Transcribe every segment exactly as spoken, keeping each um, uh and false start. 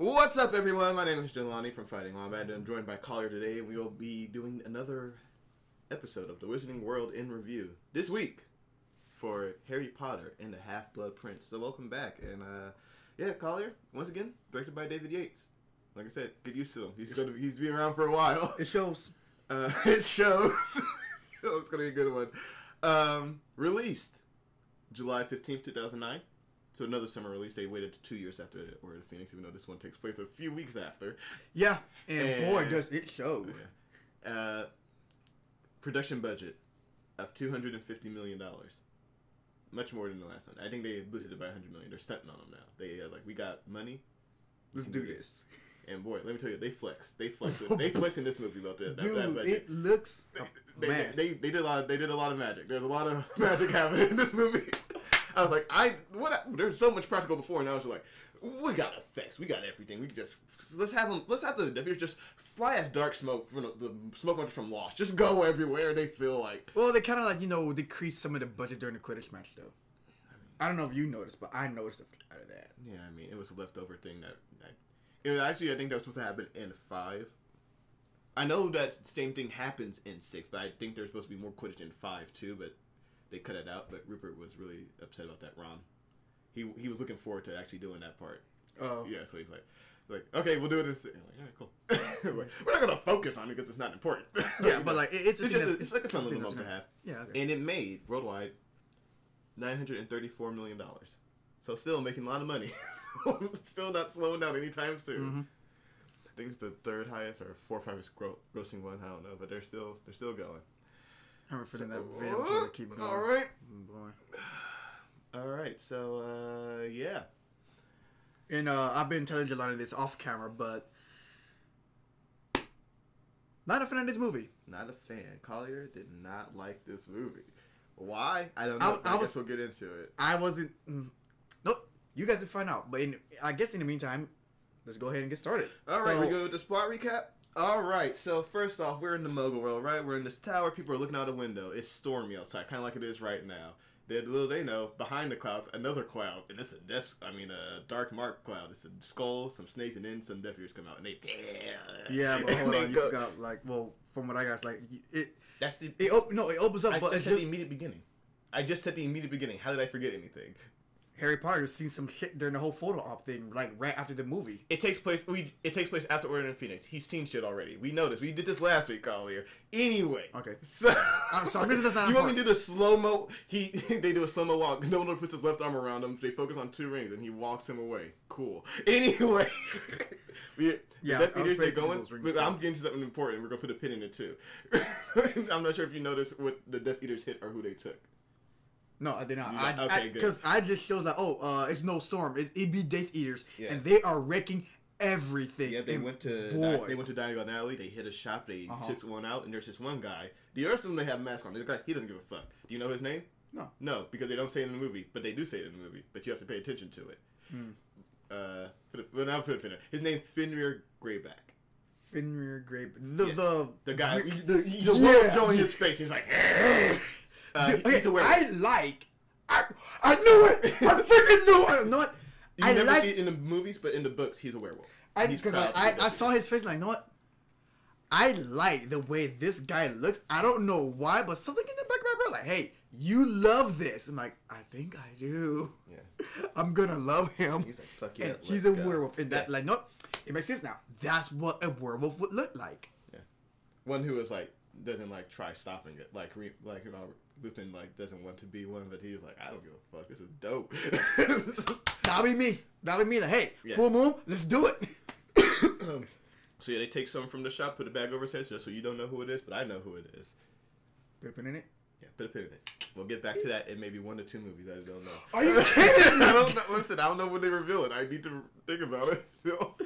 What's up, everyone? My name is Jelani from Fighting Wombat, and I'm joined by Collier today, and we will be doing another episode of The Wizarding World in Review this week for Harry Potter and the Half-Blood Prince. So welcome back, and uh, yeah, Collier, once again, directed by David Yates. Like I said, get used to him. He's gonna be, he's been around for a while. It shows. Uh, it shows. It's gonna be a good one. Um, released July fifteenth, two thousand nine. So another summer release. They waited two years after Order of the Phoenix, even though this one takes place a few weeks after. Yeah, and, and boy, does it show. Yeah. Uh, production budget of two hundred fifty million dollars. Much more than the last one. I think they boosted it by one hundred million dollars. They're stunting on them now. They are like, we got money. Let's do this. And boy, let me tell you, they flexed. They flexed. They flexed in this movie about that. Dude, that budget. It looks they, they, they, they, did a lot, they did a lot of magic. There's a lot of magic happening in this movie. I was like, I what? There's so much practical before, and I was just like, we got effects, we got everything. We can just let's have them. Let's have the defenders just fly as dark smoke from the, the smoke monster from Lost. Just go everywhere. They feel like. Well, they kind of like you know decrease some of the budget during the Quidditch match though. I, mean, I don't know if you noticed, but I noticed out of that. Yeah, I mean, it was a leftover thing that. that it was actually, I think that was supposed to happen in five. I know that same thing happens in six, but I think there's supposed to be more Quidditch in five too, but. They cut it out, but Rupert was really upset about that. Ron, he he was looking forward to actually doing that part. Oh, yeah. So he's like, like okay, we'll do it. In six. I'm like, all right, cool. Like, we're not gonna focus on it because it's not important. Yeah, but like it's, it's, it's just a, it's, it's like a fun little moment to have. Yeah, okay. And it made worldwide nine hundred and thirty-four million dollars. So still making a lot of money. Still not slowing down anytime soon. Mm-hmm. I think it's the third highest or fourth highest gro grossing one. I don't know, but they're still they're still going. I'm so, that uh, keep going. All right. All right. So, uh, yeah. And uh, I've been telling Jelani this off camera, but not a fan of this movie. Not a fan. Collier did not like this movie. Why? I don't know. I, I, I guess was, we'll get into it. I wasn't. Mm, nope. You guys will find out. But in, I guess in the meantime, let's go ahead and get started. All so, right. We're going with the plot recap. Alright, so first off, we're in the Muggle world, right? We're in this tower, people are looking out a window. It's stormy outside, kind of like it is right now. They, little they know, behind the clouds, another cloud, and it's a death, I mean, a dark mark cloud. It's a skull, some snakes, and then some Death Eaters come out, and they... Yeah, but hold on, you forgot, like, well, from what I got, it's like, it... That's the... It op no, it opens up, I, but... I said the immediate beginning. I just said the immediate beginning. How did I forget anything? Harry Potter has seen some shit during the whole photo op thing, like right after the movie. It takes place. We it takes place after Order of the Phoenix. He's seen shit already. We know this. We did this last week, Collier. Anyway, okay. So I'm sorry. This is not you want me to do the slow mo? He they do a slow mo walk. No one puts his left arm around him. They focus on two rings, and he walks him away. Cool. Anyway, we yeah. The Death Eaters, they're going. But I'm getting to something important. We're gonna put a pin in it too. I'm not sure if you noticed what the Death Eaters hit or who they took. No, I did not. I, okay, I, good. Because I just showed that, oh, uh, it's no storm. It, it be Death Eaters, yeah. And they are wrecking everything. Yeah, they and went to boy. they went to Diagon Alley. They hit a shop. They uh -huh. took one out, and there's this one guy. The rest of them, they have masks on. Guy, he doesn't give a fuck. Do you know his name? No. No, because they don't say it in the movie, but they do say it in the movie. But you have to pay attention to it. Hmm. Uh, put a, well, now put a Fenrir. His name's Fenrir Greyback. Fenrir Greyback. The, yeah. the the guy. The, the world yeah. showing his face. He's like. Hey! Uh, Dude, he, okay, I like. I I knew it. I freaking knew it. You know what? You I never like, see it in the movies, but in the books, he's a werewolf. I because like, I, I saw his face. And I know what? I like the way this guy looks. I don't know why, but something in the back of my brain, like, hey, you love this. I'm like, I think I do. Yeah. I'm gonna love him. He's like, fuck yeah. And he's a go. werewolf, and that yeah. like, no, it makes sense now. That's what a werewolf would look like. Yeah. One who is like doesn't like try stopping it, like re, like about. Lupin, like, doesn't want to be one, but he's like, I don't give a fuck. This is dope. That'll be me. That'll be me. Like, hey, yeah. Full moon, let's do it. So, yeah, they take some from the shop, put a bag over his head, just so you don't know who it is, but I know who it is. Put a pin in it? Yeah, put a pin in it. We'll get back to that in maybe one to two movies. I don't know. Are you kidding me? I don't know. Listen, I don't know when they reveal it. I need to think about it. So,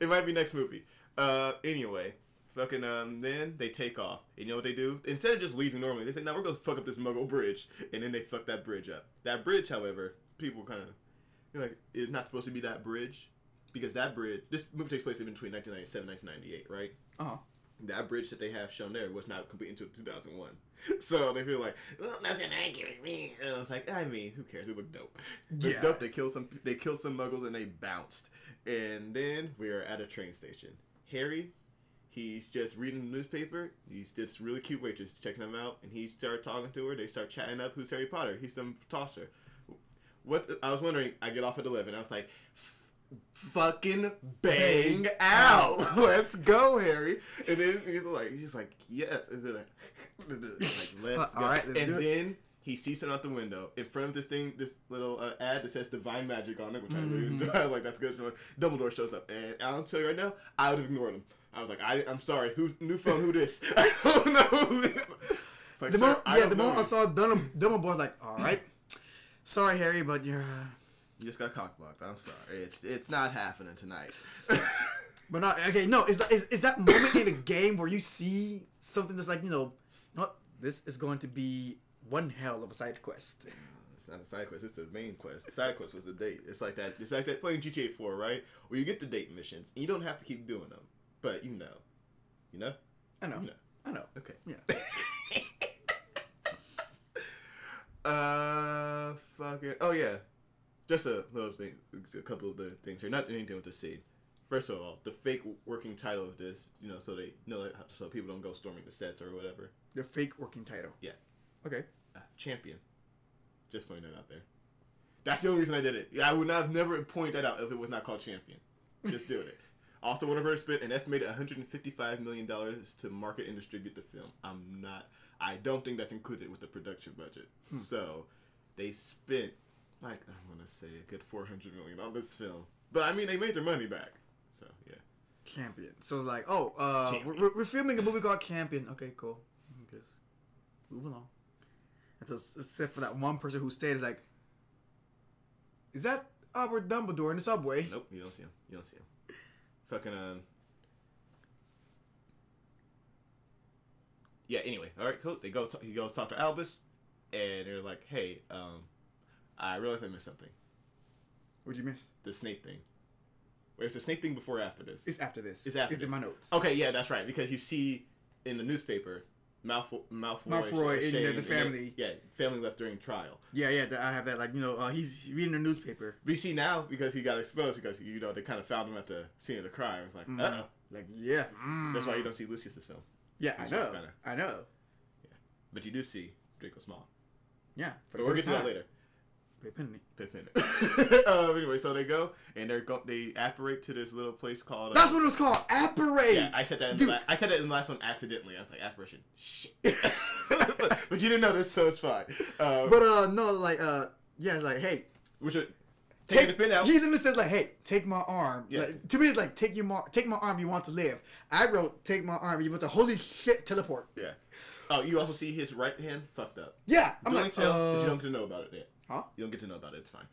it might be next movie. Uh, anyway. Fucking, um, then they take off. And you know what they do? Instead of just leaving normally, they say, no, we're going to fuck up this Muggle bridge. And then they fuck that bridge up. That bridge, however, people kind of, you know, like, it's not supposed to be that bridge. Because that bridge, this movie takes place in between nineteen ninety-seven and nineteen ninety-eight, right? Uh-huh. that bridge that they have shown there was not complete until two thousand one. So they feel like, well, that's an accurate me. And I was like, I mean, who cares? It looked dope. It yeah. dope. They killed some. They killed some muggles and they bounced. And then we are at a train station. Harry, he's just reading the newspaper. He's this really cute waitress checking him out, and he starts talking to her. They start chatting up. Who's Harry Potter? He's some tosser. What I was wondering. I get off at eleven. I was like, fucking bang out. Let's go, Harry. And then he's like, he's like, yes. And then like, let's go. All right, let's and then it. He sees something out the window in front of this thing, this little uh, ad that says Divine Magic on it, which mm-hmm. I really enjoy. I was like, that's good. Dumbledore shows up, and I'll tell you right now, I would have ignored him. I was like, I, I'm sorry, who's new phone? Who this? I don't know. It's like, the moment, yeah, the moment I saw Dumbledore, like, all right, sorry, Harry, but you're. Uh... You just got cock-blocked. I'm sorry. It's it's not happening tonight. But not okay. No, is that is is that moment in a game where you see something that's like, you know, not this is going to be one hell of a side quest. It's not a side quest. It's the main quest. The side quest was the date. It's like that. It's like that playing G T A four, right? Where you get the date missions and you don't have to keep doing them, but you know, you know. I know. You know. I know. Okay. Yeah. uh, fucking. Oh yeah. Just a little thing, a couple of the things here. Not anything with the seed. First of all, the fake working title of this, you know, so they know, so people don't go storming the sets or whatever. The fake working title. Yeah. Okay. Uh, champion. Just pointing that out there. That's the only reason I did it. I would not have never pointed that out if it was not called champion. Just doing it. Also, Warner Bros. Spent an estimated one hundred fifty-five million dollars to market and distribute the film. I'm not. I don't think that's included with the production budget. Hmm. So they spent. Like, I'm going to say a good four hundred million dollars on this film. But, I mean, they made their money back. So, yeah. Campion. So, it's like, oh, uh, we're, we're filming a movie called Campion. Okay, cool. I guess. Move along. And so, except for that one person who stayed, is like, is that Albert Dumbledore in the subway? Nope, you don't see him. You don't see him. Fucking, um... yeah, anyway. All right, cool. They go, t he goes talk to Albus, and they're like, hey, um... I realized I missed something. What'd you miss? The Snape thing. Wait, is the Snape thing before or after this? It's after this. It's after it's this. It's in my notes. Okay, yeah, that's right. Because you see in the newspaper, Malfoy... Malfoy, Malfoy and, and the family. And they, yeah, family left during trial. Yeah, yeah, I have that, like, you know, uh, he's reading the newspaper. But you see now, because he got exposed, because, you know, they kind of found him at the scene of the crime. It's like, mm. uh-oh. Like, yeah. Mm. That's why you don't see Lucius's film. Yeah, I know. Kinda, I know. Yeah. But you do see Draco's mom. Yeah. But we'll get to that later. Penny. um, anyway, so they go and they're go they apparate to this little place called. Uh, That's what it was called. Apparate. Yeah, I said that. In the la I said that in the last one accidentally. I was like apparition. Shit. But you didn't know this, so it's fine. Um, but uh, no, like uh, yeah, like hey, we should take, take the pin out. He even said like, hey, take my arm. Yeah. Like, to me, it's like take your mar take my arm. You want to live. I wrote take my arm. You want to holy shit teleport. Yeah. Oh, you also see his right hand fucked up. Yeah, I'm like, tell, uh, you don't get to know about it yet. Huh? You don't get to know about it. It's fine.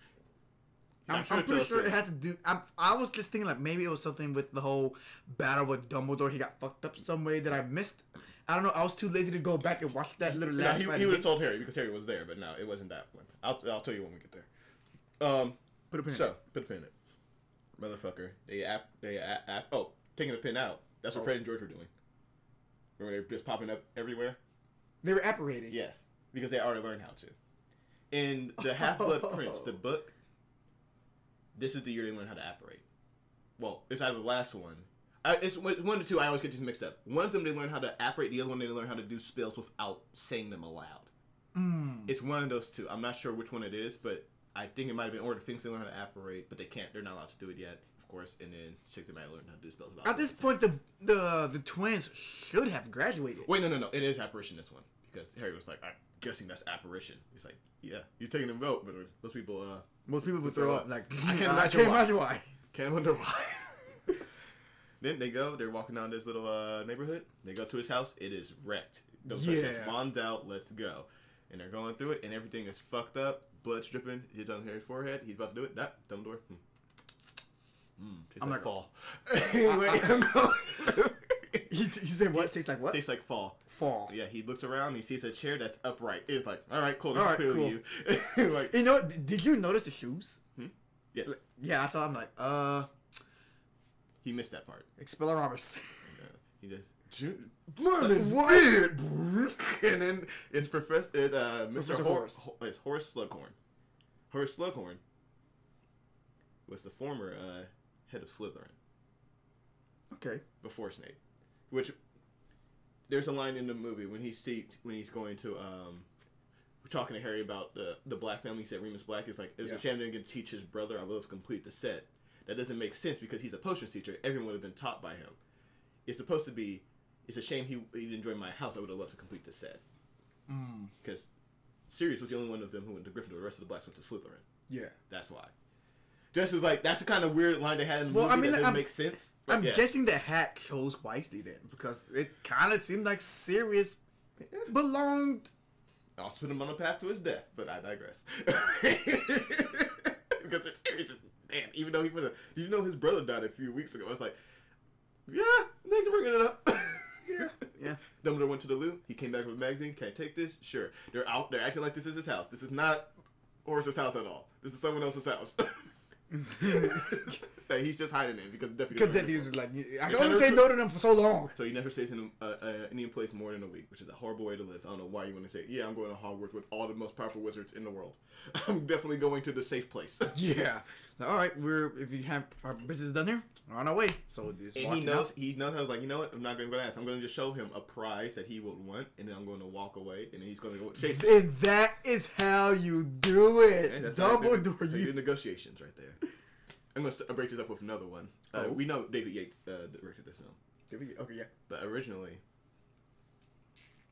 I'm, I'm, sure I'm pretty sure it had to do. I'm, I was just thinking like maybe it was something with the whole battle with Dumbledore. He got fucked up some way that I missed. I don't know. I was too lazy to go back and watch that little last. No, he, he would have told Harry because Harry was there, but no, it wasn't that one. I'll I'll tell you when we get there. Um, put a pin. So put a pin in it, motherfucker. They app. They app. app oh, taking the pin out. That's what oh. Fred and George were doing. Remember, they were just popping up everywhere. They were apparating. Yes, because they already learned how to. In the Half-Blood oh. Prince, the book, this is the year they learn how to apparate. Well, it's out of the last one. I, it's one of the two. I always get these mixed up. One of them, they learn how to apparate. The other one, they learn how to do spells without saying them aloud. Mm. It's one of those two. I'm not sure which one it is, but I think it might have been Order of the Phoenix. They learn how to apparate, but they can't. They're not allowed to do it yet, of course. And then Six, they might learn how to do spells. About At this point, the, the the twins should have graduated. Wait, no, no, no. It is apparition, this one. Because Harry was like, I'm guessing that's apparition. He's like, yeah, you're taking them vote, but most people, uh, most people would throw up. up. Like, I can't uh, imagine, I can't why. imagine why. Can't wonder why. Then they go. They're walking down this little uh, neighborhood. They go to his house. It is wrecked. No yeah, bombed out. Let's go. And they're going through it, and everything is fucked up. Blood's dripping. It's on Harry's forehead. He's about to do it. That nah, Dumbledore. Hmm. Mm, tastes I'm like fall. Anyway, he, he said what? Tastes like what? Tastes like fall. Fall. Yeah, he looks around and he sees a chair that's upright. It's like, all right, cool. This all is right, clearly cool. You. Like, you know, did you notice the shoes? Hmm? Yes. Like, yeah, I saw. I'm like, uh. He missed that part. Expelliarmus. Yeah, he just June. Merlin's weird. And then it's Professor is uh Mister Horace Hor it's Horace Slughorn. Horace Slughorn was the former uh, head of Slytherin. Okay. Before Snape, which there's a line in the movie when he seeks when he's going to um we're talking to Harry about the the Black family. He said Remus Black is like it's yeah. a shame they didn't get to teach his brother. I will complete the set. That doesn't make sense because he's a potions teacher. Everyone would have been taught by him. It's supposed to be. It's a shame he, he didn't join my house. I would have loved to complete the set. Because mm. Sirius was the only one of them who went to Gryffindor. The rest of the blacks went to Slytherin. Yeah, that's why. Just was like that's the kind of weird line they had in the well, movie I mean, that didn't make sense. But I'm yeah. guessing the hat kills Weasley then because it kind of seemed like Sirius belonged. I also put him on a path to his death, but I digress. Because Sirius is damn. Even though he would have, you know, his brother died a few weeks ago. I was like, yeah, thanks for bringing it up. Yeah, yeah. Dumbledore went to the loo. He came back with a magazine. Can I take this? Sure. They're out. They're acting like this is his house. This is not Horace's house at all. This is someone else's house. That he's just hiding in because definitely because that is like I can only say no to them for so long. So he never stays in uh, uh, any place more than a week, which is a horrible way to live. I don't know why you want to say yeah. I'm going to Hogwarts with all the most powerful wizards in the world. I'm definitely going to the safe place. Yeah. All right. We're if you have our business done here, we're on our way. So this and he knows out. he knows how like you know what I'm not going to go ask. I'm going to just show him a prize that he would want, and then I'm going to walk away, and then he's going to go chase. And that is how you do it, Dumbledore. You do negotiations right there. I'm going to break this up with another one. Uh, oh. We know David Yates uh, directed this film. David Yates? Okay, yeah. But originally...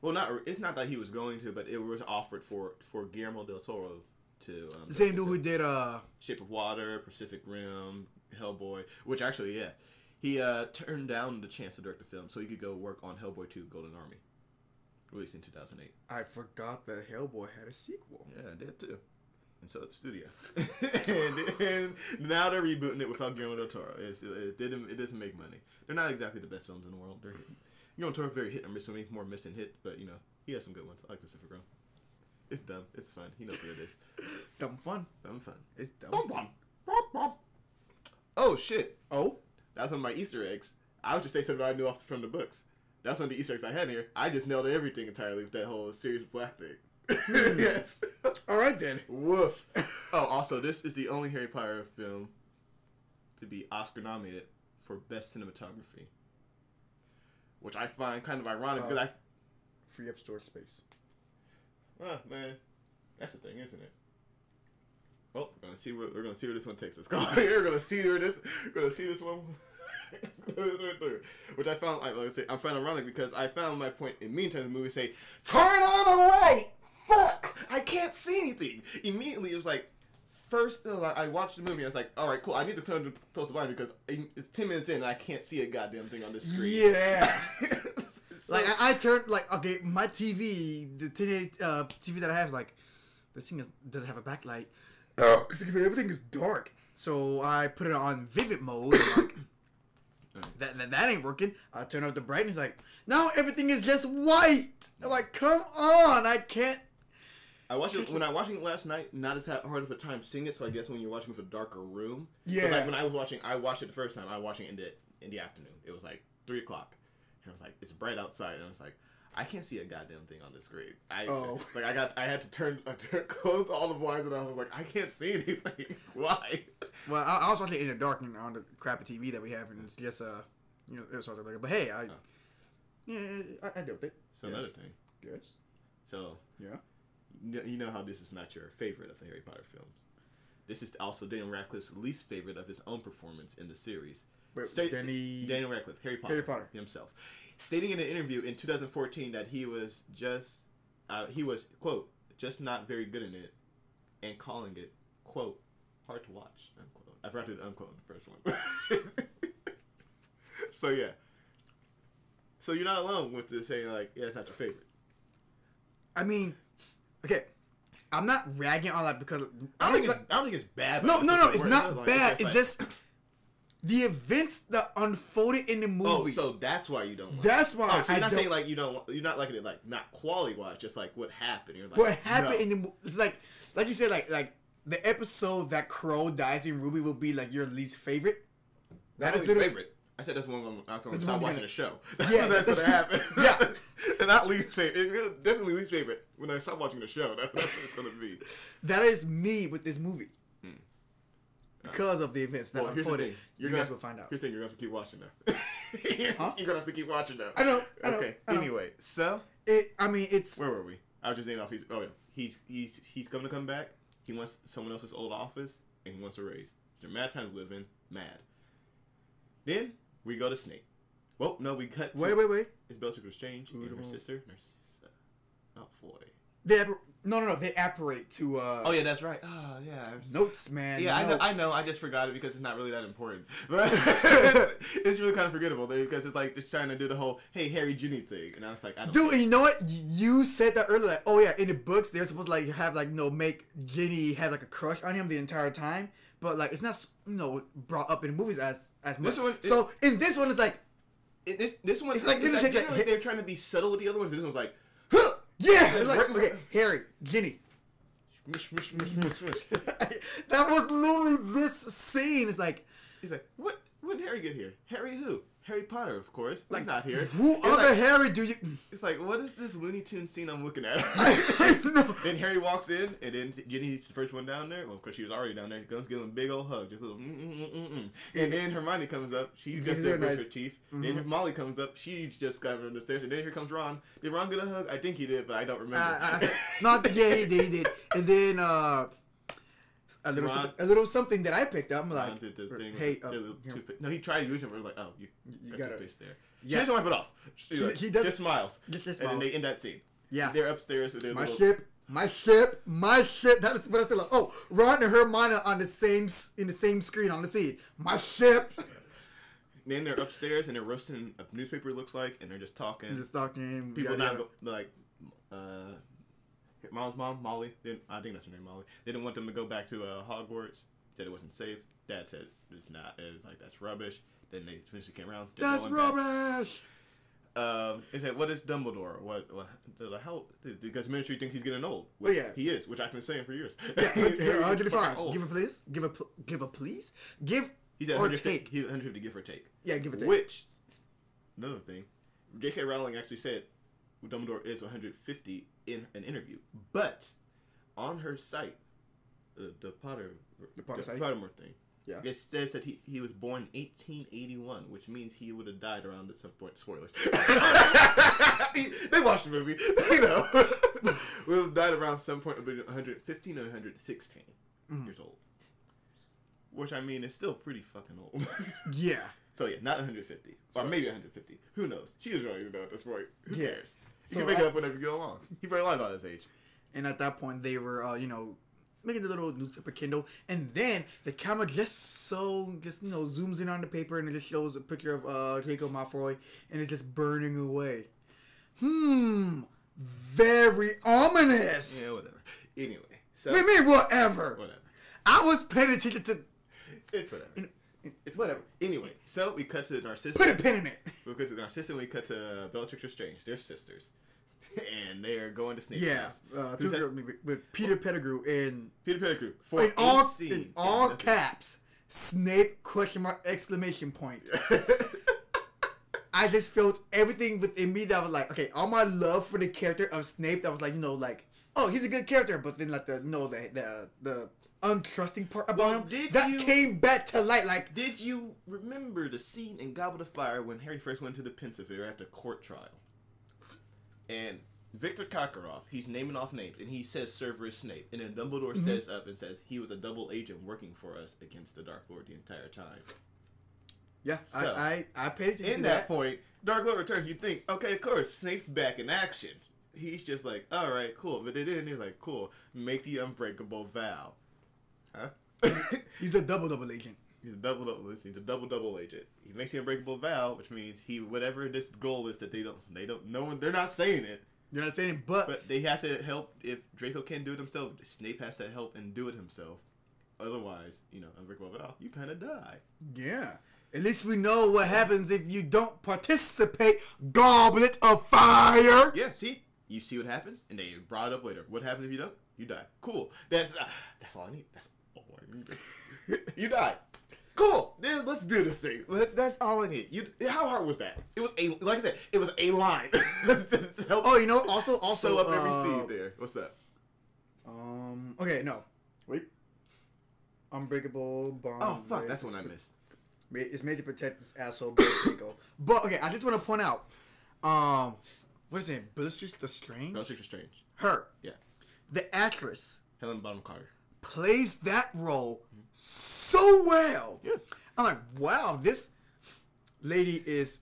Well, not it's not that he was going to, but it was offered for, for Guillermo del Toro to... Um, Same dude who did... Uh... Shape of Water, Pacific Rim, Hellboy, which actually, yeah. He uh, turned down the chance to direct the film so he could go work on Hellboy two Golden Army, released in two thousand eight. I forgot that Hellboy had a sequel. Yeah, it did too. And so the studio, and, and now they're rebooting it without Guillermo del Toro. It's, it didn't. It doesn't make money. They're not exactly the best films in the world. They're Guillermo del Toro very hit and miss for me, more miss and hit, but you know he has some good ones. I like Pacific Rim. It's dumb. It's fun. He knows what it is. Dumb fun. Dumb fun. It's dumb, dumb fun. fun. Oh shit! Oh, that's one of my Easter eggs. I would just say something I knew off from the books. That's one of the Easter eggs I had in here. I just nailed everything entirely with that whole Sirius Black thing. Yes. All right then. Woof. Oh, also, this is the only Harry Potter film to be Oscar nominated for best cinematography, which I find kind of ironic uh, because I free up storage space. Oh man, that's the thing, isn't it? Well, we're gonna see where we're gonna see where this one takes us. We're gonna see where this we're gonna see this one. Which I found, like I say, I found ironic because I found my point in meantime the movie say, "Turn on the light." Fuck! I can't see anything! Immediately, it was like, first, I watched the movie, I was like, alright, cool, I need to turn to close the blind because it's ten minutes in and I can't see a goddamn thing on the screen. Yeah! So, like, I, I turned, like, okay, my T V, the uh, T V that I have is like, this thing is, doesn't have a backlight. Oh. Everything is dark. So I put it on vivid mode, like, that, that, that ain't working. I turn up the brightness, like, now everything is just white! I'm like, come on, I can't. I watched it when I watched it last night. Not as hard of a time seeing it, so I guess when you're watching it with a darker room. Yeah. But like when I was watching, I watched it the first time. I was watching it in the in the afternoon. It was like three o'clock, and I was like, it's bright outside, and I was like, I can't see a goddamn thing on the screen. I oh. Like I got, I had to turn, I turned, close all the blinds, and I was like, I can't see anything. Why? Well, I, I was watching it in the dark and on the crappy T V that we have, and it's just uh, you know, it was sort of like, but hey, I, oh. yeah, I, I doped it. So yes. Another thing. Yes. So yeah. You know how this is not your favorite of the Harry Potter films. This is also Daniel Radcliffe's least favorite of his own performance in the series. Wait, States, Danny... Daniel Radcliffe, Harry Potter, Harry Potter himself, stating in an interview in two thousand fourteen that he was just uh, he was quote just not very good in it, and calling it quote hard to watch unquote. I forgot to unquote in the first one. So yeah, so you're not alone with this saying like yeah, it's not your favorite. I mean. Okay, I'm not ragging on that because... I don't, I think, like, it's, I don't think it's bad. No, no, no, it's not like, bad. It's, like, it's just the events that unfolded in the movie. Oh, so that's why you don't like that's it. That's why oh, so you're I not don't, saying, like, you don't... You're not liking it, like, not quality-wise, just, like, what happened. You're like, what happened no. in the movie... It's like, like you said, like, like the episode that Crow dies in Ruby will be, like, your least favorite. That not is literally... favorite. I said that's when I'm, that's when that's I'm stop watching the show. That's yeah, when that's, that's gonna happen. Yeah, and not least favorite, definitely least favorite when I stop watching the show. That, that's what it's gonna be. That is me with this movie mm. because uh, of the events that well, unfolded. You guys will find out. Here's the thing: you're gonna have to keep watching that. huh? You're gonna have to keep watching that. I know. I know okay. I know. Anyway, so it. I mean, it's. Where were we? I was just naming off. He's, oh yeah. He's he's he's gonna come back. He wants someone else's old office, and he wants a raise. They're mad times living mad. Then. We go to Snape. Well, no, we cut. Wait, wait, wait. It's Bellatrix Lestrange and her sister, Narcissa Malfoy. They no, no, no. They apparate to. Uh, oh yeah, that's right. Oh yeah. Notes, man. Yeah, notes. I know. I know. I just forgot it because it's not really that important. But it's really kind of forgettable there because it's like just trying to do the whole "Hey Harry, Ginny" thing, and I was like, I don't. Dude, and you know what? You said that earlier. Like, oh yeah, in the books they're supposed to like have like you no know, make Ginny have like a crush on him the entire time. But like it's not you know brought up in movies as as much. This one, so it, in this one it's like it, this this one it's like, it's like, like they're trying to be subtle with the other ones. This one's like huh, yeah, it's like okay, Harry, Ginny. That was literally this scene. It's like he's like what? When did Harry get here? Harry who? Harry Potter, of course. Like, he's not here. Who it's other like, Harry do you... It's like, what is this Looney Tunes scene I'm looking at? I know. Then Harry walks in, and then Ginny's the first one down there. Well, of course, she was already down there. She comes give him a big old hug. Just a little mm-mm-mm-mm. And then Hermione comes up. She just brushes nice. her teeth. Mm-hmm. Then Molly comes up. She just got her on the stairs. And then here comes Ron. Did Ron get a hug? I think he did, but I don't remember. Uh, I, not yeah, he did, he did. And then... Uh, A little, Ron, a little something that I picked up. I'm like, Ron did the thing hey, uh, no, he tried to use it. We're like, oh, you, you got, got your face there. Yeah. She doesn't wipe it off. She's she, like, he does, just smiles. Just smiles. And then they end that scene. Yeah, they're upstairs. So they're my little, ship, my ship, my ship. That's what I said. Like, oh, Ron and Hermione on the same in the same screen on the scene. My ship. Then they're upstairs and they're roasting a newspaper. It looks like, and they're just talking. Just talking. People not go, like. uh... Mom's mom, Molly, didn't, I think that's her name, Molly, they didn't want them to go back to uh, Hogwarts, said it wasn't safe. Dad said it's not, it's like, that's rubbish. Then they eventually came around. That's rubbish! Um, they said, what is Dumbledore? What, what the hell? Because Ministry thinks he's getting old. Which oh, yeah. He is, which I've been saying for years. Yeah, here, one hundred five. Give a please. Give a, give a please? Give he's at or take. He's one hundred fifty, give or take. Yeah, give or take. Which, another thing, J K. Rowling actually said, Dumbledore is one hundred fifty in an interview, but on her site, the, the Potter, the Potter the Pottermore thing, yeah, it says that he, he was born in eighteen eighty-one, which means he would have died around at some point. Spoilers. They watched the movie, you know. We would have died around some point between one hundred fifteen or one hundred sixteen mm. years old, which I mean is still pretty fucking old. Yeah. So yeah, not one hundred fifty, so or maybe one hundred fifty. Who knows? She was right, you know, at this point. Who yeah. cares? You so can make I, it up whenever you go along. He probably lied about his age. And at that point, they were, uh, you know, making the little newspaper Kindle, and then the camera just so just you know zooms in on the paper, and it just shows a picture of uh, Draco Malfoy, and it's just burning away. Hmm, very ominous. Yeah, whatever. Anyway, so me, me whatever. Whatever. I was paying attention to. It's whatever. In, It's whatever. Anyway, so we cut to Narcissa. Put a pin in it. We cut to Narcissa and we cut to Bellatrix Lestrange. They're sisters. And they're going to Snape's yeah, house. Yeah, uh, two girls with Peter Pettigrew in... Peter Pettigrew. For in all, scene, in all caps, Snape, question mark, exclamation point. I just felt everything within me that was like, okay, all my love for the character of Snape that was like, you know, like, oh, he's a good character, but then like the, no, the, the, the untrusting part about well, him did that you, came back to light. Like, did you remember the scene in Goblet of Fire when Harry first went to the Pensievere at the court trial? And Victor Kakarov, he's naming off names, and he says Severus Snape, and then Dumbledore mm-hmm. stands up and says he was a double agent working for us against the Dark Lord the entire time. Yeah, so, I, I I paid attention. In that, that point, Dark Lord returns. You think, okay, of course, Snape's back in action. He's just like, all right, cool. But then he's like, cool, make the Unbreakable Vow. Huh? He's a double double agent. He's a double double agent. He's a double double agent. He makes the Unbreakable Vow, which means he whatever this goal is that they don't they don't no one they're not saying it. They're not saying it, but but they have to help. If Draco can't do it himself, Snape has to help and do it himself. Otherwise, you know, Unbreakable Vow, you kind of die. Yeah. At least we know what happens if you don't participate. Goblet of Fire. Yeah. See, you see what happens, and they brought it up later. What happens if you don't? You die. Cool. That's uh, that's all I need. That's. You die. cool, then let's do this thing. Let's, that's all I need. You, how hard was that? It was a, like I said, it was a line. Let's just help. Oh, you know, also, also sew up uh, every seed there. What's up? Um, okay, no, wait. Unbreakable bond. Oh fuck, that's one I missed. It's made to protect this asshole, Draco. But okay, I just want to point out, um, what is it? Bellatrix Lestrange. Bellatrix Lestrange. Her. Yeah. The actress. Helen Bonham Carter. Plays that role mm-hmm. so well. Yeah. I'm like, wow, this lady is.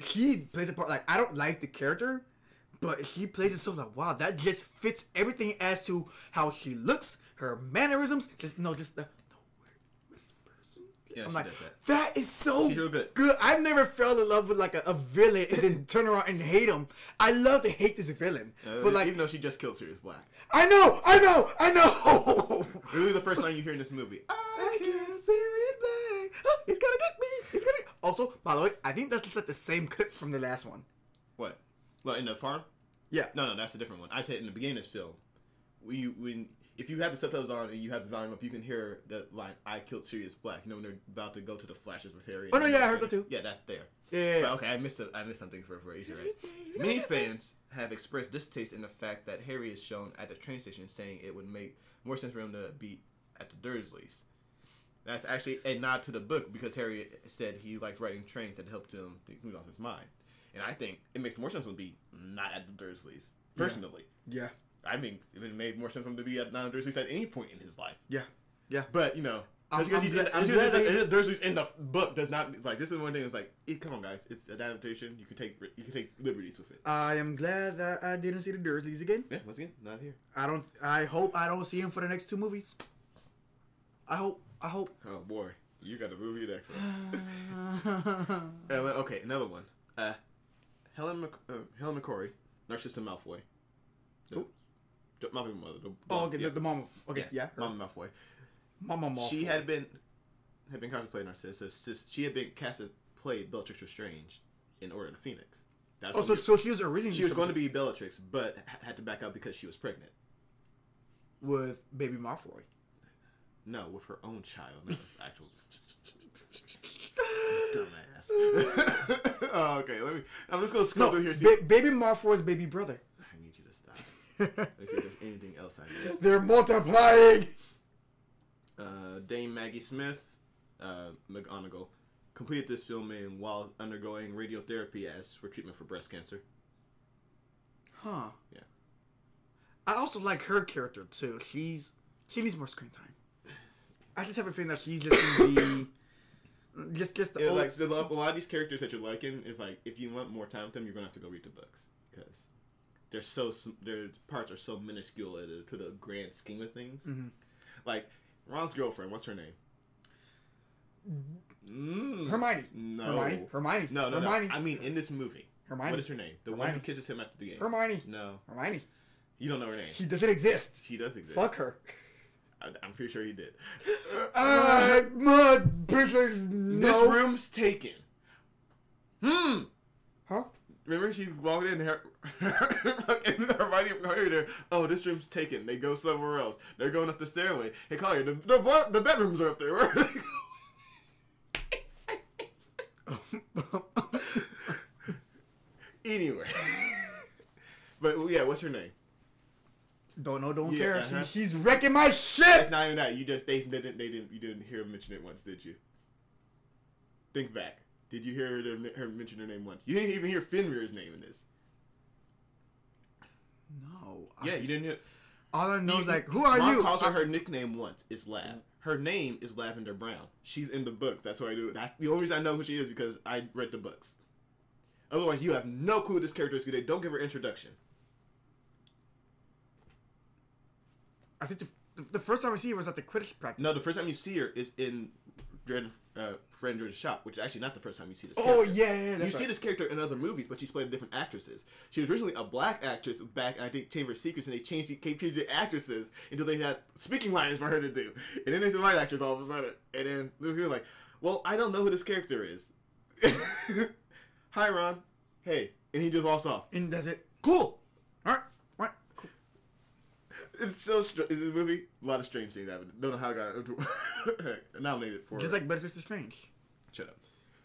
She plays a part. Like, I don't like the character, but she plays it so like, wow, that just fits everything as to how she looks, her mannerisms, just no, just the. Yeah, I'm like, that. that is so good. good. I've never fell in love with like a, a villain and then turn around and hate him. I love to hate this villain, uh, but like, even though she just killed Sirius Black. I know, I know, I know. Really, the first line you hear in this movie. I can't Sirius Black. Oh, he's gonna get me. He's gonna. Get... Also, by the way, I think that's just like the same clip from the last one. What? Well, in the farm. Yeah. No, no, that's a different one. I said in the beginning of this film, we when. If you have the subtitles on and you have the volume up, you can hear the line, I killed Sirius Black. You know, when they're about to go to the flashes with Harry. Oh, no, yeah, I heard that too. Yeah, that's there. Yeah, yeah, but, okay, I missed, a, I missed something for a reason, right? Many fans have expressed distaste in the fact that Harry is shown at the train station saying it would make more sense for him to be at the Dursleys. That's actually a nod to the book because Harry said he liked riding trains that helped him move off his mind. And I think it makes more sense to be not at the Dursleys, personally. Yeah. yeah. I mean, it made more sense for him to be at non Dursleys at any point in his life. Yeah, yeah. But you know, because um, he's, I'm he's like, Dursleys in the book does not like. This is one thing. It's like, it, come on, guys, it's an adaptation. You can take you can take liberties with it. I am glad that I didn't see the Dursleys again. Yeah, once again, not here. I don't. I hope I don't see him for the next two movies. I hope. I hope. Oh boy, you got a movie next one. Okay, another one. Uh, Helen Mc, uh, Helen McCrory, Narcissa Malfoy. Who? Malfoy mother. The, oh, okay, yeah. the, the mom. Okay, yeah, yeah Mama Malfoy. Mama Malfoy. She had been had been cast to play Narcissa. She had been cast to play Bellatrix Lestrange in Order of the Phoenix. That's oh, so so she was originally she was going to be Bellatrix, but had to back out because she was pregnant with baby Malfoy. No, with her own child, not actual. Dumbass. Oh, okay, let me. I'm just gonna scroll no, through here. See. Ba baby Malfoy's baby brother. Let's see if there's anything else I missed. They're multiplying! Uh, Dame Maggie Smith, uh, McGonagall, completed this filming while undergoing radiotherapy as for treatment for breast cancer. Huh. Yeah. I also like her character, too. She's, she needs more screen time. I just have a feeling that she's just going to be... Just, just the yeah, old... Like, so a lot of these characters that you're liking is like, if you want more time with them, you're going to have to go read the books. Because... They're so their parts are so minuscule to, to the grand scheme of things. Mm-hmm. Like Ron's girlfriend, what's her name? Mm. Hermione. No. Hermione. Hermione. No, no, Hermione. no. I mean, in this movie, Hermione. What is her name? The Hermione. one who kisses him after the game. Hermione. No. Hermione. You don't know her name. She doesn't exist. She does exist. Fuck her. I, I'm pretty sure he did. Uh, uh, pretty sure no. This room's taken. Hmm. Huh. Remember she walked in, her, and Hermione heard her, oh, this room's taken. They go somewhere else. They're going up the stairway. Hey, Collier, the, the, the bedrooms are up there. Where are they going? Anyway. But, yeah, what's her name? Don't know, don't yeah, care. Uh-huh. she, she's wrecking my shit! That's not even that. You just, they didn't, they didn't, you didn't hear her mention it once, did you? Think back. Did you hear her, her mention her name once? You didn't even hear Fenrir's name in this. No. Yeah, I you didn't hear... All I know you, is like, who are Mom you? Mom calls her I... her nickname once. It's Lav. Her name is Lavender Brown. She's in the books. That's what I do. That's the only reason I know who she is because I read the books. Otherwise, you have no clue who this character is because they don't give her introduction. I think the, the, the first time I see her was at the Quidditch practice. No, the first time you see her is in... Dread, uh, Friend Dread's shop, which is actually not the first time you see this character. Oh, yeah, yeah, that's You right. see this character in other movies, but she's played different actresses. She was originally a black actress back, I think, Chamber of Secrets, and they changed the, changed the actresses until they had speaking lines for her to do. And then there's a white actress all of a sudden. And then there's people like, well, I don't know who this character is. Hi, Ron. Hey. And he just walks off. And that's it. Cool. All right. All right. Cool. It's so strange. In the movie, a lot of strange things happened. Don't know how I got nominated for. Just like Bellatrix Lestrange. Shut up.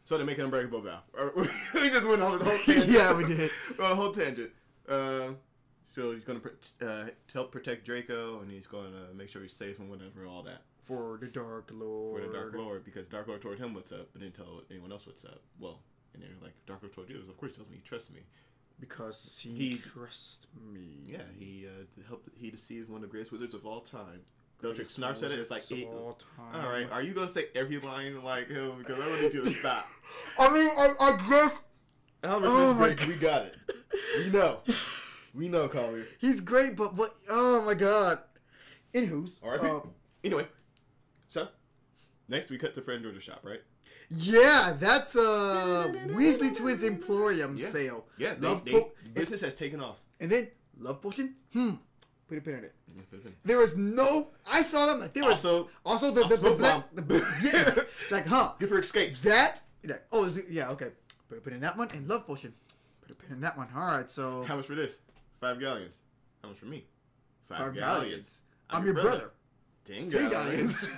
So they make an Unbreakable Vow. We just went on a whole tangent. Yeah, we did. A whole tangent. Uh, so he's going to uh, help protect Draco, and he's going to make sure he's safe and whatever, and all that. For the Dark Lord. For the Dark Lord, because Dark Lord told him what's up, but didn't tell anyone else what's up. Well, and they're like, Dark Lord told you, of course he tells me, he trusts me. Because he, he trusts me. Yeah, he uh, helped. He deceived one of the greatest wizards of all time. Bellatrix snarks at it. It's like, all time. All right, are you gonna say every line like him? Because I need you to stop. I mean, I, I just. Oh my god, we got it. We know, we know, Collier. He's great, but what? Oh my god. Anywho's. All right. Uh, anyway, so next we cut to Fred George's shop, right? Yeah, that's uh Weasley Twins Emporium yeah. sale. Yeah, they, they, business has taken off. And then love potion. Hmm. Put a pin in it. Yeah, put a pin. There was no. I saw them. Like there was also also the the, the black. The, yeah. Like huh. Different escapes. That. Like, oh is it, yeah okay. Put a pin in that one and love potion. Put a pin in that one. All right. So how much for this? Five galleons. How much for me? Five, Five galleons. galleons. I'm, I'm your brother. brother. Dang galleons.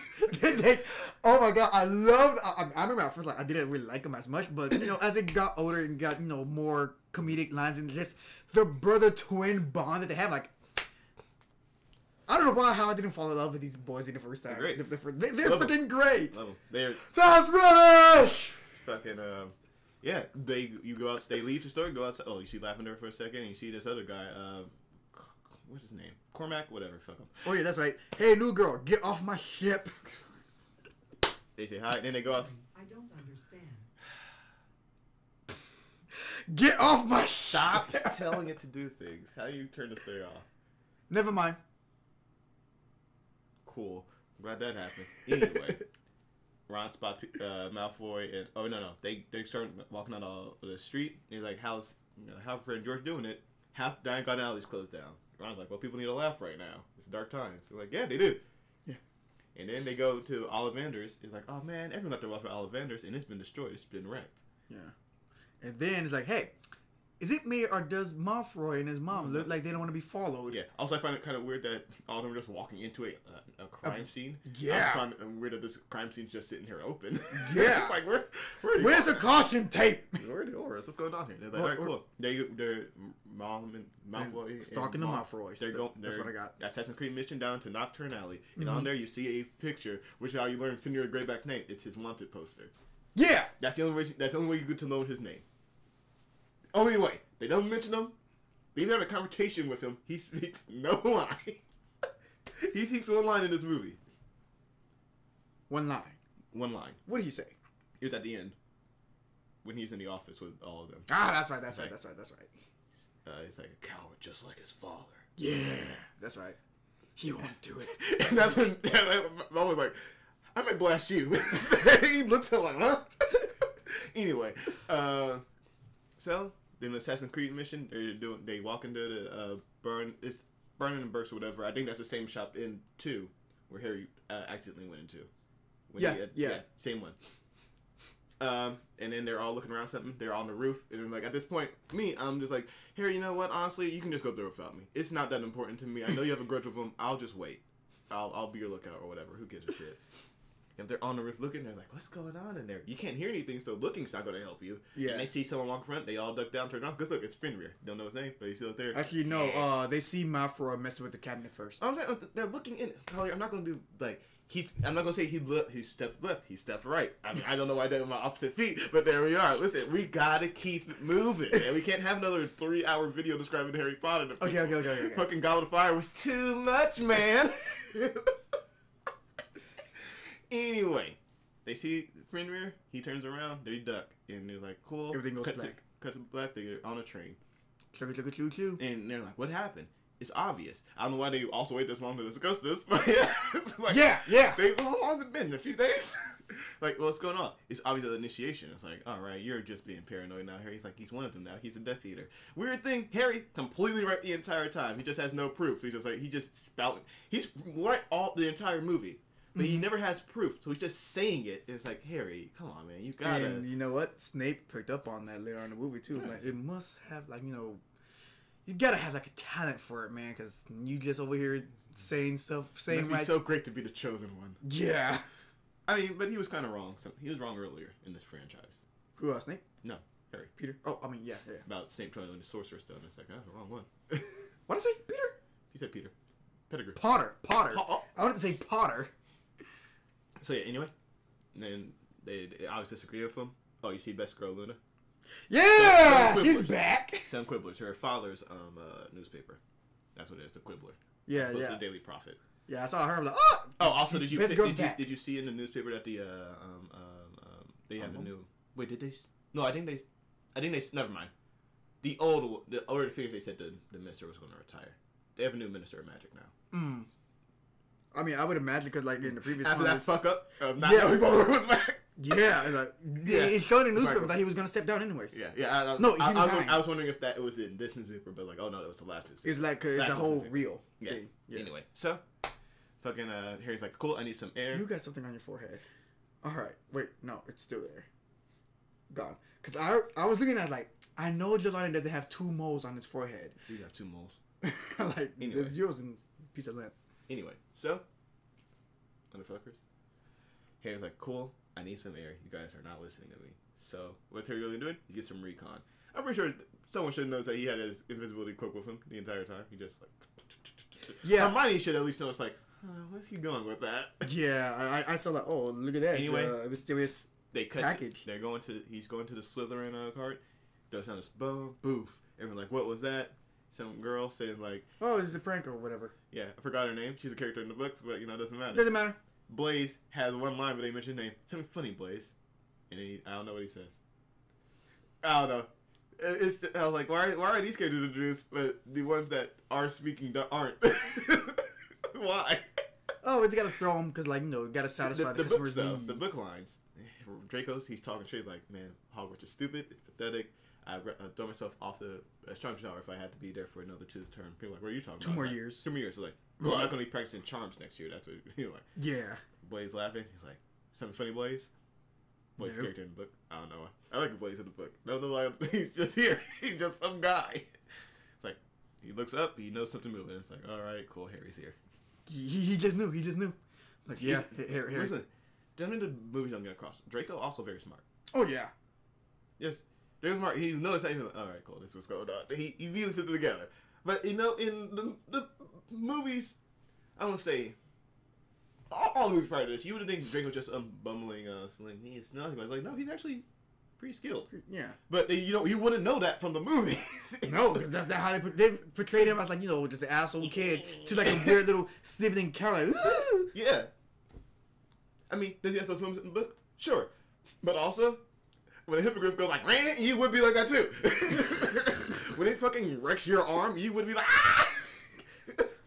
Oh my god, I love. I, I remember at first like I didn't really like him as much, but you know as it got older and got you know more comedic lines and just the brother twin bond that they have like. I don't know why how I didn't fall in love with these boys in the first time. They're great. They're, they're, they're freaking them. great. They're that's rubbish. Fucking um, yeah. They you go out. They leave the store. Go outside. Oh, you see Lavender for a second. And you see this other guy. Um, what's his name? Cormac. Whatever. Fuck him. Oh yeah, that's right. Hey, new girl, get off my ship. They say hi. And then they go out. I don't understand. Get off my ship. Stop telling it to do things. How do you turn this thing off? Never mind. Cool. I'm glad that happened. Anyway, Ron spots uh, Malfoy and oh no no they they start walking out of the street. And he's like, how's you know, how Fred George doing it? Half dying got alley's closed down. Ron's like, well, people need to laugh right now. It's dark times. We're like, yeah, they do. Yeah. And then they go to Ollivander's. He's like, oh man, everyone got their welfare at Ollivander's and it's been destroyed. It's been wrecked. Yeah. And then it's like, hey. Is it me or does Malfoy and his mom mm-hmm. look like they don't want to be followed? Yeah. Also, I find it kind of weird that all of them are just walking into a, a, a crime uh, scene. Yeah. I find it weird that this crime scene's just sitting here open. Yeah. It's like, where, where are Where's the caution tape? Where are the auras? What's going on here? They're like, or, all right, or, cool. They, they're mom and Malfoy. Stalking and mom, the Malfoys. They're going, they're, that's what I got. Assassin's Creed mission down to Nocturne Alley. And mm-hmm. on there you see a picture, which is how you learn Fenrir Greyback's name. It's his wanted poster. Yeah. That's the only way, that's the only way you get to know his name. Oh, anyway, they don't mention him. They even have a conversation with him. He speaks no lines. He speaks one line in this movie. One line. One line. What did he say? It was at the end. When he's in the office with all of them. Ah, that's right, that's like, right, that's right, that's right. Uh, he's like a coward just like his father. Yeah, yeah. That's right. He won't do it. And that's when I was like, I might blast you. He looks at like, huh? Anyway, uh... so, then the Assassin's Creed mission, they're doing, they walk into the uh, burn, it's burning and burst or whatever. I think that's the same shop in two where Harry uh, accidentally went into. When yeah, he, uh, yeah, yeah, same one. Um, and then they're all looking around something. They're on the roof, and then like at this point, me, I'm just like, Harry, you know what? Honestly, you can just go through without me. It's not that important to me. I know you have a grudge with him. I'll just wait. I'll I'll be your lookout or whatever. Who gives a shit? If they're on the roof looking, they're like, what's going on in there? You can't hear anything, so looking's not going to help you. Yeah. And they see someone walk in front, they all duck down, turn off. Because look, it's Fenrir. Don't know his name, but he's still there. Actually, no. Uh, they see Malfoy messing with the cabinet first. I was like, they're looking in. I'm not going to do, like, he's. I'm not going to say he looked, he stepped left, he stepped right. I mean, I don't know why they're on my opposite feet, but there we are. Listen, we got to keep it moving, man. We can't have another three-hour video describing Harry Potter. To okay, okay, okay, okay. Fucking okay. Goblet of Fire was too much, man. Anyway, they see Fenrir, he turns around, they duck, and they're like, cool. Everything goes cut black. To, cut to black, they're on a train. Choo, choo, choo, choo. And they're like, what happened? It's obvious. I don't know why they also wait this long to discuss this, but yeah. It's like, yeah, yeah. They, well, how long has it been? A few days? Like, well, what's going on? It's obvious the initiation. It's like, all right, you're just being paranoid now, Harry. He's like, he's one of them now. He's a Death Eater. Weird thing, Harry, completely right the entire time. He just has no proof. He's just like, he just spouting. He's right all the entire movie. But mm-hmm. he never has proof, so he's just saying it. And it's like, Harry, come on, man, you gotta. And you know what? Snape picked up on that later on in the movie too. Yeah. Like, it must have, like, you know, You gotta have like a talent for it, man, because you just over here saying stuff, saying right. It's so great to be the chosen one. Yeah. I mean, but he was kind of wrong. So he was wrong earlier in this franchise. Who, uh, Snape? No, Harry. Peter. Oh, I mean, yeah, yeah. About Snape trying to learn the Sorcerer's Stone. It's like, oh, the wrong one. What did I say? Peter? You said Peter. Pettigrew. Potter. Potter. Pa I wanted to say Potter. So yeah. Anyway, and then they, they obviously disagree with him. Oh, you see, best girl Luna. Yeah, Sam, Sam he's back. Sam Quibbler's her father's um uh, newspaper. That's what it is, the Quibbler. Yeah, yeah. The Daily Prophet. Yeah, I saw her. I'm like, oh. Oh, also, did you did, did you did you see in the newspaper that the uh, um um um they have um, a new? Wait, did they? No, I think they. I think they. Never mind. The old the Order of the Phoenix. They said the the minister was going to retire. They have a new minister of magic now. Mm. I mean, I would imagine because like in the previous after that fuck up, uh, not yeah, Voldemort was back. Yeah, like, yeah. It showed in the newspaper that he was gonna step down anyways. Yeah, yeah. I, I, no, he I, I, was, I was wondering if that it was in this newspaper, but like, oh no, that was the last newspaper. It was like uh, it's a whole real yeah. thing. Yeah. Anyway, so fucking uh, Harry's like, cool. I need some air. You got something on your forehead. All right, wait, no, it's still there. Gone. Cause I I was looking at like I know Jelani doesn't have two moles on his forehead. You have two moles. Like anyway. There's yours in piece of land. Anyway, so motherfuckers. Harry's like, cool. I need some air. You guys are not listening to me. So, what's Harry really doing? He gets some recon. I'm pretty sure someone should have noticed that he had his invisibility cloak with him the entire time. He just like... Yeah. Hermione should at least know. It's like, oh, where's he going with that? Yeah, I, I saw that. Oh, look at that. Anyway, it's a mysterious they cut package. To, they're going to... He's going to the Slytherin uh, cart. Does sound this boom, boof. Everyone's like, what was that? Some girl saying like... Oh, it's a prank or whatever. Yeah, I forgot her name. She's a character in the books, but, you know, it doesn't matter. Doesn't matter. Blaze has one line, but they mention name. Something funny, Blaze, and he, I don't know what he says. I don't know. It's just, I was like, why? Are, why are these characters introduced, but the ones that are speaking aren't? Why? Oh, it's gotta throw them because, like, you know, gotta satisfy the, the, the customers' books, though, needs. The book lines. Draco's. He's talking shit. He's like, man, Hogwarts is stupid. It's pathetic. I uh, throw myself off the charm tower if I had to be there for another two term. People are like, what are you talking two about? Two more like, years. Two more years. So like, well, I'm gonna be practicing charms next year. That's what you're like. Yeah. Blaze laughing. He's like, something funny, Blaze. Blaze's nope. character in the book. I don't know. I like Blaze in the book. No, no, like, he's just here. He's just some guy. It's like he looks up. He knows something moving. It's like, all right, cool. Harry's here. He he just knew. He just knew. Like yeah, Harry. Harry's. None of the movies I'm gonna cross. Draco also very smart. Oh yeah. Yes. There's Mark. He noticed that. He was like, all right, cool. This is what's going on. He, he really put it together. But, you know, in the, the movies, I don't say, all, all movies prior to this, you would have think Draco just um, bumbling, uh, sling, he's nothing. But, like, no, he's actually pretty skilled. Yeah. But, you know, you wouldn't know that from the movies. No, because that's not how they, put, they portrayed him as, like, you know, just an asshole kid to, like, a weird little sniveling cow. Like, yeah. I mean, does he have those moments in the book? Sure. But also... when a hippogriff goes like, man, you would be like that too. When it fucking wrecks your arm, you would be like, ah!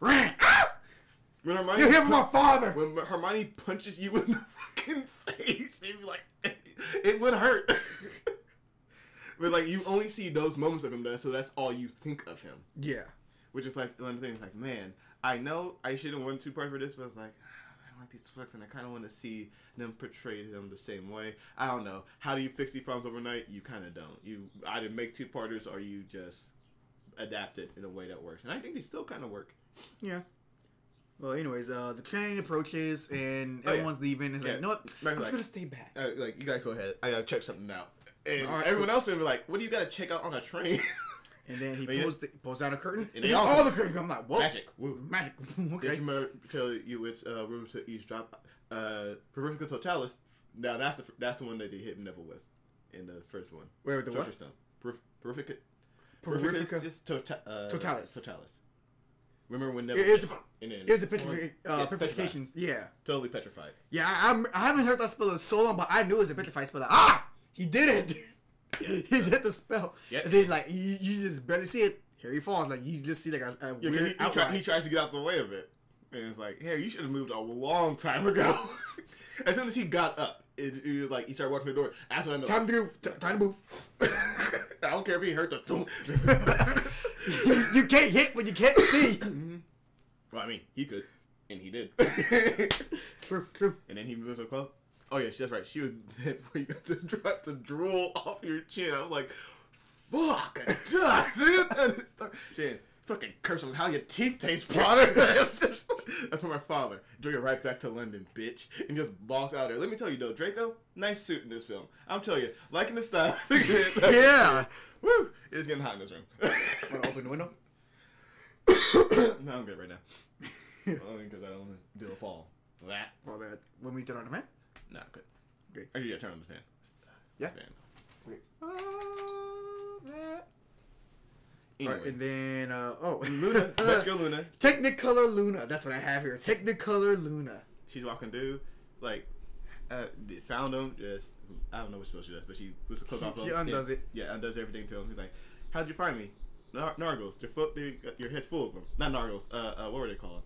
Ran! Ah! When Hermione, you're here for my father! When Hermione punches you in the fucking face, you'd be like, it would hurt. But like, you only see those moments of him, so that's all you think of him. Yeah. Which is like, one of the things like, man, I know I should have won two parts for this, but I was like, like these fucks, and I kind of want to see them portray them the same way. I don't know. How do you fix these problems overnight? You kind of don't. You either make two-parters or you just adapt it in a way that works. And I think they still kind of work. Yeah. Well, anyways, uh, the train approaches, and everyone's oh, yeah. leaving. It's yeah. like, no, I'm just going to stay back. Uh, like, you guys go ahead. I got to check something out. And right, everyone cool. else will be like, what do you got to check out on a train? And then he pulls, the, pulls out a curtain, and, and he all the curtain. I'm like, whoa. Magic. Woo. Magic. Okay. Did tell you it's uh, room to eavesdrop? Uh, Perversical Totalis. Now, that's the that's the one that they hit Neville with in the first one. Wait, with the Sorcerer Stone. Perversica Totalis. Totalis. Remember when Neville... It, it was a petrification. Uh, petrifications. Yeah. Totally petrified. Yeah, I, I'm, I haven't heard that spell in so long, but I knew it was a petrified spell. Like, ah! He did it! Yeah, he so. did the spell. Yep. And then, like, you, you just barely see it. Harry falls. Like, you just see, like, a, a yeah, weird he, he, try, he tries to get out the way of it. And it's like, Harry, you should have moved a long time ago. As soon as he got up, it, it, it, like, he started walking the door. That's what I know. Time to move. Time to move. I don't care if he hurt the tomb. you, you can't hit when you can't see. Well, I mean, he could. And he did. True, true. And then he moved to the club. Oh yeah, that's right. She was hit for you to drop the drool off your chin. I was like, fuck, it does, dude. And it started, dude, fucking curse on how your teeth taste, Potter. Just, that's from my father. Drew you right back to London, bitch. And just walked out there. Let me tell you, though, Draco, nice suit in this film. I'm telling you, liking the style. Yeah. Woo. It's getting hot in this room. Want to open the window? No, I'm good right now. Only because I don't want to do a fall. That. Well, that. When we turn on the fan? Nah, good. Okay. Actually, yeah, turn on the fan. Yeah. Fan. Wait. Uh, that. Anyway. Right, and then, uh, oh. Luna. Best girl Luna. Technicolor Luna. That's what I have here. Technicolor Luna. She's walking through. Like, uh, found him. Just, I don't know what spell she does, but she puts the cloak off him. She undoes it. Yeah, undoes everything to him. He's like, how'd you find me? Nar nargles. They're full, they're, your head full of them. Not nargles. Uh, uh, what were they called?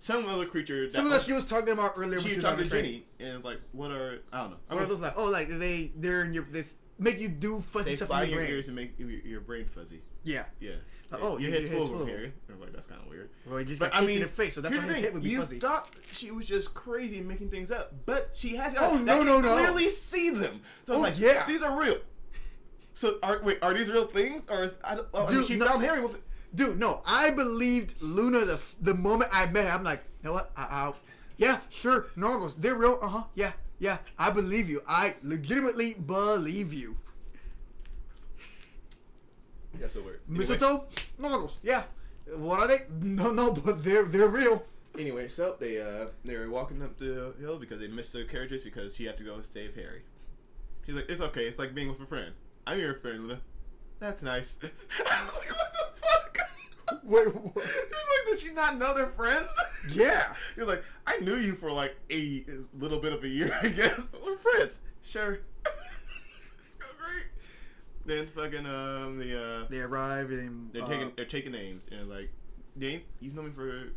Some other creature. That Some of that she was talking about earlier. She, she was talking to Ginny, and like, what are I don't know. I what are those like? Oh, like they they're in your they make you do fuzzy they stuff in your, your brain. Ears and make your, your brain fuzzy. Yeah, yeah. Like, oh, your, your head's, head's full, full of hair. I'm like, that's kind of weird. Well, he just but, got kicked I mean, in the face, so that's why his head would be you fuzzy. You thought she was just crazy making things up, but she has. Oh no no no! Clearly see them. So I was oh, like, yeah, these are real. So are wait, are these real things or is I don't? Oh, Dude, I mean, she no, found Harry with. Dude, no, I believed Luna the the moment I met her. I'm like, you know what? I, I, yeah, sure, Nargles, they're real. Uh huh. Yeah, yeah, I believe you. I legitimately believe you. Yeah, so weird. Anyway. Mistletoe, Nargles. Yeah, what are they? No, no, but they're they're real. Anyway, so they uh they were walking up the hill because they missed the carriages because she had to go save Harry. She's like, it's okay. It's like being with a friend. I'm your friend, Luna. That's nice. I was like, what the. Wait, what? She was like, did she not know they're friends? Yeah. He was like, I knew you for like a little bit of a year, I guess. But we're friends. Sure. It's going great. Then fucking um the uh they arrive and they're uh, taking they're taking names and like, Dane, you've known me for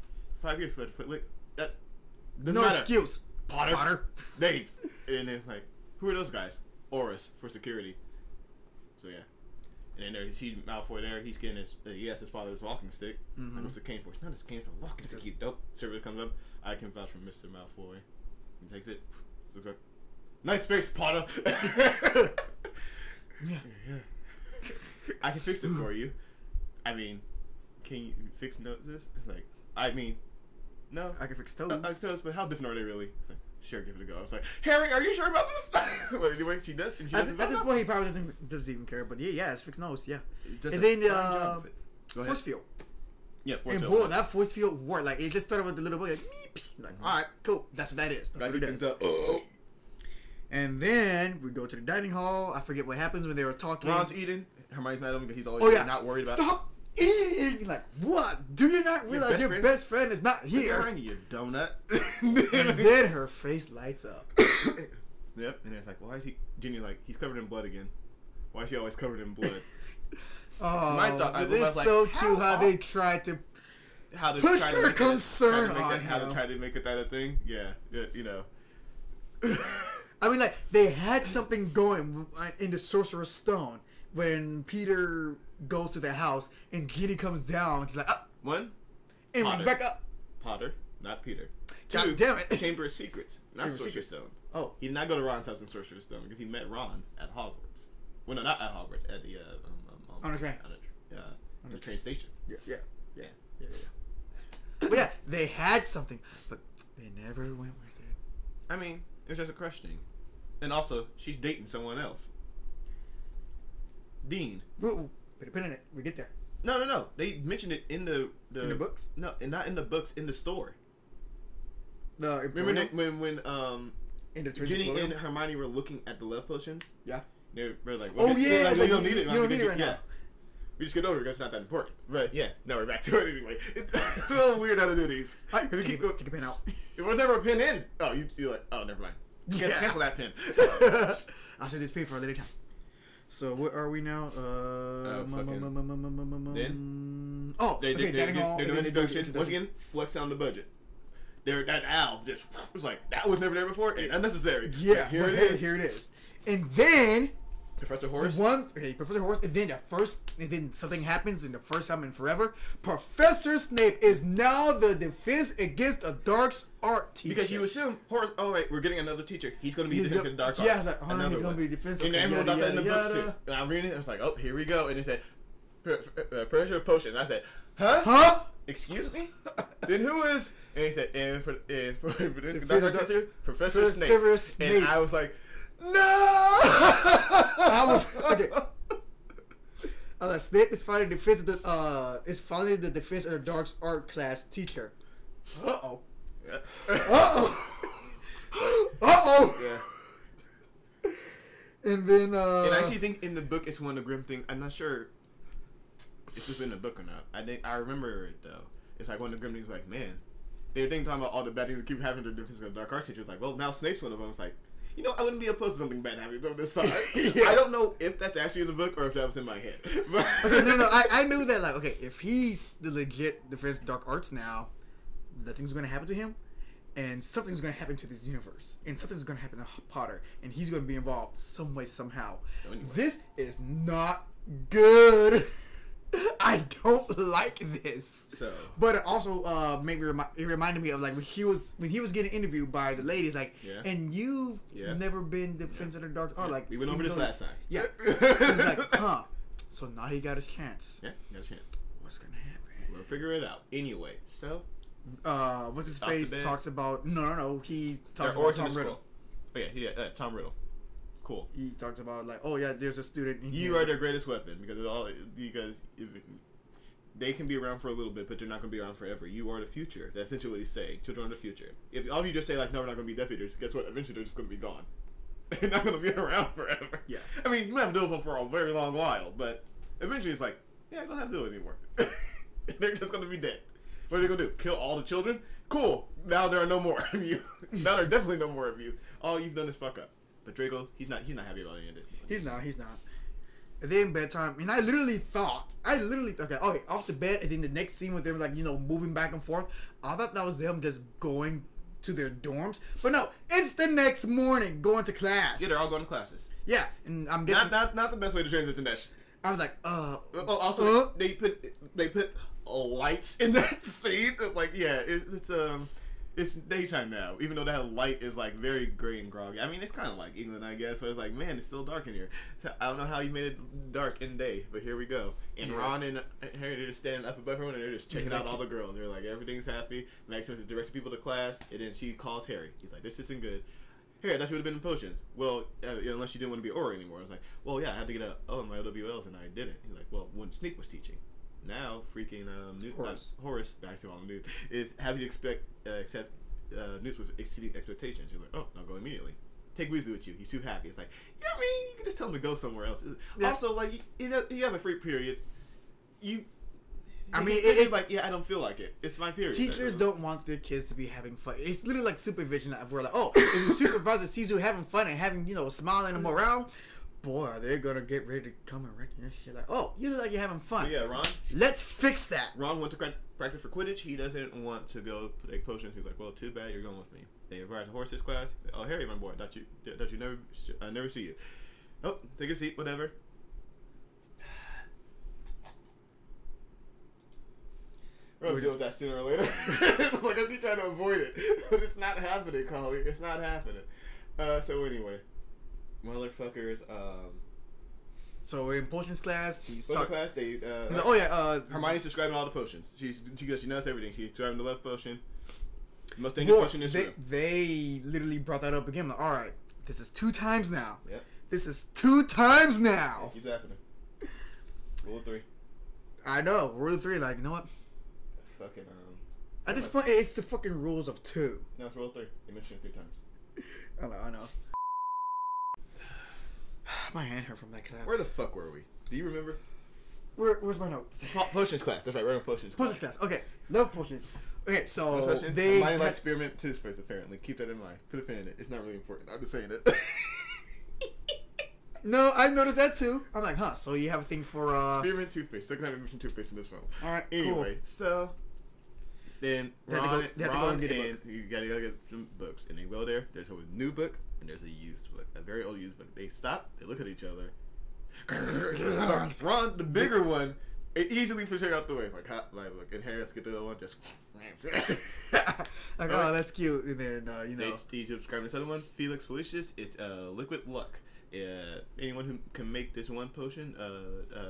five years, but Flitwick. That's no matter. Excuse. Potter. Potter. Names. And then like, who are those guys? Orus for security. So yeah. And then there, she's Malfoy there. He's getting his, uh, he asked his father's walking stick. Mm-hmm. Like, what's it cane for? It's not his cane, it's a walking stick. Keep dope. Server comes up. I can vouch for Mister Malfoy. He takes it. Looks like, nice face, Potter. Yeah. Yeah. I can fix it for you. I mean, can you fix noses? It's like, I mean, no. I can fix toes. I, I fix toes, but how different are they really? It's like, sure, give it a go. I was like, Harry, are you sure about this? But anyway, she does. She at, does at this point, he probably doesn't doesn't even care. But yeah, yeah, it's fixed nose. Yeah, and then uh, force field. Yeah, force field. And boy, that force field worked. Like it just started with the little boy. Like, like mm-hmm. all right, cool. That's what that is. That's what it is. Up. And then we go to the dining hall. I forget what happens when they were talking. Ron's eating. Hermione's not eating because he's always oh, yeah. not worried about. Stop eating. You're like, what? Do you not realize your best, your friend? best friend is not here? Behind you, your donut. And then her face lights up. Yep. And it's like, why is he? Ginny's like, he's covered in blood again. Why is he always covered in blood? Oh, my thought, I it's like, so how cute how all, they tried to how to push try her to make concern that, on that, him. How to try to make it that a thing. Yeah, yeah, you know. I mean, like they had something going in the Sorcerer's Stone when Peter goes to the house and Ginny comes down. She's like, up. One. And Potter. runs back up. Potter, not Peter. Two, God damn it. Chamber of Secrets, not Chamber Sorcerer's Stone. Oh. He did not go to Ron's house in Sorcerer's Stone because he met Ron at Hogwarts. Well, no, not at Hogwarts, at the, uh, um, um, um, on, okay. on, a, uh, on the train station. Yeah, yeah, yeah, yeah, yeah. But yeah, they had something, but they never went with it. I mean, it was just a crush thing. And also, she's dating someone else. Dean. Ooh, put a pin in it. We get there. No, no, no. They mentioned it in the... the in the books? No, and not in the books, in the store. No, remember they, when when um Ginny and Hermione were looking at the love potion? Yeah, they were like, well, "Oh yeah, like, like, you don't need it. You don't need it right yeah. now. We just get over it because it's not that important." But yeah, now we're back to it anyway. It's a little weird how to do these. Right, take, keep a, take a pin out. If we're never a pin in, oh, you you like, oh, never mind. Cancel, yeah. cancel that pin. I'll save this pin for a later time. So what are we now? Uh, then oh, they did they're doing deduction once again. Flex on the budget. There, that owl just was like, that was never there before. It's unnecessary. Yeah, like, here it is. Here it is. And then Professor Horace? One, okay, Professor Horace, and then the first, and then something happens in the first time in forever. Professor Snape is now the defense against a dark art teacher. Because you assume, Horace, oh wait, we're getting another teacher. He's going to be he's defense against dark yeah, art. Yeah, like, oh, he's going to be defense against dark art. And everyone got that in the book too. And I'm reading it, I was like, oh, here we go. And it said, pressure potion. And I said, huh? Huh? Excuse me? Then who is? And he said, and for, and for, for the doctor, doctor, Professor Snape. Professor Snape. And I was like, no! I was okay. Uh, Snape is finally the defense of the uh is finally the defense of the dark art class teacher. Uh oh. Yeah. Uh oh. uh oh. Yeah. And then. Uh, and I actually think in the book it's one of the grim things. I'm not sure if it's in the book or not. I think I remember it though. It's like one of the grim things. Like man, they were thinking talking about all the bad things that keep happening to the defense of the dark art teacher. It's like well now Snape's one of them. It's like. You know, I wouldn't be opposed to something bad happening on this side. Yeah. I don't know if that's actually in the book or if that was in my head. Okay, no, no, I, I knew that, like, okay, if he's the legit defense of dark arts now, nothing's going to happen to him, and something's going to happen to this universe, and something's going to happen to Potter, and he's going to be involved some way, somehow. So anyway. This is not good. I don't like this. So. But it also uh, made me remind it reminded me of like when he was when he was getting interviewed by the ladies like yeah. and you've yeah. never been defense yeah. of the dark art yeah. like we went over this though, last time. Yeah. He's like, huh. So now he got his chance. Yeah, he got a chance. What's gonna happen? We'll figure it out. Anyway, so uh what's his face talks about no no no he talks about Tom Riddle. Oh yeah, he did uh, Tom Riddle. Cool. He talks about like, oh yeah, there's a student. In you here. Are their greatest weapon because it's all because if it, they can be around for a little bit, but they're not going to be around forever. You are the future. That's essentially what he's saying. Children are the future. If all of you just say like, no, we're not going to be that future, guess what? Eventually, they're just going to be gone. They're not going to be around forever. Yeah. I mean, you might have to deal with them for a very long while, but eventually, it's like, yeah, I don't have to do it anymore. They're just going to be dead. What are they going to do? Kill all the children? Cool. Now there are no more of you. Now there are definitely no more of you. All you've done is fuck up. But Draco, he's not he's not happy about any of this. He's not, he's not. And then bedtime, and I literally thought, I literally, okay, okay, off the bed, and then the next scene where they were like, you know, moving back and forth, I thought that was them just going to their dorms. But no, it's the next morning, going to class. Yeah, they're all going to classes. Yeah, and I'm guessing. Not, not, not the best way to transition that shit. I was like, uh. Oh, also, uh, they, they put they put lights in that scene. It's like, yeah, it, it's, um. It's daytime now, even though that light is like very gray and groggy. I mean, it's kind of like England, I guess, where it's like, man, it's still dark in here. So I don't know how you made it dark in day, but here we go. And yeah. Ron and Harry, they're just standing up above everyone, and they're just checking exactly. out all the girls. They're like, everything's happy. Max wants to direct people to class, and then she calls Harry. He's like, this isn't good. Harry, I thought you would have been in potions. Well, uh, unless you didn't want to be aura anymore. I was like, well, yeah, I had to get a O in my O W Ls, and I didn't. He's like, well, when Snape was teaching. Now, freaking um, Newt, Horace, uh, Horace I still call him Newt, is having to expect, uh, accept uh, Newt with exceeding expectations. You're like, oh, I'll go immediately. Take Weasley with you. He's too happy. It's like, yeah, I mean, you can just tell him to go somewhere else. Yeah. Also, like, you, you, know, you have a free period. You, I mean, it's it, like, yeah, I don't feel like it. It's my period. Teachers don't want their kids to be having fun. It's literally like supervision. We're like, oh, if the supervisor sees you having fun and having, you know, smiling them around. Boy, they're gonna get ready to come and wreck your shit. Like, oh, you look like you're having fun. Yeah, Ron. Let's fix that. Ron went to practice for Quidditch. He doesn't want to go take potions. He's like, well, too bad. You're going with me. They invited the horses class. He's like, oh, Harry, my boy, thought you, thought you never, I never see you. Oh, take a seat, whatever. We're gonna deal with that sooner or later. It's like I'm just trying to avoid it, but it's not happening, Collier. It's not happening. Uh, so anyway. Motherfuckers. Um, so in potions class, he's potion class. They. Uh, no, oh yeah. Uh, Hermione's describing all the potions. She's she goes. She knows everything. She's describing the love potion. Most dangerous potion is real. They literally brought that up again. Like, all right, this is two times now. Yep. This is two times now. Keep happening. Rule of three. I know. Rule of three. Like you know what? Fucking. Um, At this point, it's the fucking rules of two. No, it's rule of three. They mentioned it three times. I know. I know. My hand hurt from that class. Where the fuck were we? Do you remember? Where, where's my notes? Potions class. That's right. We're in potions class. Potions class. Okay. Love potions. Okay, so potions? They... Hermione likes spearmint toothpaste, apparently. Keep that in mind. Put a pin in it. It's not really important. I'm just saying it. No, I noticed that too. I'm like, huh, so you have a thing for... Uh... Spearmint toothpaste. Second time I mentioned toothpaste in this film. Alright, anyway, cool. So... Then Ron, they have to go, they have Ron to go and get a book. You gotta go get some books. And they go there. There's a new book. And there's a used book, a very old used book. They stop, they look at each other, Ron, the bigger one, it easily pushed her out the way. It's like, hot, like, look, and Harris get the other one, just. Like, like, oh, that's cute. And then, uh, you know. Egypt described this other one, Felix Felicis. It's uh, liquid luck. Uh, anyone who can make this one potion, uh, uh,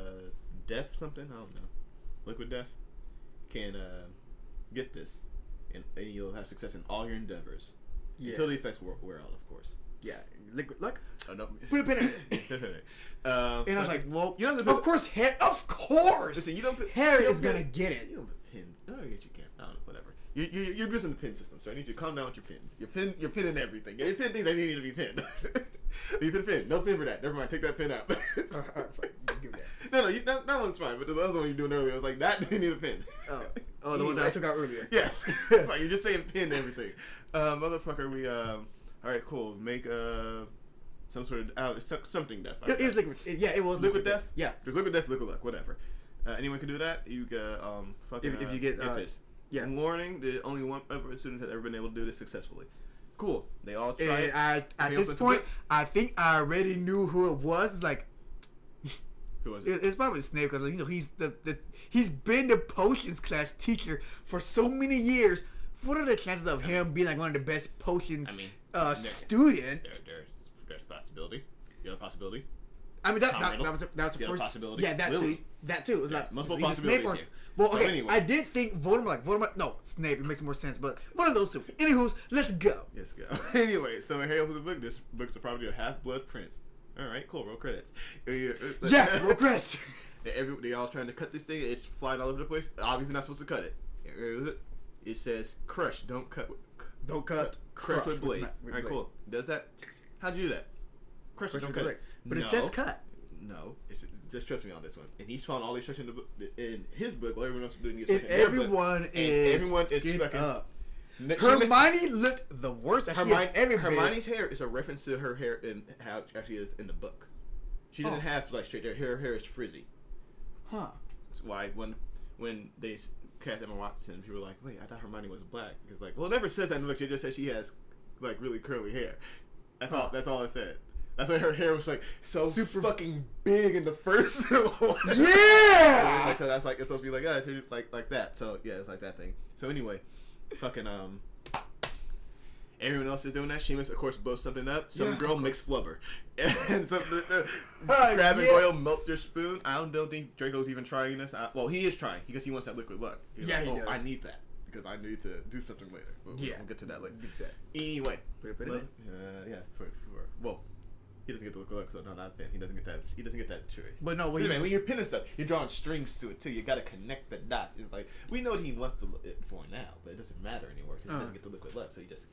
death something, I don't know, liquid death, can uh, get this, and, and you'll have success in all your endeavors. Yeah. Until the effects wear out, of course. Yeah, liquid luck. Oh, no. Put a pin in it. um, and I was like, well, you don't have to of course, hair, of course. Listen, you don't. Harry is gonna get it. You don't put pins. Oh, yes, you can. I don't know, whatever. You, you, you're using the pin system, so I need you to calm down with your pins. You're pin, you're pinning everything. You're pinning things that need to be pinned. You pin a pin. No pin for that. Never mind. Take that pin out. uh, uh, give that. No, no, you, that, that one's fine. But the other one you were doing earlier, I was like, that didn't need a pin. Oh, oh the one that I took out earlier. Yes. It's like you're just saying pin everything. Uh, motherfucker, we. Um, all right, cool. Make uh, some sort of uh, something death. It, it was liquid. It, yeah, it was liquid, liquid death. death. Yeah, there's liquid death, liquid luck, whatever. Uh, anyone can do that. You get um, fucking. If, if you get, uh, get this. Yeah. Warning, the only one student has ever been able to do this successfully. Cool. They all tried. And I, at this point, I think I already knew who it was. It's like, who was it? it it's probably Snape, because, like, you know, he's the, the he's been the potions class teacher for so many years. What are the chances of I him mean, being like one of the best potions I mean, uh, there, student? There, there, there's possibility. The other possibility. I mean, that, that, that was a, that was the, the first possibility. Yeah, that Lily. too. That too. It was yeah, like multiple possibilities Snape or, here. Well, so okay, anyway. I did think Voldemort, like Voldemort. No, Snape. It makes more sense. But one of those two. Anywho's, let's go. Let's go. Anyway, so Harry opens the book. This book's the property of Half-Blood Prince. All right, cool. Roll credits. Yeah, roll credits. They, every, they all trying to cut this thing. It's flying all over the place. Obviously, not supposed to cut it. Here is it. It says crush, don't cut. Don't cut. Crush, crush with blade. With with All right, blade. cool. Does that? How'd you do that? Crush, crush don't cut. Blade. But no, it says cut. No, it's, just trust me on this one. And he's found all the instruction in, the, in his book. While everyone else is doing his. Everyone book. is. And everyone is fucking up. Hermione looked the worst. Hermione, Hermione's hair is a reference to her hair in how it actually is in the book. She doesn't oh. have like straight hair. Her hair is frizzy. Huh. That's why when when they. Cast Emma Watson, people were like, wait, I thought Hermione was black. It's like, well, it never says that in the book. She just says she has, like, really curly hair. That's all That's all it said. That's why her hair was, like, so super fucking big in the first one. Yeah! Like, so that's, like, it's supposed to be, like, oh, it's like, like that. So, yeah, it's like that thing. So, anyway, fucking, um, everyone else is doing that. Seamus, of course, blows something up. Some yeah, girl makes flubber. And some uh, uh, crab yeah. and oil melt their spoon. I don't, don't think Draco's even trying this. I, well, he is trying because he wants that liquid luck. He's yeah, like, he oh, does. I need that because I need to do something later. We'll, yeah. We'll get to that later. That. Anyway. Put it, put it well, in. Uh, yeah. For, for, well, he doesn't get the liquid luck, so no, not then. He doesn't get that. He doesn't get that choice. But no, wait, man, when you're pinning stuff, you're drawing strings to it, too. You got to connect the dots. It's like, we know what he wants to look it for now, but it doesn't matter anymore because uh. he doesn't get the liquid luck, so he just...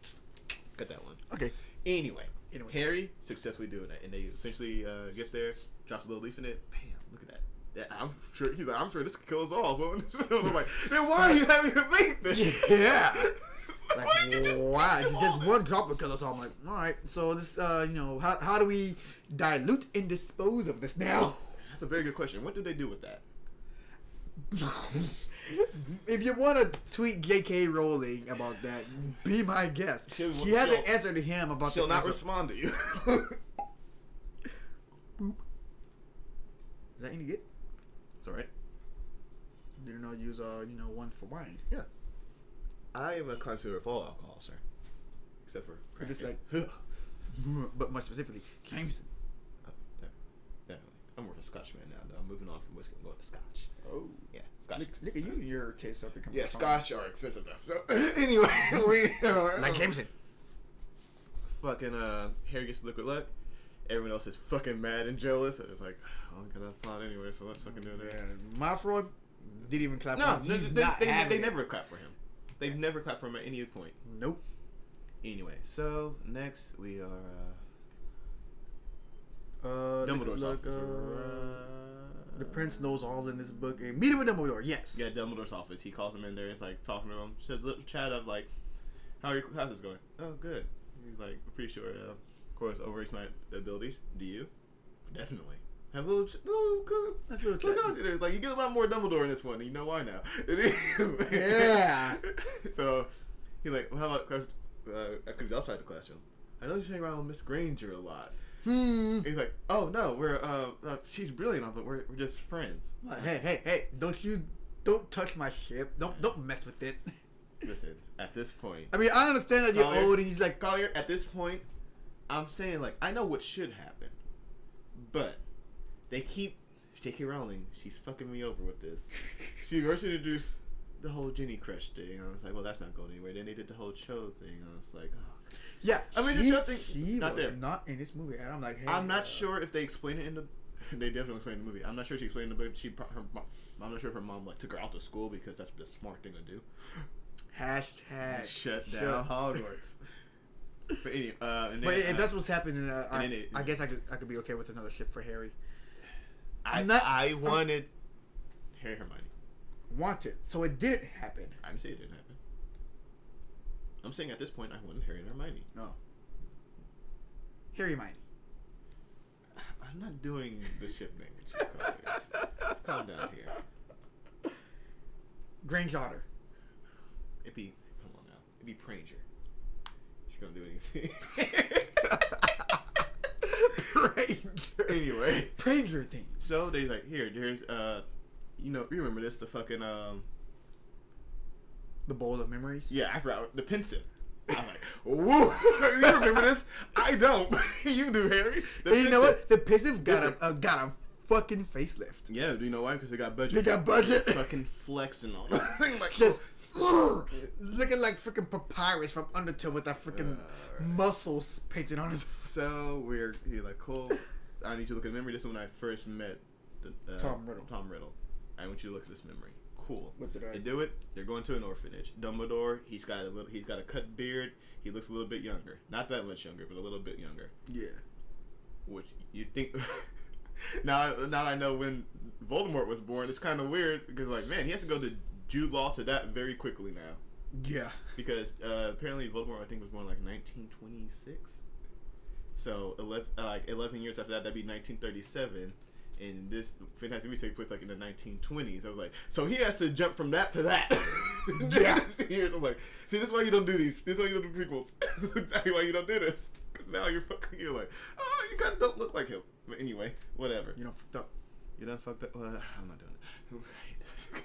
Cut that one. Okay. Anyway, anyway, Harry successfully doing that, and they eventually uh, get there. Drops a little leaf in it. Bam! Look at that. that I'm sure he's like, I'm sure this could kill us all. But I'm like, then why are you having to make this? Yeah. Like, why did you just why? Just, just one drop would kill us all. I'm like, all right. So this, uh, you know, how how do we dilute and dispose of this now? That's a very good question. What do they do with that? If you want to tweet J K. Rowling about that, be my guest. She, she hasn't answered to him about that. She'll not answer. respond to you. Boop. Is that any good? It's alright. You know, use uh, you know, one for wine. Yeah. I am a connoisseur of all alcohol, sir. Except for crack. Just like, but more specifically, Jameson. I'm more of a Scotchman now, though. I'm moving off from whiskey. I'm going to Scotch. Oh. Yeah. Scotch. Look at you and your tastes are becoming. Yeah, Scotch are expensive, though. So, anyway, we are. Like Jameson. Fucking, uh, Harry gets liquid luck. Everyone else is fucking mad and jealous. And it's like, I'm going to plot anyway, so let's fucking do that. Yeah. Malfoy didn't even clap no, for him. No, they, not they, they never clap for him. They've yeah. never clapped for him at any point. Nope. Anyway, so next we are, uh, Uh, Dumbledore's like, office. Uh, the prince knows all in this book. And meet him with Dumbledore. Yes. Yeah, Dumbledore's office. He calls him in there. It's like talking to him. Just a little chat of like, how are your classes going? Oh, good. He's like, I'm pretty sure. Uh, of course, overreach my abilities. Do you? Definitely. Have a little. Ch little, That's a little, little chat. Like you get a lot more Dumbledore in this one. You know why now? Yeah. So he's like, well, how about? Uh, I could be outside the classroom. I know you hang around with Miss Granger a lot. hmm. He's like, oh no, we're uh, uh she's brilliant, but we're we're just friends. Like, hey, hey, hey! Don't you don't touch my ship. Don't don't mess with it. Listen, at this point, I mean, I understand that you're Collier, old and he's like Collier. At this point, I'm saying like I know what should happen, but they keep J K. Rowling. She's fucking me over with this. She first introduced the whole Ginny crush thing. I was like, well, that's not going anywhere. Then they did the whole Cho thing. I was like, oh. Yeah, I mean, he, the Cho thing, he not was there. not in this movie. And I'm like, hey, I'm not uh, sure if they explain it in the. They definitely explain it in the movie. I'm not sure if she explained it, but she. Her, her, I'm not sure if her mom like took her out to school because that's the smart thing to do. Hashtag shut down Hogwarts. But anyway, uh, and then, but if uh, that's what's happening, uh, I, it, I guess I could I could be okay with another ship for Harry. I not, I wanted I, Harry Hermione. Wanted, so it didn't happen. I'm saying it didn't happen. I'm saying at this point I wanted Harry and Hermione. No. Harry Hermione. I'm not doing the shit thing. Let's calm down here. Grangeotter. It'd be come on now. It'd be Pranger. She's gonna do anything. Pranger. Anyway, Pranger thing. So they're like, here, there's uh, you know, you remember this? The fucking um, the bowl of memories. Yeah, I forgot the pensive. I'm like, woo! You remember this? I don't. You do, Harry. The and you know what? The pensive got a, a got a fucking facelift. Yeah, do you know why? Because they got budget. They got budget. Fucking flexing on. Like, just. Looking like freaking Papyrus from Undertale with that freaking uh, muscles painted on his. So weird. He's like, cool. I need you to look at the memory. This is when I first met the, uh, Tom Riddle. Tom Riddle. I want you to look at this memory. Cool. What did I? They do it. They're going to an orphanage. Dumbledore. He's got a little. He's got a cut beard. He looks a little bit younger. Not that much younger, but a little bit younger. Yeah. Which you think? now, now I know when Voldemort was born. It's kind of weird because, like, man, he has to go to. Jude Law to that very quickly now. Yeah. Because uh, apparently Voldemort, I think, was born like nineteen twenty-six. So eleven, uh, like eleven years after that, that'd be nineteen thirty-seven. And this Fantastic Beasts takes place like in the nineteen twenties. I was like, so he has to jump from that to that. Yeah. Years. I'm like, see, this is why you don't do these. This is why you don't do prequels. This is exactly why you don't do this. Because now you're fucking, you're like, oh, you kind of don't look like him. But anyway, whatever. You don't fucked up. You done fucked up. Well, I'm not doing it.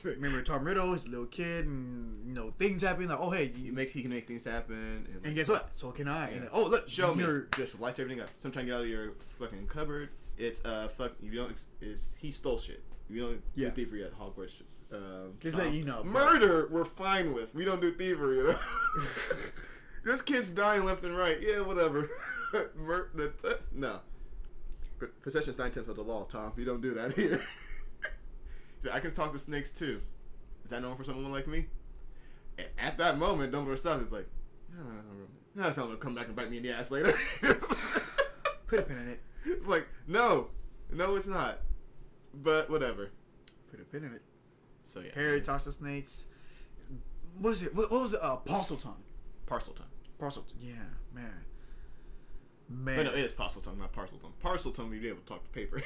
Remember Tom Riddle, he's a little kid, and, you know, things happen. Like, oh, hey, you he make he can make things happen. And, and like, guess what? So can I. Yeah. And, oh, look, show me. Just lights everything up. So I'm trying to get out of your fucking cupboard. It's uh, fuck. If you don't, is he stole shit. If you don't yeah. do thievery at Hogwarts. Just, um, just um, let you know. Murder, bro. We're fine with. We don't do thievery. You know? There's kids dying left and right. Yeah, whatever. Mur the th no. Possession's nine tenths of the law, Tom. You don't do that here. So I can talk to snakes too. Is that known for someone like me? And at that moment, Dumbledore stops. It's like, no, no, no, that's not gonna come back and bite me in the ass later. Put a pin in it. It's like, no, no, it's not. But whatever. Put a pin in it. So yeah. Harry talks to snakes. What was it? What, what was it? Uh, Parseltongue. Parseltongue. Parseltongue. Yeah, man. Man. But no, it is Parseltongue, not Parseltongue. Parseltongue, you'd be able to talk to paper.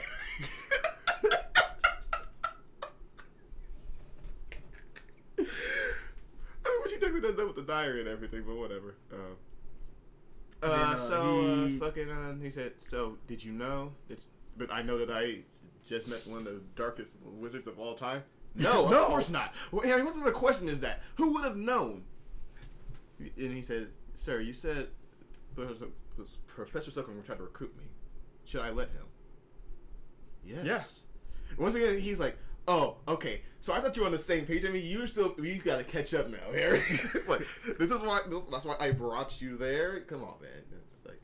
I mean, what you technically does that with the diary and everything, but whatever. Uh, uh, then, uh so he, uh, fucking, um, he said, so did you know? That, but I know that I just met one of the darkest wizards of all time. No, no. Of course not. Well, Harry, what sort of question is that? Who would have known? And he says, sir, you said. Professor Slughorn tried to recruit me. Should I let him? Yes. Yes. Once again, he's like, "Oh, okay. So I thought you were on the same page. I mean, you're still. You got to catch up now, Harry. Like, this is why. That's why I brought you there. Come on, man." It's like,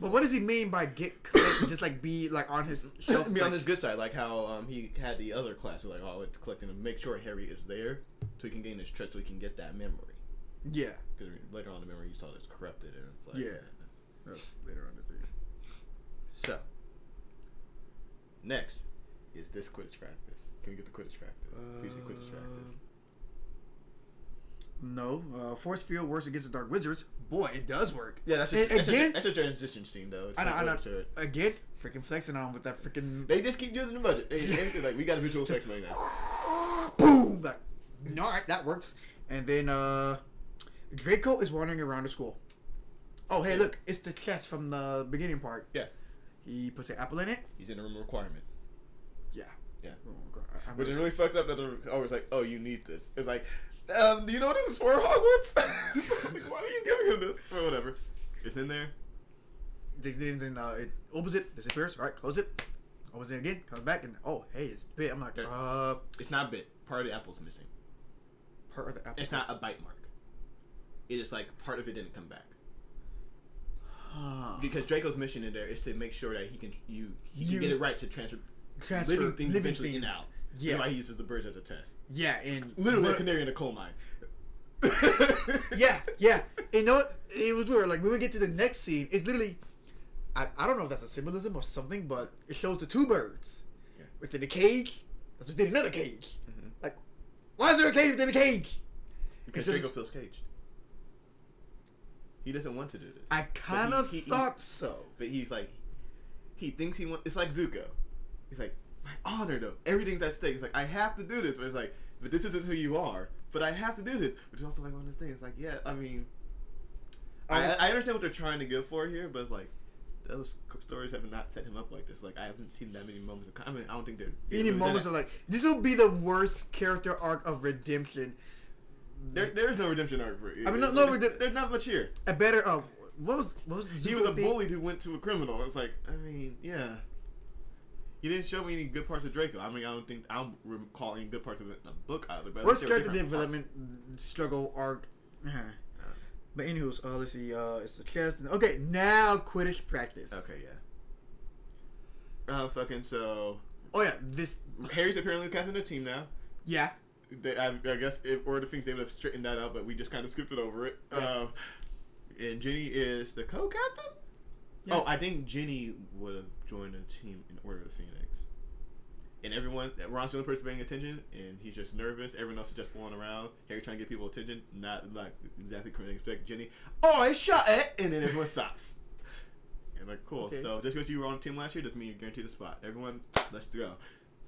but what does he mean by get cooked? Just like be like on his shelf, be like, on his good side, like how um he had the other classes, like oh, it's collecting to make sure Harry is there so he can gain his trust, so he can get that memory. Yeah. Because later on, the memory you saw that's corrupted, and it's like yeah. That's later on the thing. So, next is this Quidditch practice. Can we get the Quidditch practice? Please uh, do Quidditch practice. No. Uh, force field works against the dark wizards. Boy, it does work. Yeah, that's just, that's again. A, that's a transition scene, though. It's I know. Like I know. Shirt. Again, freaking flexing on with that freaking. They just keep using the budget. They, they, like we got a visual effect right now. Boom! Like, all right, that works. And then uh, Draco is wandering around the school. Oh, hey, look, it's the chest from the beginning part. Yeah. He puts an apple in it. He's in a room of requirement. Yeah. Yeah. I, Which is really fucked up that they're always like, oh, you need this. It's like, um, do you know this is for Hogwarts? Like, why are you giving him this? Or whatever. It's in there. Takes it in, then uh, it opens it, disappears. All right, close it. Opens it again, comes back, and oh, hey, it's bit. I'm like, there, uh. It's not bit. Part of the apple's missing. Part of the apple. It's not a bite mark. It's just like part of it didn't come back. Huh. Because Draco's mission in there is to make sure that he can you he can you, get it right to transfer, transfer living things living eventually things. in out. Yeah, that's why he uses the birds as a test. Yeah, and literally a canary in a coal mine. yeah, yeah. You know what? It was weird. Like when we get to the next scene, it's literally I I don't know if that's a symbolism or something, but it shows the two birds yeah. within a cage. That's within another cage. Mm-hmm. Like, why is there a cage within a cage? Because Draco feels caged. He doesn't want to do this. I kind of thought he, so. But he's like, he thinks he wants, it's like Zuko. He's like, my honor though. Everything's at stake. It's like, I have to do this. But it's like, but this isn't who you are. But I have to do this. Which is also like one of those things. It's like, yeah, I mean, I, I, I understand what they're trying to go for here. But it's like, those stories have not set him up like this. Like, I haven't seen that many moments of, I mean, I don't think they're. Any moments of like, this will be the worst character arc of redemption. There, there's no redemption arc for it. I mean, no, no redemption. There's not much here. A better, uh, what was, what was Zuko He was a thing? bully who went to a criminal. It's like, I mean, yeah. You didn't show me any good parts of Draco. I mean, I don't think, I don't recall any good parts of it in the book either. But Worst character development parts. struggle arc. Yeah. Yeah. But anywho, uh, let's see, uh, it's the chest. Okay, now Quidditch practice. Okay, yeah. Uh, fucking, so. Oh, yeah, this. Harry's apparently the captain of the team now. Yeah. They, I, I guess if Order of the Phoenix, they would have straightened that out, but we just kind of skipped it over it. Yeah. Uh, and Ginny is the co-captain? Yeah. Oh, I think Ginny would have joined the team in Order of the Phoenix. And everyone, Ron's the only person paying attention, and he's just nervous. Everyone else is just fooling around. Harry trying to get people attention, not like exactly what they expect. Ginny, oh, I shot it! And then everyone stops. And like, cool. Okay. So just because you were on the team last year doesn't mean you're guaranteed a spot. Everyone, let's go.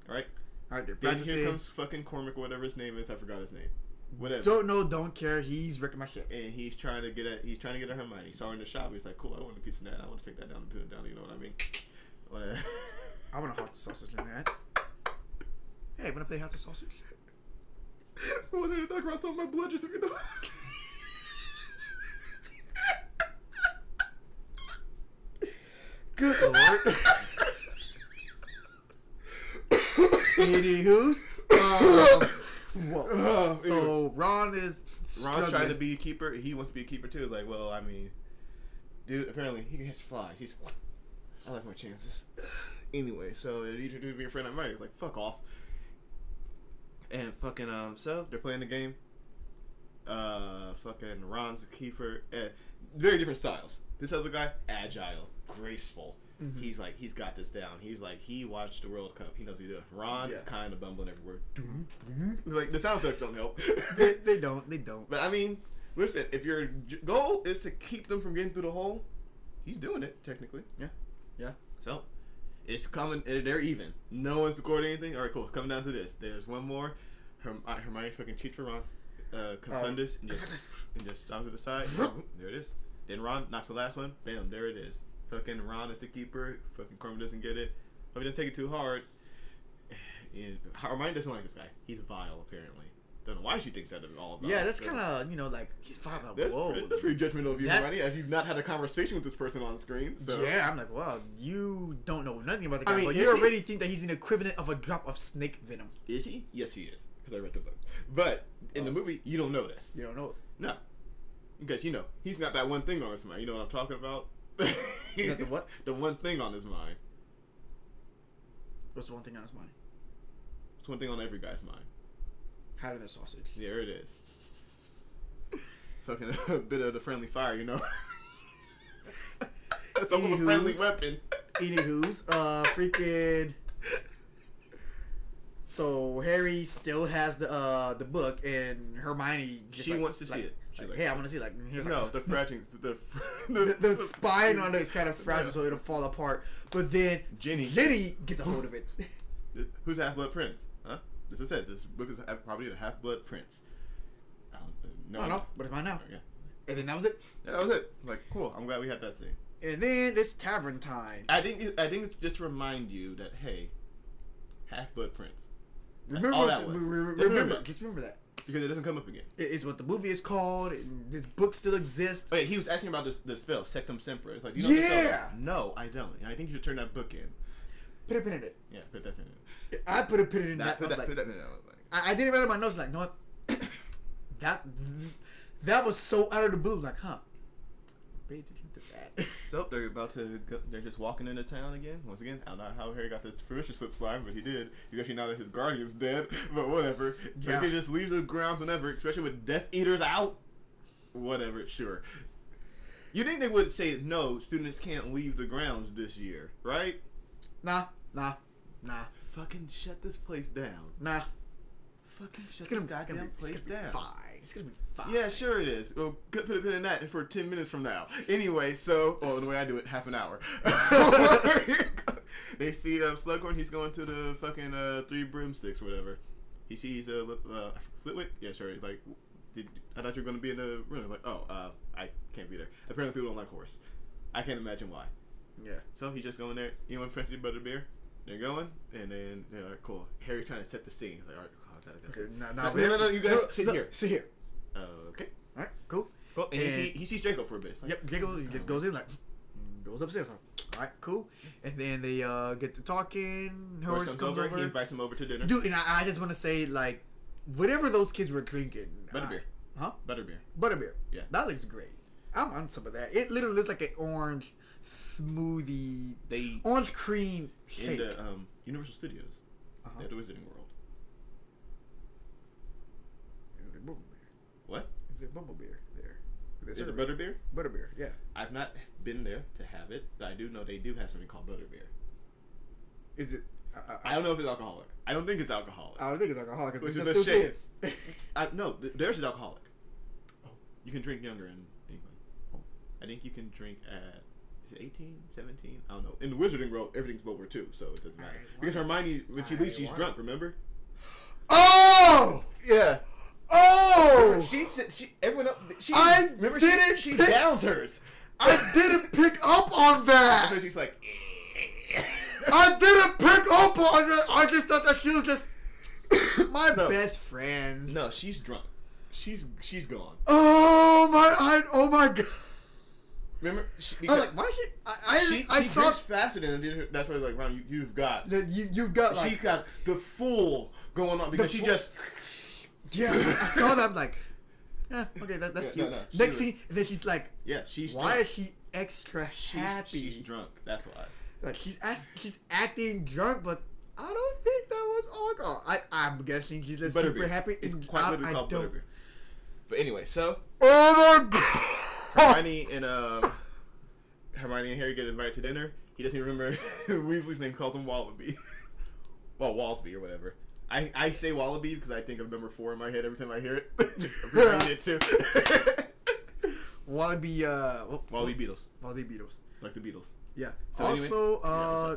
All right? Alright, they're then here comes fucking Cormac, whatever his name is. I forgot his name. Whatever. Don't know, don't care. He's wrecking my shit. And he's trying to get at he's trying to get at Hermione. He saw her in the shop. He's like, cool, I want a piece of that. I want to take that down and do it down. You know what I mean? Whatever. I want a hot sausage in that. Hey, I'm gonna play hot sausage. I wanted to knock around my blood just so you know. Good lord. Anywho's. Uh, uh, so Ron is struggling. Ron's trying to be a keeper. He wants to be a keeper too. He's like, well, I mean, dude, apparently he can catch flies. He's, I like my chances. Anyway, so it introduced me a friend of mine. He's like, fuck off. And fucking um, so they're playing the game. Uh, fucking Ron's a keeper. Eh, very different styles. This other guy, agile, graceful. Mm-hmm. He's like, he's got this down. He's like, he watched the World Cup. He knows what he does. Ron's yeah. kind of bumbling everywhere. Like, the sound effects don't help. they, they don't. They don't. But, I mean, listen, if your goal is to keep them from getting through the hole, he's doing it, technically. Yeah. Yeah. So, it's coming. They're even. No one's scored anything. All right, cool. It's coming down to this. There's one more. Herm Hermione fucking cheats for Ron. Uh, Confundus. Um, and, just, and just stops to the side. There it is. Then Ron knocks the last one. Bam. There it is. Fucking Ron is the keeper. Fucking Cormac doesn't get it. But he doesn't take it too hard. And Hermione doesn't like this guy. He's vile, apparently. Don't know why she thinks that at all. About yeah, that's kind of, you know, like, he's vile. That's, whoa. That's pretty judgmental of you, that, Hermione, if you've not had a conversation with this person on screen. So. Yeah, I'm like, wow, you don't know nothing about the guy. I mean, but you already he? think that he's an equivalent of a drop of snake venom. Is he? Yes, he is. Because I read the book. But in um, the movie, you don't know this. You don't know it. No. Because, you know, he's got that one thing on his mind. You know what I'm talking about? Is that the what? The one thing on his mind. What's the one thing on his mind? It's one thing on every guy's mind. Having a sausage. There it is. Fucking a bit of the friendly fire, you know. That's a little friendly weapon. Anywho's, uh, freaking. So Harry still has the uh the book, and Hermione just she like, wants to like, see it. Like, like, hey, I want to see like here's no like, the fragile the the, the the spine on it is kind of fragile, so it'll fall apart. But then Ginny Ginny gets a hold of it. Who's the Half-Blood Prince? Huh? This is it. This book is probably the Half-Blood Prince. I don't know. I don't know. What am I now? Yeah. And then that was it. Yeah, that was it. Like, cool. I'm glad we had that scene. And then it's tavern time. I think I think it's just to remind you that, hey, Half-Blood Prince. That's remember all that was. Remember, just remember, just remember that. Because it doesn't come up again. It's what the movie is called, and this book still exists. Oh, yeah, he was asking about this, the spell, Sectum Sempra. It's like, you know, yeah. No, I don't. I think you should turn that book in. Put a pin in it. Yeah, put that pin in it. I put a pin in that. Put that pin in it. I, like, I, I did it right in my nose. Like, no, that that was so out of the blue. Like, huh? Pay attention to that. So they're about to go, they're just walking into town again. Once again, I don't know how Harry got this fruition slip slime, but he did. He's actually now that his guardian's dead, but whatever. So yeah. He just leaves the grounds whenever, especially with Death Eaters out. Whatever, sure. You think they would say no? Students can't leave the grounds this year, right? Nah, nah, nah. Fucking shut this place down. Nah. Fucking shut this goddamn place down. It's gonna be fine. It's gonna be fine. Yeah, sure it is. Well, put a pin in that for ten minutes from now. Anyway, so oh, the way I do it, half an hour. They see um, Slughorn. He's going to the fucking uh, Three Broomsticks, or whatever. He sees uh, uh, Flitwick. Yeah, sure. He's like, did I thought you were gonna be in the room? He's like, oh, uh, I can't be there. Apparently, people don't like Horace. I can't imagine why. Yeah. So he just going there. You want fancy Butterbeer? They're going, and then they're like, cool. Harry's trying to set the scene. He's like, all right. Okay, no, no, no, no, no, you guys no, sit no, here. Sit here. Uh, okay. All right, cool. Cool. And, and he, he sees Draco for a bit. Like, yep, Draco he just goes in, like, goes upstairs. All right, cool. And then they uh, get to talking. Horace comes, comes over, over. He invites him over to dinner. Dude, and I, I just want to say, like, whatever those kids were drinking. Butterbeer. I, huh? Butterbeer. Butterbeer. Yeah. That looks great. I'm on some of that. It literally looks like an orange smoothie. They Orange cream shake. In the um, Universal Studios. Uh-huh. At the Wizarding World. Bumblebeer. What? Is there Bumblebeer there? Is there Butterbeer? Butterbeer, yeah. I've not been there to have it, but I do know they do have something called Butterbeer. Is it? Uh, I, I don't know if it's alcoholic. I don't think it's alcoholic. I don't think it's alcoholic. Which is a shame. No, th there's an alcoholic. Oh. You can drink younger in England. Oh. I think you can drink at, is it eighteen, seventeen? I don't know. In the Wizarding World, everything's lower too, so it doesn't matter. Because Hermione, when she leaves, she's drunk, remember? Oh! Yeah. Oh! She, she, everyone else, she, I remember didn't she, she pick, downs hers. I didn't pick up on that. So she's like, I didn't pick up on that. I just thought that she was just my no. best friend. No, she's drunk. She's she's gone. Oh my! I, oh my god! Remember? She, I was like, why she? I I, she, I she saw faster than her, that's why I was like, Ron, you you've got the, you you got like, she got the fool going on because she fool. just. Yeah, I saw that. I'm like, eh, okay, that, that's yeah, cute. No, no, Next was, thing, then she's like, yeah, she's why drunk. is she extra happy? She's, she's drunk. That's why. Like he's he's acting drunk, but I don't think that was alcohol. I I'm guessing she's just super beer. happy. It's and quite literally called Butterbeer. But anyway, so oh my god, Hermione and um, Hermione and Harry get invited to dinner. He doesn't even remember Weasley's name. Calls him Wallaby. Well, Walsby or whatever. I, I say Wallaby because I think of number four in my head every time I hear it. I it too. Wallaby, uh... Well, Wallaby Beatles. Wallaby Beatles. Like the Beatles. Yeah. So also, anyway, uh...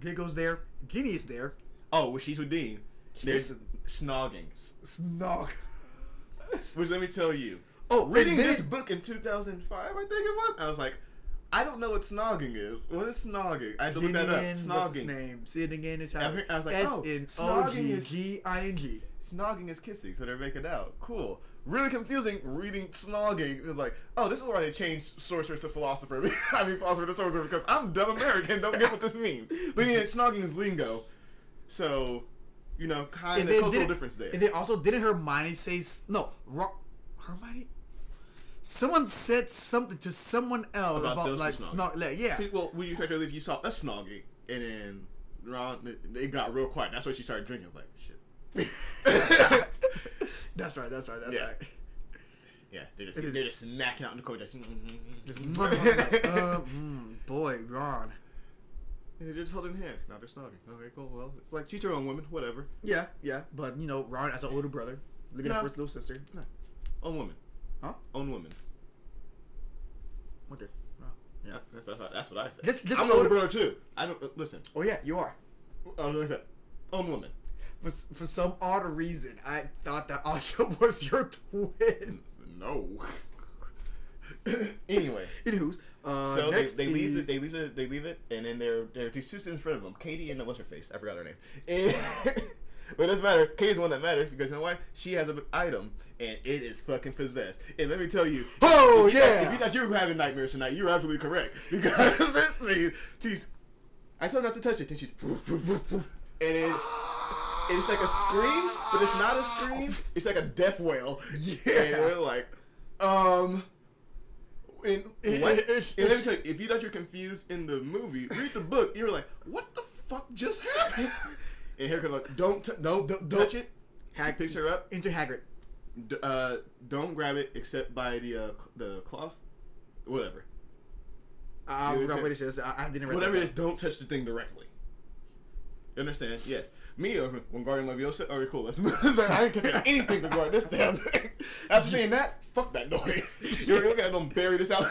Draco's there. Ginny is there. Oh, well, she's with Dean. They're snogging. Snog. Which, let me tell you. Oh, reading then, this book in two thousand five, I think it was, I was like, I don't know what snogging is. What is snogging? I had to Ginian, look that up. Snogging. What's his name? See it again in Italian. I was like, oh, S N O G G I N G. Snogging is kissing, so they're making out. Cool. Really confusing reading snogging. It was like, oh, this is why they changed sorcerers to philosopher. I mean, philosopher to sorcerer because I'm dumb American. Don't get what this means. But yeah, snogging is lingo. So, you know, kind of cultural difference there. And then also, didn't Hermione say, no, Ro Hermione? Someone said something to someone else about, about like snog. Like, yeah. Well, when you tried to leave, you saw us snogging, and then Ron, it got real quiet. That's why she started drinking. I'm like, shit. That's right. That's right. That's yeah. right. Yeah, they're just they're just smacking out in the court. Just, just like, uh, mm, boy, Ron. And they're just holding hands. Now they're snogging. Okay, cool. Well, it's like she's her own woman. Whatever. Yeah, yeah. But you know, Ron as an older brother, looking at first little sister. No, own woman. Huh? Own women. Okay. Oh, yeah. That's, that's, that's what I said. This, this I'm an older brother too. I don't uh, listen. Oh yeah, you are. I was gonna say, own women. For for some odd reason, I thought that Asha was your twin. No. Anyway, anywho's, uh, so next they, they leave is... it, they leave it, they leave it, and then there there are two students in front of them, Katie and what's her face? I forgot her name. And but it doesn't matter. Katie's the one that matters because you know why? She has an item and it is fucking possessed. And let me tell you, oh if you yeah, thought, if you thought you were having nightmares tonight, you were absolutely correct because she's, she's I told her not to touch it, and she's woof, woof, woof, woof, and it. It's like a scream, but it's not a scream. It's like a death wail. Yeah. And we're like, um... And, and let me tell you, if you thought you were confused in the movie, read the book, you were like, what the fuck just happened? And here comes like, don't, t don't, don't, don't touch it. Hag picks her up. Into Hagrid. D uh, don't grab it except by the, uh, the cloth. Whatever. Uh, I forgot what it says. I, I didn't read Whatever it is, don't touch the thing directly. You understand? Yes. Me over when Guardian Leviosa. Alright, cool. Let's move. I ain't taking anything to guard this damn thing. After saying that, fuck that noise. You're yeah. looking at them bury this out.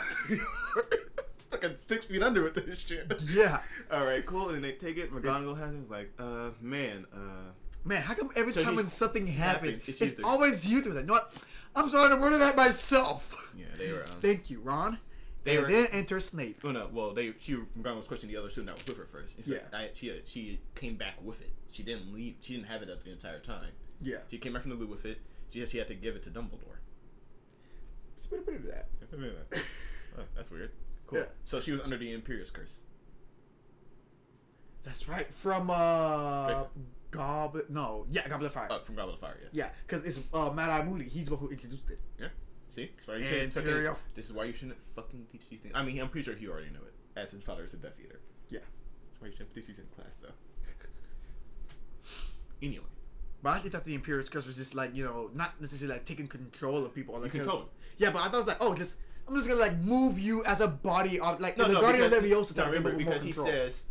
Fucking six feet under with this shit. Yeah. Alright, cool. And they take it. McGonagall has it. It's like, uh, man, uh, man, how come every so time when something happens, happens it's, it's always you through that? You know what? I'm sorry to murder that myself. Yeah, they were. Um, Thank you, Ron. They and were, then enter Snape. Oh no! Well, they she McGonagall was questioning the other student that was with her first. It's yeah, like, I, she she came back with it. She didn't leave. She didn't have it up the entire time. Yeah, she came back from the loo with it. She she had to give it to Dumbledore. It's a bit, a bit of that. Oh, that's weird. Cool. Yeah. So she was under the Imperius curse. That's right. From uh, Goblet. No, yeah, Goblet of Fire. Oh, from Goblet of Fire. Yeah. Yeah, because it's uh, Mad-Eye Moody. He's the one who introduced it. Yeah. See? So you and fucking, this is why you shouldn't fucking teach these things. I mean, I'm pretty sure he already knew it, as his father is a Death Eater. Yeah. That's why you shouldn't teach these in class, though. Anyway. But I actually thought the Imperius curse was just like, you know, not necessarily like taking control of people. Or like you control them. Yeah, but I thought it was like, oh, just, I'm just gonna like move you as a body of, like, no, in the no, Guardian Leviosa type thing, but with more control. Because he says...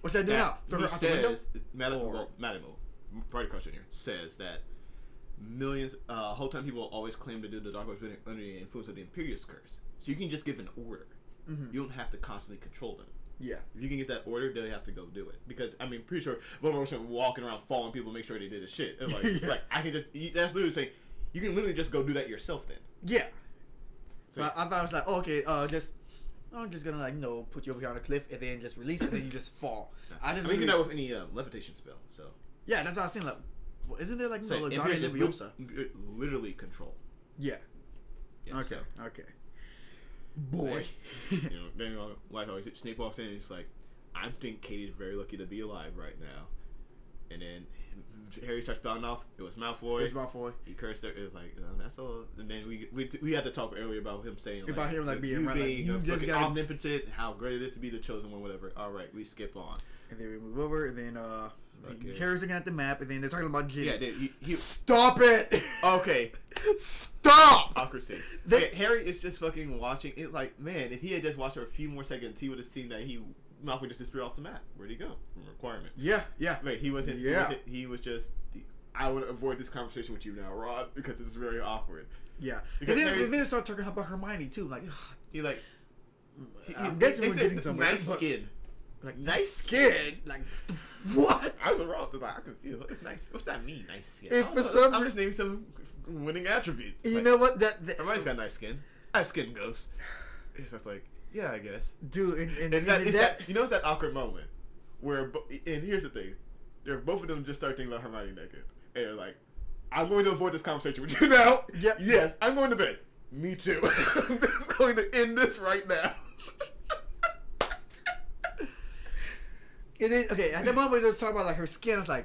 What should I do now? Throw her out the window? Madame, Madame, party question here, says that millions, uh, whole time people always claim to do the Dark Lord's bidding under the influence of the Imperius curse. So you can just give an order. Mm-hmm. You don't have to constantly control them. Yeah. If you can get that order, they have to go do it. Because, I mean, pretty sure Voldemort wasn't walking around following people to make sure they did his shit. It's like, yeah. It's like, I can just, that's literally saying, you can literally just go do that yourself then. Yeah. So but I thought it was like, oh, okay, uh, just, I'm just gonna, like, you know, put you over here on a cliff and then just release it and you just fall. I just I mean, really, you can do that with any uh, levitation spell, so. Yeah, that's what I was saying, like, isn't there like so no Guardian Leviosa? Literally control. Yeah. yeah okay. So. Okay. Boy. You know, then like always, Snape walks in and he's like, "I think Katie's very lucky to be alive right now." And then Harry starts spouting off. It was Malfoy. It was Malfoy. He cursed her. It was like um, that's all. And then we we we had to talk earlier about him saying like, about him like being, right, being like, you just got omnipotent. How great it is to be the chosen one. Whatever. All right, we skip on. And then we move over. And then uh. Okay. Harry's looking at the map, and then they're talking about Ginny. Yeah, they, he, he, stop it! Okay, stop. Hypocrisy. They, okay, Harry is just fucking watching it. Like, man, if he had just watched her a few more seconds, he would have seen that he Malfoy just disappeared off the map. Where'd he go? From requirement. Yeah, yeah. Wait, he wasn't. Yeah, he, wasn't, he was just. I would avoid this conversation with you now, Rod, because it's very awkward. Yeah, because and then, Harry, and then they start talking about Hermione too. Like, he like. He, I'm guessing we're getting somewhere. Nice skin. Like, nice skin? Like, what? I was wrong because like, I could feel it. It's nice. What's that mean, nice skin? If for some, I'm just naming some winning attributes. You like, know what? That, that Everybody's got nice skin. I skin ghosts. It's just like, yeah, I guess. Dude, and, and, and, that, and that, that... You know it's that awkward moment where... And here's the thing. They're, both of them just start thinking about Hermione naked. And they're like, I'm going to avoid this conversation with you now. Yeah. Yes, I'm going to bed. Me too. I'm just going to end this right now. And then, okay, at that moment we were just talking about like her skin. I was like,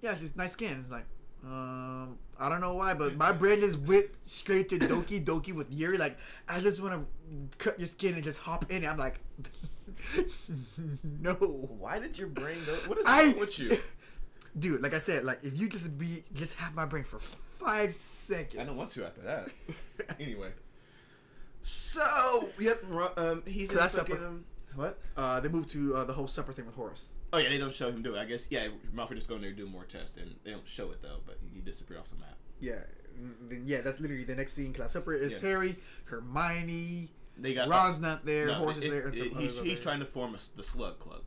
yeah, she's nice skin. It's like, um, I don't know why, but my brain just went straight to Doki Doki with Yuri. Like, I just want to cut your skin and just hop in. I'm like, no. Why did your brain go? What is I, wrong with you, dude? Like I said, like if you just be just have my brain for five seconds. I don't want to after that. Anyway, so yep, um, he's in fucking. Um, What? Uh, they moved to uh, the whole supper thing with Horace. Oh yeah, they don't show him do it. I guess yeah, Malfoy just go in there and do more tests, and they don't show it though. But he disappeared off the map. Yeah, then, yeah, that's literally the next scene. Class supper is yeah. Harry, Hermione. They got Ron's not there. No, Horace it, is there. And some it, he's he's there. trying to form a, the Slug Club.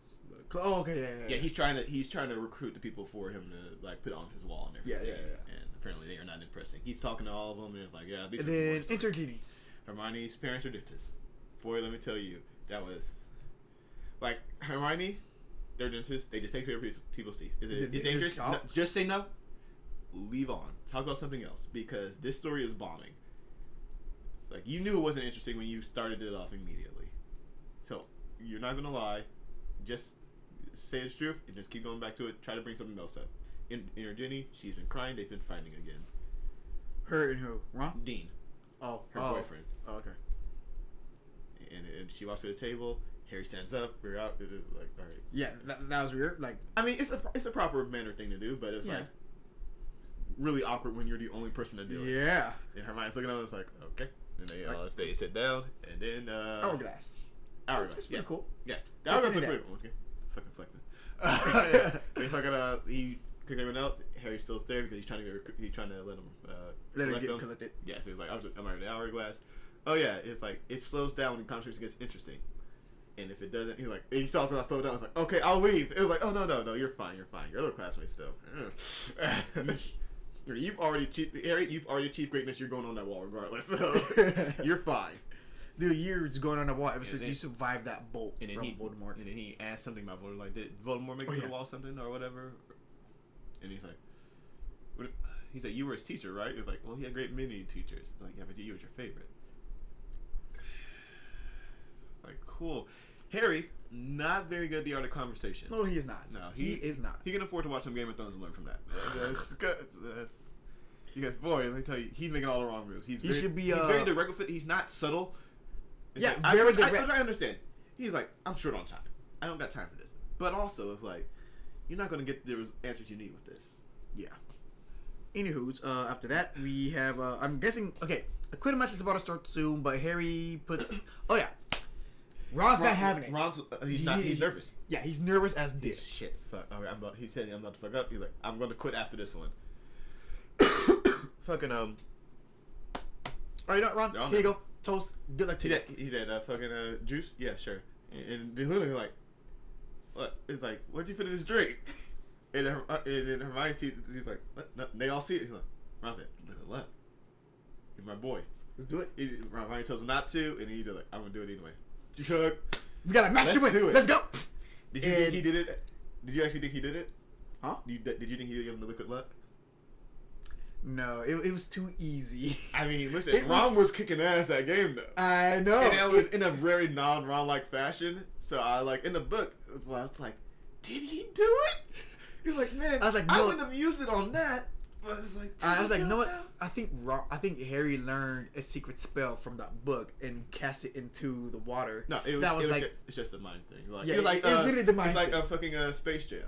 Slug Club. Oh, okay, yeah, yeah, yeah. Yeah, he's trying to he's trying to recruit the people for him to like put on his wall and everything. Yeah, yeah, yeah. And apparently they are not in depressing. He's talking to all of them, and it's like, yeah. And then enter Ginny. Hermione's parents are dentists. Boy, let me tell you, that was like Hermione. They're dentists. They just take care of people's teeth. Is, is it, it dangerous? No, just say no. Leave on. Talk about something else, because this story is bombing. It's like you knew it wasn't interesting when you started it off immediately. So you're not gonna lie. Just say it's truth and just keep going back to it. Try to bring something else up. In, in her Ginny, she's been crying. They've been fighting again. Her and who? Ron? Dean. Oh, her oh. boyfriend. Oh, okay. And, and she walks to the table. Harry stands up. We're out. It is like, all right. Yeah, that, that was weird. Like, I mean, it's a it's a proper manner thing to do, but it's yeah. like really awkward when you're the only person to do it. Yeah. And Hermione's looking at him. It's like, okay. And they like, uh, they sit down, and then uh, hourglass. Hourglass. That's pretty yeah. cool. Yeah. yeah. Hourglass looks pretty cool. Fucking flexing. Uh, yeah. They fucking uh he. Because everyone else, Harry's still there because he's trying to get, he's trying to let him uh, let him get collected. Yeah, so he's like, I'm, just, I'm out of the hourglass. Oh yeah, it's like it slows down when the conversation gets interesting, and if it doesn't, he's like he saw something I slowed down. I was like, okay, I'll leave. It was like, oh no no no, you're fine, you're fine. Your other classmates still. You've already achieved, Harry. You've already achieved greatness. You're going on that wall regardless. So you're fine. Dude, years going on the wall ever and since then, you survived that bolt and from he, Voldemort. And then he asked something about Voldemort, like did Voldemort make oh, yeah. the wall something or whatever. And he's like, what, he's like, you were his teacher, right? He's like, well, he had great many teachers. I'm like, yeah, but you was your favorite. It's like, cool. Harry, not very good at the art of conversation. No, he is not. No, he, he is not. He can afford to watch some Game of Thrones and learn from that. that's, that's, because, boy, let me tell you, he's making all the wrong moves. He's he very, should be. He's uh, very direct with it. He's not subtle. It's yeah, like, very I, direct. I, I, I understand. He's like, I'm short on time. I don't got time for this. But also, it's like, you're not going to get the answers you need with this. Yeah. Anywho's, uh, after that, we have, uh, I'm guessing, okay, a Quidditch is about to start soon, but Harry puts, oh yeah, Ron's Ron, not having it. Ron's, uh, he's, he, not, he's nervous. Yeah, he's nervous as this. Shit, fuck, all right, I'm about, he said I'm about to fuck up, he's like, I'm going to quit after this one. Fucking, um, all right, Ron, here you go, toast, good luck to you. He said, uh, fucking, uh, juice? Yeah, sure. And, and Luna, like, what? It's like, where'd you put in this drink? And then uh, Hermione sees, he's like, what? No, they all see it. He's like, Ron's like, look at luck. He's my boy. Let's do it. He, Hermione tells him not to, and he's like, I'm going to do it anyway. We got to match it. it. Let's go. Did you and think he did it? Did you actually think he did it? Huh? Did you, did you think he gave him the liquid luck? No, it, it was too easy. I mean, listen, it Ron was, was kicking ass that game, though. I know. And it was it, in a very non-Ron-like fashion. So I, like, in the book, it was, I was like, did he do it? You're like, man, I was like, no, I wouldn't have used it on that. But I was like, I was like, no, it's, I think Ron, I think Harry learned a secret spell from that book and cast it into the water. No, it was, that was, it was like, just, it's just a mind thing. Like, yeah, it, like, uh, it's literally the mind it's thing. It's like a fucking uh, Space Jam.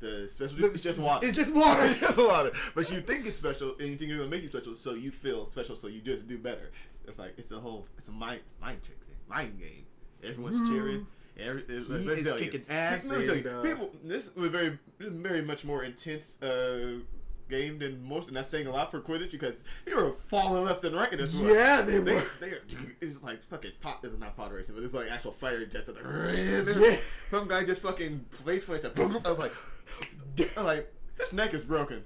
The special the, it's just water. It's just water. It's just water. But you think it's special, and you think you're gonna make it special, so you feel special, so you just do better. It's like it's the whole, it's a mind, mind trick, mind game. Everyone's mm. cheering. Every, it's, he is kicking you. ass. Let me tell you, uh, people, this was very, very much more intense uh, game than most, and that's saying a lot for Quidditch because they were falling left and right in this one. Yeah, they, they were. They, they, it's like fucking pot. It's not pot racing, but it's like actual fire jets. Like, yeah. Some guy just fucking face plants. I was like. Like, his neck is broken.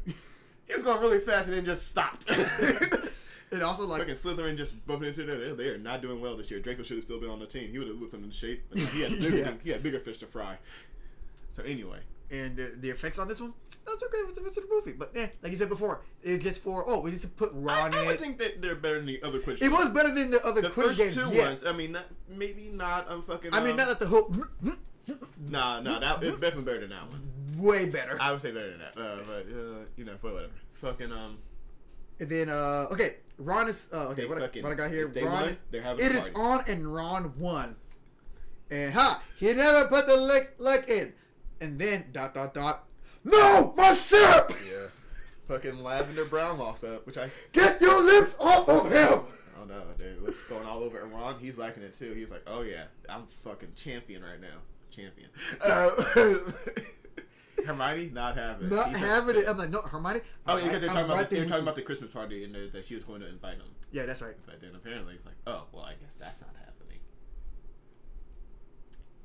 He was going really fast and then just stopped. And also, like, fucking Slytherin just bumping into there. They are not doing well this year. Draco should have still been on the team. He would have looked them in shape. But like, he, had bigger, yeah. he had bigger fish to fry. So anyway. And the, the effects on this one, not so great for the movie. But yeah, like you said before, it's just for, oh, we just put Ron I, in I would think that they're better than the other Quidditch It games. was better than the other the Quidditch games. The first two yeah. ones, I mean, not, maybe not on fucking... I um, mean, not that the whole... Nah, nah, that, it's definitely better than that one. Way better. I would say better than that. Uh, but, uh, you know, but whatever. Fucking, um... And then, uh, okay, Ron is, uh, okay, what, fucking, I, what I got here, Ron, won, they're having it is on and Ron won. And, ha, he never put the lick, lick in. And then, dot, dot, dot, no, my syrup! Yeah. Fucking Lavender Brown lost up, which I... Get your lips off of him! Oh, no, dude, lips going all over. And Ron, he's liking it, too. He's like, oh, yeah, I'm fucking champion right now. Champion. Uh, Hermione not having it. Not having it. I'm like, no, Hermione. Oh, I, because they're talking, about, right they're talking about the Christmas party and that she was going to invite them. Yeah, that's right. But then apparently it's like, oh, well, I guess that's not happening.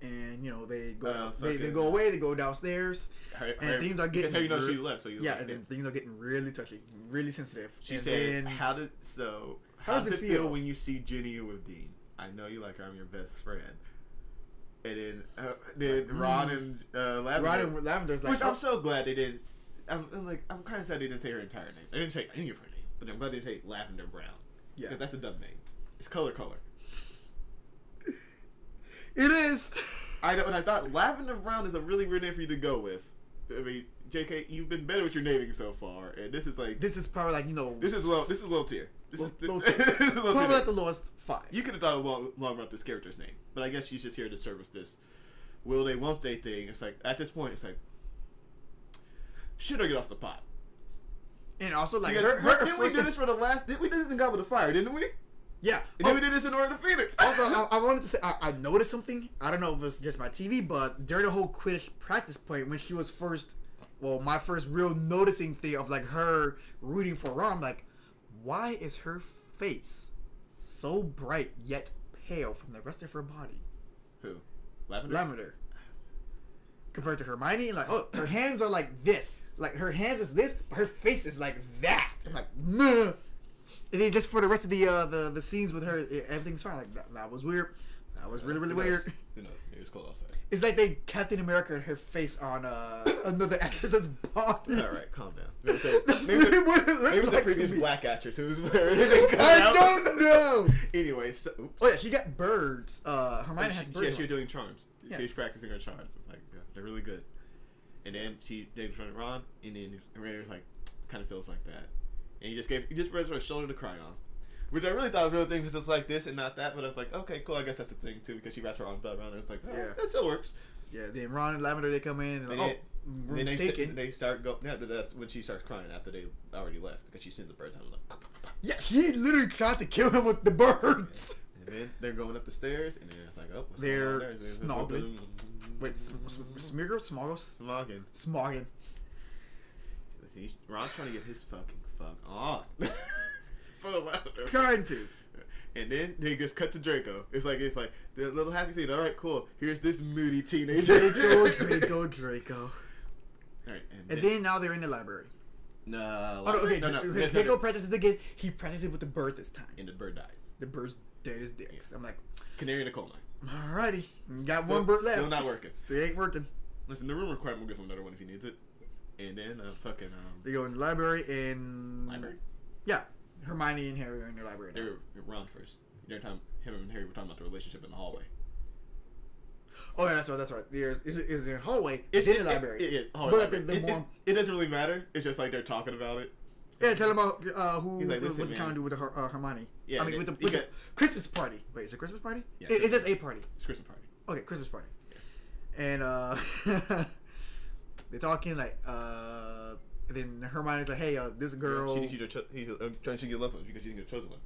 and you know they go uh, they, they go away, they go downstairs, her, and her, things are getting. That's how you know she left. So you yeah, and then things are getting really touchy, really sensitive. She and said, then, "How did so? How, how does, does it feel? feel when you see Ginny with Dean? I know you like her. I'm your best friend." And then, uh, then mm. Ron and uh, Lavender, Ron and Lavender's like, which I'm so glad they did. I'm, I'm like, I'm kind of sad they didn't say her entire name. I didn't say, I didn't give her name, but I'm glad they say Lavender Brown. Yeah, because that's a dumb name. It's color, color. It is. I know, and I thought Lavender Brown is a really weird name for you to go with. I mean, J K, you've been better with your naming so far, and this is like this is probably like you know this is low this is low tier. This low, is low tier. This is low probably tier. Like the lowest five. You could have thought of long, long about this character's name, but I guess she's just here to service this will they won't they thing. It's like at this point, it's like should I get off the pot? And also like her, her, didn't we do this for the last? Did we do this in Goblet of Fire? Didn't we? Yeah. And then oh, we did this in Order of the Phoenix. Also, I, I wanted to say, I, I noticed something. I don't know if it's just my T V, but during the whole Quidditch practice play, when she was first, well, my first real noticing thing of, like, her rooting for Ron, like, why is her face so bright yet pale from the rest of her body? Who? Lavender? Lavender. Compared to Hermione, like, oh, her hands are like this. Like, her hands is this, but her face is like that. I'm like, nah. And then just for the rest of the uh, the the scenes with her, it, everything's fine. Like that, that was weird. That was really really Who weird. Who knows? Maybe it's cold outside. It's like they Captain America her face on uh, another actress's body. All right, calm down. Maybe it's the like previous black actress who was there. I out. don't know. Anyway, so oops. oh yeah, she got birds. Uh, Hermione had birds. Yeah, she was doing charms. Yeah. She was practicing her charms. It's like yeah, they're really good. And then she they were trying to run, and then Hermione was like, kind of feels like that. And he just gave, he just raised her a shoulder to cry on, which I really thought was a real thing because it's like this and not that. But I was like, okay, cool. I guess that's the thing too because she wraps her arm around her. And it's like, oh, yeah, that still works. Yeah. Then Ron and Lavender they come in and, and like, then, oh, room's then they, taken. They start go. Yeah, that's when she starts crying after they already left because she sends the birds. I'm like, pop, pop, pop. Yeah, he literally tried to kill him with the birds. And, and then they're going up the stairs and then it's like, oh, what's they're going on there? snogging. Wait, Smeagol, Smoggol, Smoggin, Smoggin. Ron's trying to get his fucking. Fuck on. So kind to. And then they just cut to Draco. It's like it's like the little happy scene. All right, cool. Here's this moody teenager. Draco, Draco, Draco. All right, and, and then, then now they're in the library. No. Oh, no okay. No, no, no, Draco no, no. practices again. He practices with the bird this time. And the bird dies. The bird's dead as dicks. Yeah. I'm like canary in a coal mine. Alrighty, got still, one bird left. Still not working. Still ain't working. Listen, the room requirement will give him another one if he needs it. And then uh, fucking um, they go in the library and library, yeah. Hermione and Harry are in the library. Now. They were Ron first. Their time, him and Harry were talking about the relationship in the hallway. Oh yeah, that's right. That's right. There's is is in the hallway. It's in the library. It is. It doesn't really matter. It's just like they're talking about it. Yeah, tell them about uh, who like, what's the kind of do with the, uh, Hermione. Yeah, I mean with the, with the Christmas party. Wait, is it Christmas party? Yeah, it, it's just a party. It's Christmas party. Okay, Christmas party. Yeah. And. uh... They're talking like, uh, and then Hermione's like, "Hey, uh, this girl." Yeah, she thinks you're uh, trying to get love one because you didn't get a chosen one.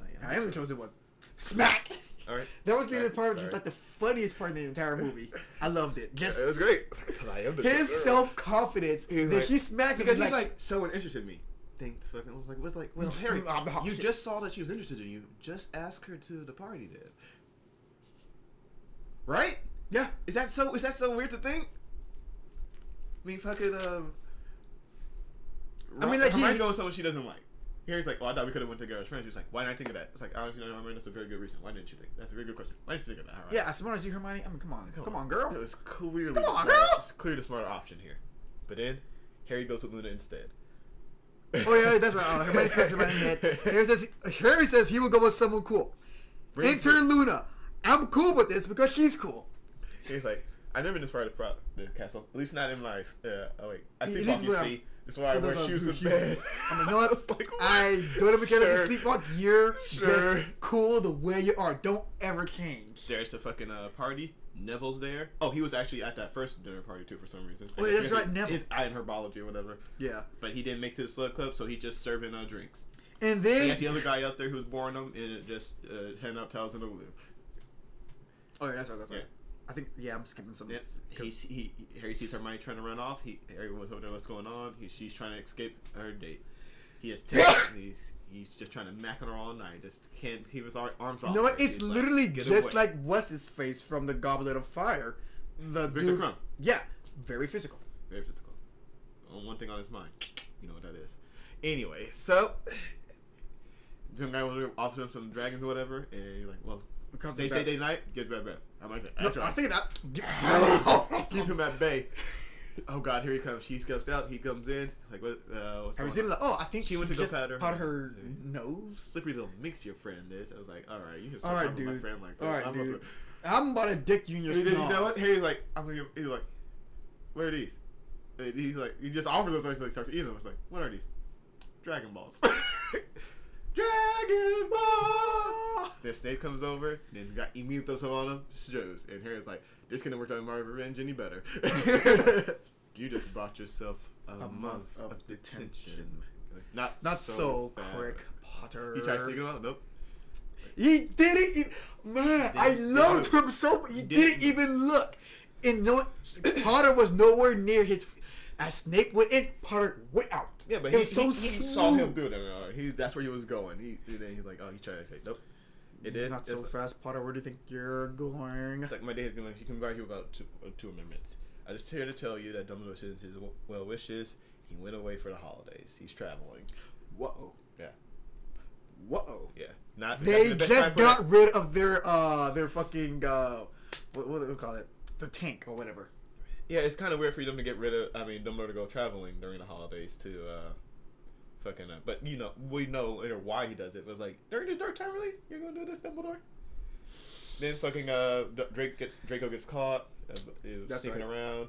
Oh, yeah, I am the chosen one. Smack. All right. That was the other part of just like the funniest part in the entire movie. I loved it. Just yeah, it was great. I am the his self confidence that like, he smacks because he's like, like, "Someone interested in me." Think the fucking I was like, "What's like?" Well, Harry, you just saw that she was interested in you. Just ask her to the party, then. Right? Yeah. Is that so? Is that so weird to think? I mean, fucking, um... I mean, like, Hermione he... goes with someone she doesn't like. Harry's like, oh, I thought we could have went together as friends. She's like, why didn't I think of that? It's like, honestly, no, Hermione, that's a very good reason. Why didn't you think? That's a very good question. Why didn't you think of that? Right. Yeah, as smart as you, Hermione. I mean, come on. Come, come on. on, girl. It was clearly... Come on, girl! It was clearly the smarter option here. But then, Harry goes with Luna instead. Oh, yeah, that's right. Oh, Hermione smacks Hermione in the head. Harry says, Harry says he will go with someone cool. Enter Luna. I'm cool with this because she's cool. He's like... I never been part of the castle. At least not in my. Uh, oh wait, I sleepwalk. You see, that's why so I wear shoes in bed. I mean, no, I was like, what? I don't ever care sure. if you sleepwalk. You're sure. just cool the way you are. Don't ever change. There's the fucking uh, party. Neville's there. Oh, he was actually at that first dinner party too for some reason. Oh, yeah, that's right, Neville. His eye in herbology or whatever. Yeah, but he didn't make to the slug club, so he just serving uh, drinks. And then and the other guy out there who's boring them and just uh, handing out towels in the blue. Oh yeah, that's right. That's yeah. right. I think yeah, I'm skipping some. Yeah, he, he Harry sees Hermione trying to run off. He Harry was over there. What's going on? He, she's trying to escape her date. He has taken. he's, he's just trying to mack on her all night. Just can't keep his arms off. No, her. It's he's literally like, just away. Like what's his face from the Goblet of Fire. The Victor dude, Crumb. Yeah, very physical. Very physical. One thing on his mind. You know what that is. Anyway, so some guy was offering him some dragons or whatever, and you're like, well, because they say they night, get bad breath. I might say, I no, I say that. Keep him at bay. Oh God, here he comes. She steps out. He comes in. It's like, what? Uh, what's going on? Like, oh, I think she, she went to just go powder her, her nose. Slippery little mixture friend. This. I was like, all right, you can start talking to my friend like that. All right, I'm dude. Gonna... I'm about to dick you in your snobs. You know what? Harry's like, I'm gonna. He's like, what are these? And he's like, he just offers us like, like starts eating them. It's like, what are these? Dragon balls. Dragon Ball! Then Snape comes over, then got immediately throws some on him, shows. And Harry's like, this couldn't work out in my revenge any better. You just bought yourself a, a month, month of, of detention. detention. Like, not, not so, so quick, Potter. He tried to sneak him out? Nope. He didn't even, man, didn't, I loved him so much. He didn't, didn't even look. And no, Potter was nowhere near his. As Snape went in, Potter went out. Yeah, but he, so he, he saw him do that. He, that's where he was going. He, then he's like, oh, he tried to say, nope. It did. Not so like, fast, Potter. Where do you think you're going? It's like my day is going. He can go here about two, uh, two amendments. I just here to tell you that Dumbledore sends his well wishes. He went away for the holidays. He's traveling. Whoa. Yeah. Whoa. Yeah. Not. They the just got it. rid of their uh their fucking uh what what do we call it? Their tank or whatever. Yeah, it's kind of weird for them to get rid of, I mean, Dumbledore to go traveling during the holidays to, uh, fucking, uh, but, you know, we know later why he does it. It was like, during this dark time, really? You're gonna do this, Dumbledore? Then fucking, uh, Drake gets, Draco gets caught, uh, sneaking right. around.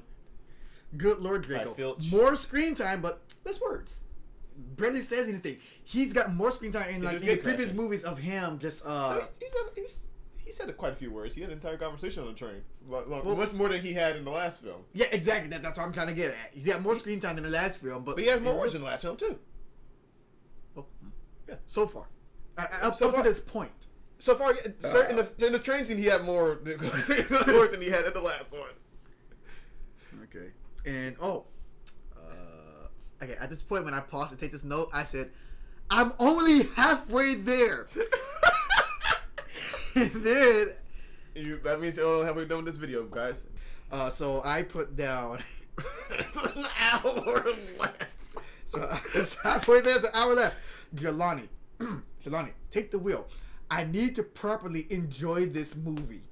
Good Lord Draco. More screen time, but less words. Barely says anything. He's got more screen time in, like, in the previous movies of him just, uh... He's, he's, he's He said quite a few words. He had an entire conversation on the train. Long, long, well, much more than he had in the last film. Yeah, exactly. That, that's what I'm trying to get at. He's got more screen time than the last film. But, but he had more words in the last film, too. Well, yeah. So far. I, I, up so up far, to this point. So far, uh, sir, in, the, in the train scene, he had more words than he had in the last one. Okay. And, oh. Uh, okay, at this point, when I paused to take this note, I said, I'm only halfway there. And then you, that means you don't have we done this video, guys. Uh, so I put down an hour left. So uh, halfway there's an hour left. Jelani, Jelani, take the wheel. I need to properly enjoy this movie.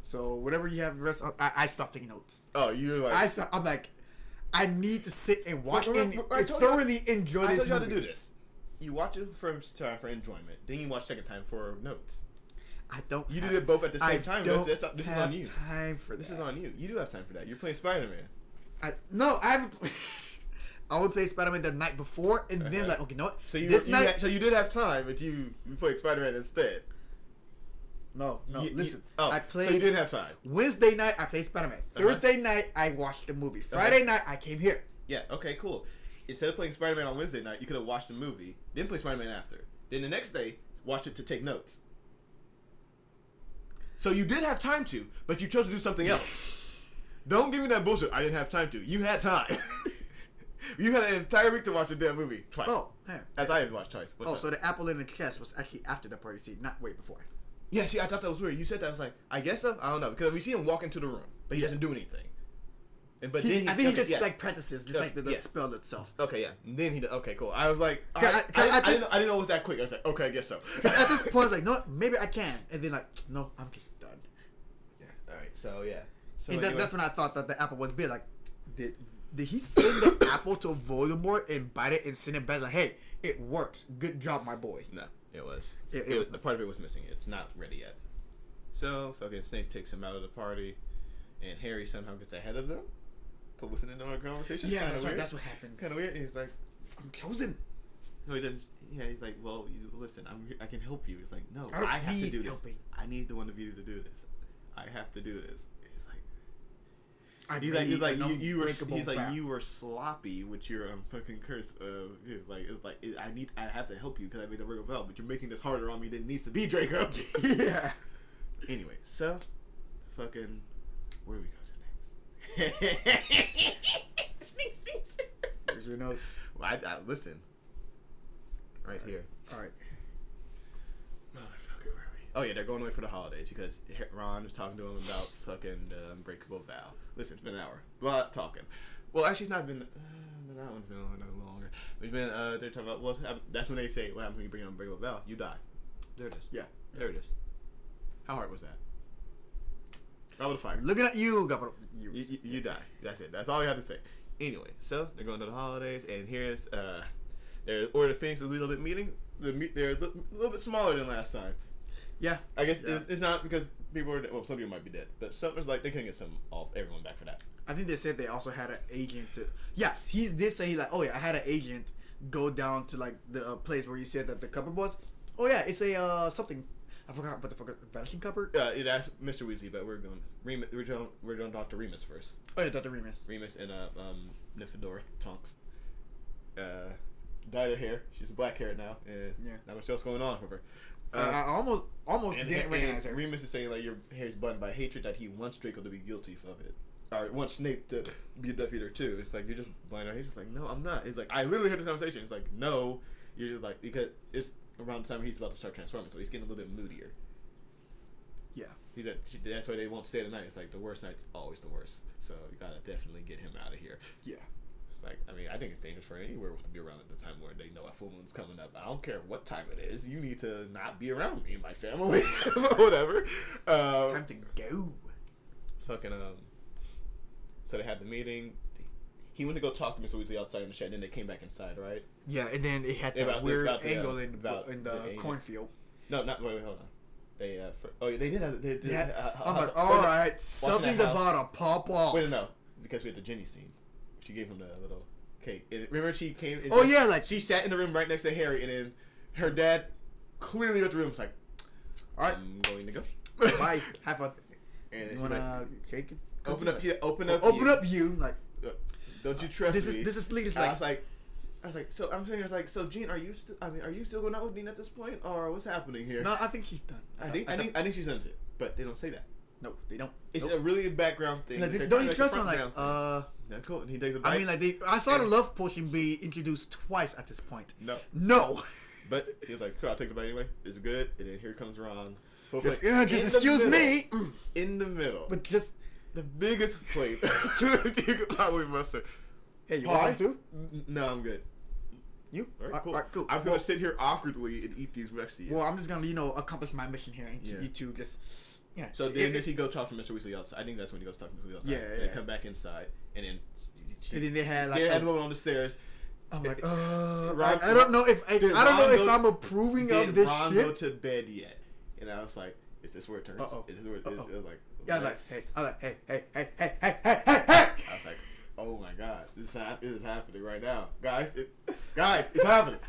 So whatever you have, the rest of, I, I stopped taking notes. Oh, you're like I stopped, I'm like, I need to sit and watch wait, wait, wait, and, wait, and thoroughly you, enjoy this I told movie. You how to do this. You watch it first time for enjoyment, then you watch second time for notes. I don't. You have, did it both at the same I time. Don't this this have is on you. Time for this that. is on you. You do have time for that. You're playing Spider-Man. I no, I've. I would play Spider-Man the night before, and uh-huh. then like, okay, you know what? So you, this you night, had, so you did have time, but you, you played Spider-Man instead. No, no. You, listen, you, oh, I played. So you didn't have time. Wednesday night, I played Spider-Man. Thursday uh-huh. night, I watched the movie. Friday okay. night, I came here. Yeah. Okay. Cool. Instead of playing Spider-Man on Wednesday night, you could have watched the movie, then play Spider-Man after. Then the next day, watch it to take notes. So you did have time to, but you chose to do something else. Don't give me that bullshit. I didn't have time to. You had time. You had an entire week to watch a damn movie twice. Oh, yeah. As I had watched twice. What's oh, up? So the apple in the chest was actually after the party scene, not way before. Yeah, see, I thought that was weird. You said that. I was like, I guess so. I don't know. Because we see him walk into the room, but he yeah. doesn't do anything. And, but he, then he, I think he just yeah. like practices, just okay, like the, the yeah. spell itself. Okay, yeah. And then he okay, cool. I was like, I, I, I, I, didn't, I, didn't know, I didn't know it was that quick. I was like, okay, I guess so. At this point, I was like, no, maybe I can. And then like, no, I'm just done. Yeah. All right. So yeah. So and anyway. that, that's when I thought that the apple was big. Like, did did he send the apple to Voldemort and bite it and send it back? Like, hey, it works. Good job, my boy. No, it was. It, it, it was the part of it was missing. It's not ready yet. So fucking Snape takes him out of the party, and Harry somehow gets ahead of them. To listen to our conversation. Yeah, that's right. That's what happens. Kind of weird. He's like, I'm closing. No, he doesn't. Yeah, he's like, well, you listen, I'm, I can help you. He's like, no, I, I have to do this. Helping. I need the one of you to do this. I have to do this. He's like, I he's like, he's like, you, you were, he's like, you were sloppy with your um, fucking curse. Uh, he's like, it's like, it, I need, I have to help you because I made a real bell, but you're making this harder on me than it needs to be, Draco. Yeah. Anyway, so, fucking, where do we go? Where's your notes? Well, I, I, listen. right, right here. All right. Motherfucker, where are we? Oh, yeah, they're going away for the holidays because Ron was talking to him about fucking the Unbreakable Vow. Listen, it's been an hour. A lot talking. Well, actually, it's not been... Uh, that one's been a little longer. It's been... Uh, they're talking about... Well, that's when they say, what happens when you bring an Unbreakable Vow? You die. There it is. Yeah. There it is. How hard was that? Goblet of Fire. Looking at you, Goblet of... You, you, you die. That's it. That's all you have to say. Anyway, so they're going to the holidays, and here's... Uh, their Order of the Phoenix is a little bit meeting. They're a little bit smaller than last time. Yeah, I guess yeah. It's not because people are well. Some people might be dead, but something's like they can get some off everyone back for that. I think they said they also had an agent. To, yeah, he did say he like, oh yeah, I had an agent go down to like the uh, place where you said that the cupboard was. Oh yeah, it's a uh, something. I forgot what the fuck vanishing cupboard. Uh, it asked Mister Weasley, but we're going Remus. We're going we're going Doctor Remus first. Oh yeah, Doctor Remus. Remus and uh um Nymphadora Tonks. Uh. Dyed her hair. She's black hair now, and yeah. Not much else going on with her. Uh, uh, I almost, almost and, didn't and recognize her. Remus is saying like your hair is buttoned by hatred that he wants Draco to be guilty of it, or wants Snape to be a Death Eater too. It's like you're just blind on hatred. It's like no, I'm not. It's like I literally heard this conversation. It's like no, you're just like because it's around the time he's about to start transforming, so he's getting a little bit moodier. Yeah, he's at, that's why they won't stay tonight. It's like the worst night's always the worst, so you gotta definitely get him out of here. Yeah. Like, I mean, I think it's dangerous for any werewolf to be around at the time where they know a full moon's coming up. I don't care what time it is. You need to not be around me and my family. Whatever. Um, it's time to go. Fucking, um... So they had the meeting. He went to go talk to Mister Weasley outside in the shed, and then they came back inside, right? Yeah, and then it had that about, weird about the, angle uh, in, about in the, the cornfield. No, not... Wait, wait, hold on. They, uh... For, oh, yeah, they did have... They did, yeah. uh, I'm like, alright, something's about to pop off. Wait, no. Because we had the Ginny scene. She gave him the little cake. And remember, she came. And oh then, yeah, like she sat in the room right next to Harry, and then her dad clearly went to the room. Was like, "All right, I'm going to go. Bye. Have fun." And you wanna like, cake it? Open up, like, you, open up, open you. up, you like. Don't you trust this me? This is this is like. I was like, I was like, so I'm saying, I was like, so Gene, are you still? I mean, are you still going out with Dean at this point, or what's happening here? No, I think she's done. I, I think, I think, I think she's done it, but they don't say that. No, they don't. It's nope. a really background thing. Like, don't you like trust me? Like, uh, that's cool. And he takes a bite. I mean, like, they, I saw the love potion be introduced twice at this point. No, no. But he's like, cool, I'll take the bite anyway. It's good. And then here comes Ron. So just, like, uh, just excuse me. In the middle, but just the biggest plate you could probably muster. Hey, you want some too? No, I'm good. You? All right, cool. All right, cool. I'm well, gonna sit here awkwardly and eat these rest of you. Well, I'm just gonna, you know, accomplish my mission here, and yeah. you two just. Yeah. So then does he go talk to Mister Weasley outside? I think that's when he goes talk to Mister Weasley outside. Yeah, yeah. And they come back inside, and then she, and then they had like they had a woman on the stairs. I'm like, uh, Ron, I, I don't know if I, I don't Ron know go, if I'm approving of this Ron shit. Go to bed yet? And I was like, is this where it turns? Uh oh. Is this where? Uh -oh. It was like, yeah, I was like, hey, I was like, hey, hey, hey, hey, hey, hey, hey, hey. I was like, oh my god, this is ha this is happening right now, guys. It, guys, it's happening.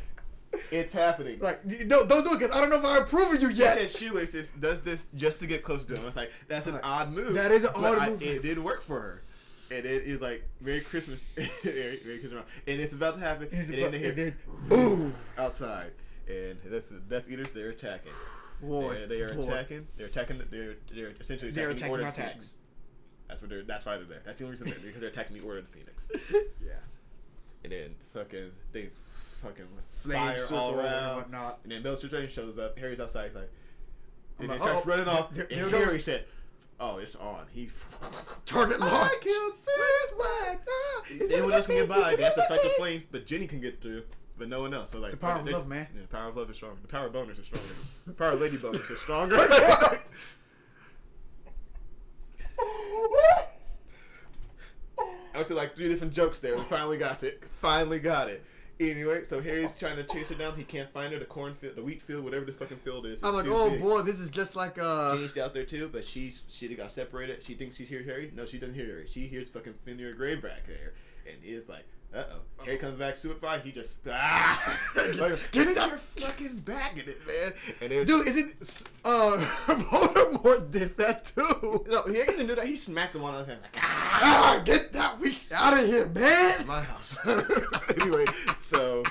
It's happening. Like, no, don't do it, because I don't know if I approve of you yet. She said she likes this, does this just to get close to him. I was like, that's an like, odd move. That is an but odd I, move. It did work for her. And it is like, Merry Christmas. Merry, Merry Christmas. And it's about to happen. It's and about, then they hear, boom, outside. And that's the Death Eaters, they're attacking. Boy, they're, they are boy. attacking. They're attacking. They're, they're essentially attacking, they're attacking the Order of the Phoenix. That's, what they're, that's why they're there. That's the only reason they're there, because they're attacking the Order of the Phoenix. Yeah. And then fucking, they... Fucking fire all around, and, whatnot. and then Bellatrix Lestrange shows up. Harry's outside. He's like, and like, he starts oh, running off. Here, here and Harry goes. said, "Oh, it's on." He turned it locked. I killed Sirius Black. Ah, anyone else can get by. They have to fight the flames, but Ginny can get through, but no one else. So like, the power of love, man. Yeah, the power of love is stronger. The power of boners is stronger. The power of lady boners is stronger. I went through like three different jokes there. We finally got it. Finally got it. Anyway, so Harry's trying to chase her down. He can't find her. The cornfield, the wheat field, whatever this fucking field is. I'm like, oh big. boy, this is just like uh. Ginny's out there too, but she's she got separated. She thinks she's heard Harry. No, she doesn't hear Harry. She hears fucking Fenrir Greyback there, and is like, uh oh. oh. Harry comes back super fine. He just ah, just like, get in your fucking bag in it, man. And dude, is it uh Voldemort did that too? No, he didn't do that. He smacked him on his hand like ah, ah get that wheat out of here, man. My house. Anyway, so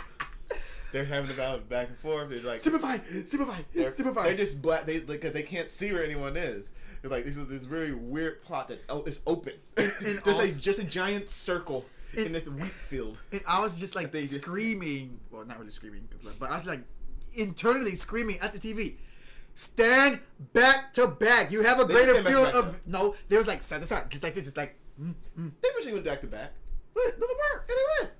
they're having a battle back and forth. They're like, simplify, simplify, simplify. They're just black. They like they can't see where anyone is. It's like this is this very weird plot that oh, it's open. There's like just a giant circle. it, in this wheat field. It, I was just like they screaming. Just, well, not really screaming, but I was like internally screaming at the T V. Stand back to back. You have a greater field back of back. No. They was like side to side, just like this. It's like mm, mm. They wish they went back to back. What? It doesn't work. It didn't work.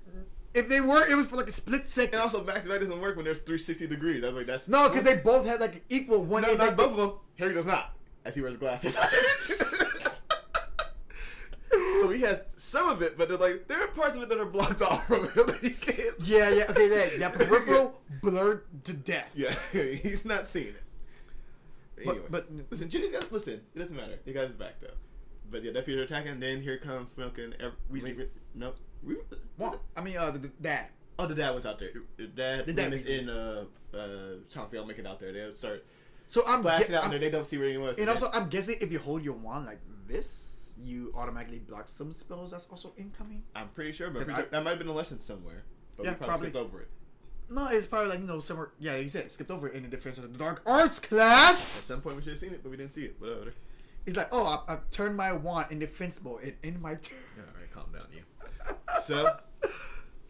If they were, it was for like a split second. And also back to back doesn't work when there's three sixty degrees. That's like that's no, because they both had like equal one. No, not both of them. Harry does not, as he wears glasses. So he has some of it, but they're like there are parts of it that are blocked off from him. He can't. Yeah, yeah, okay, that that peripheral blurred to death. Yeah, he's not seeing it. Anyway, but, but listen, Ginny's got listen. It doesn't matter. They got his back though. But yeah, that feels attacking. Then here comes fucking Weasley. Nope. Well, I mean, uh, the, the dad. Oh, the dad was out there. The dad. The dad is in uh uh Chauncey. I'll make it out there. They start. So I'm blasting out I'm, there. They don't see where he was. And also, I'm guessing if you hold your wand like this, you automatically block some spells. That's also incoming. I'm pretty sure, but I, that might have been a lesson somewhere. But yeah, we probably, probably skipped over it. No, it's probably like, you know, somewhere. Yeah, you said skipped over it in the difference of the dark arts class. At some point, we should have seen it, but we didn't see it. Whatever. He's like, oh, I, I turned my wand indefensible and in my turn. Yeah, all right, calm down, you. So,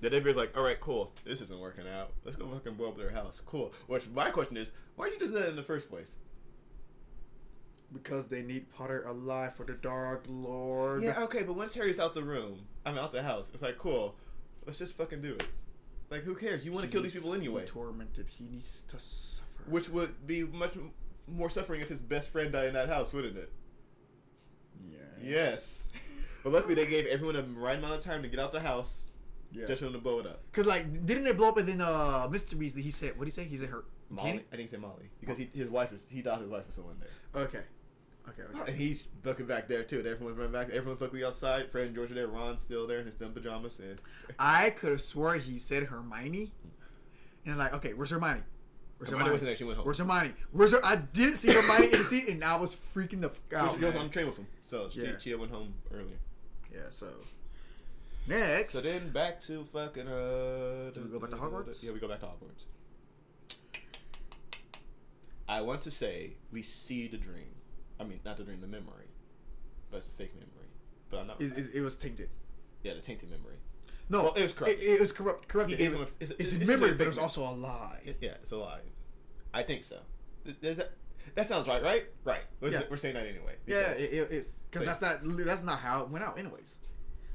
the David's like, all right, cool. This isn't working out. Let's go fucking blow up their house. Cool. Which my question is, why'd you do that in the first place? Because they need Potter alive for the Dark Lord. Yeah, okay, but once Harry's out the room, I mean, out the house, it's like, cool. Let's just fucking do it. Like, who cares? You want to kill these people anyway. He needs to be tormented. He needs to suffer. Which would be much more suffering if his best friend died in that house, wouldn't it? Yes. Yes. But luckily, they gave everyone a right amount of time to get out the house, yeah. Just for them to blow it up. Because, like, didn't they blow up? And then uh, Mister Weasley, he said, what did he say? He said her Molly? Ginny? I think he said Molly. Because he, his wife is, he thought his wife was still in there. Okay. Okay, okay. And he's looking back there, too. Everyone's running back. Everyone's luckily outside. Fred and George are there. Ron's still there in his dumb pajamas. And I could have swore he said Hermione. And I'm like, okay, where's Hermione? Where's Hermione? Hermione wasn't there. She went home. Where's Hermione? Where's her? I didn't see Hermione in the seat, and I was freaking the fuck out. She was on the train with him. So she, yeah. she went home earlier. Yeah, so next. So then back to fucking uh do we go back to Hogwarts? Yeah, we go back to Hogwarts. I want to say we see the dream. I mean, not the dream, the memory. But it's a fake memory. But I'm not it, it, it was tainted. Yeah, the tainted memory. No, well, it was corrupt. It, it was corrupt corrupted. It, it, it, it's, it's, it's a memory, but it was also a lie. It, yeah, it's a lie. I think so. There's that That sounds right, right? Right. We're, yeah. we're saying that anyway. Yeah, it, it, it's because that's not that's not how it went out, anyways.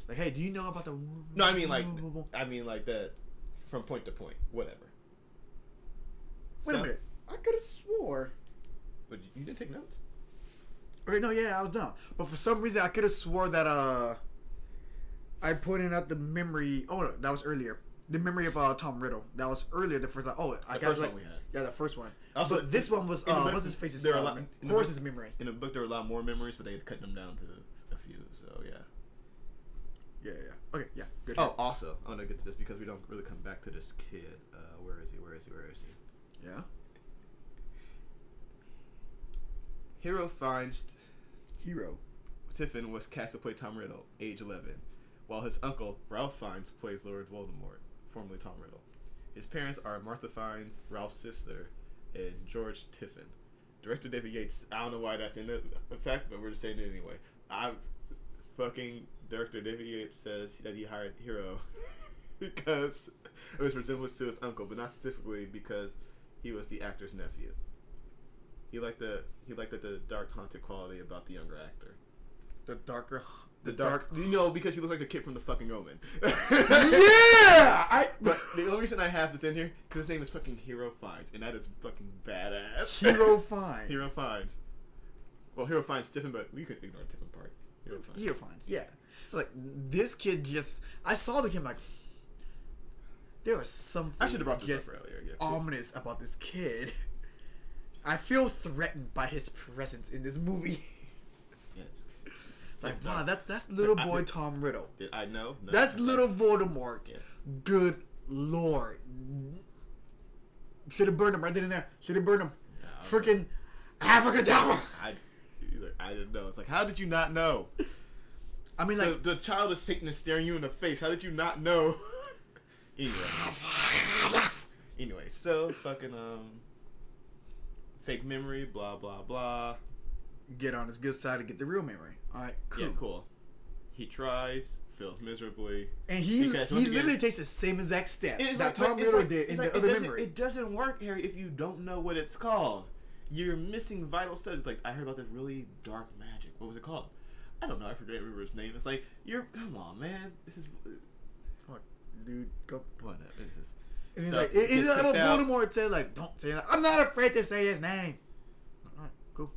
Like, hey, do you know about the? No, I mean like I mean like that from point to point, whatever. Wait so, a minute, I could have swore. But you didn't take notes. Okay, no, yeah, I was dumb. But for some reason, I could have swore that uh, I pointed out the memory. Oh, no, that was earlier. The memory of uh, Tom Riddle. That was earlier. The first time. Oh, I the got first like, one we had. Yeah, the first one. Also, but this one was uh, what's his face's there lot, Horace's book, memory. In the book, there were a lot more memories, but they had cut them down to a few. So yeah. Yeah, yeah. Okay, yeah. Good. Oh, also, I want to get to this because we don't really come back to this kid. Uh, where is he? Where is he? Where is he? Yeah. Hero finds Hero. Tiffin was cast to play Tom Riddle, age eleven, while his uncle Ralph Fiennes plays Lord Voldemort, formerly Tom Riddle. His parents are Martha Fiennes, Ralph's sister, and George Tiffin. Director David Yates. I don't know why that's in the fact, but we're just saying it anyway. I fucking director David Yates says that he hired Hero because of his resemblance to his uncle, but not specifically because he was the actor's nephew. He liked the he liked that the dark haunted quality about the younger actor. The darker. The dark, you know, because he looks like the kid from the fucking Omen. Yeah, I. But the only reason I have this in here because his name is fucking Hero Fiennes, and that is fucking badass. Hero Fiennes. Hero Fiennes. Well, Hero Fiennes Tiffin, but we can ignore the Tiffin part. Hero Fiennes. Hero Fiennes. Yeah, like this kid just. I saw the kid like. There was something. I should have brought this up earlier. Yeah, ominous about this kid. I feel threatened by his presence in this movie. Yes. Like, wow, that's that's little boy I, Tom Riddle. Did I know? No, that's no. Little Voldemort. Yeah. Good Lord. Should have burned him right then and there. Should have burned him. No, freaking Abracadabra. I, I didn't know. It's like, how did you not know? I mean, like. The, the child of Satan is staring you in the face. How did you not know? Anyway. Anyway, so fucking, um. fake memory, blah, blah, blah. Get on his good side and get the real memory. All right, cool. Yeah, cool. He tries, fails miserably, and he he again, literally takes the same exact steps that like, Tom Riddle like, did in like, the other memory. It doesn't work, Harry, if you don't know what it's called. You're missing vital stuff. It's like, I heard about this really dark magic. What was it called? I don't know. I forget. I remember its name. It's like, you're, come on, man. This is, come on, dude, go. What is this? And he's so, like, it's like what Voldemort said, like, don't say that. I'm not afraid to say his name. All right, cool.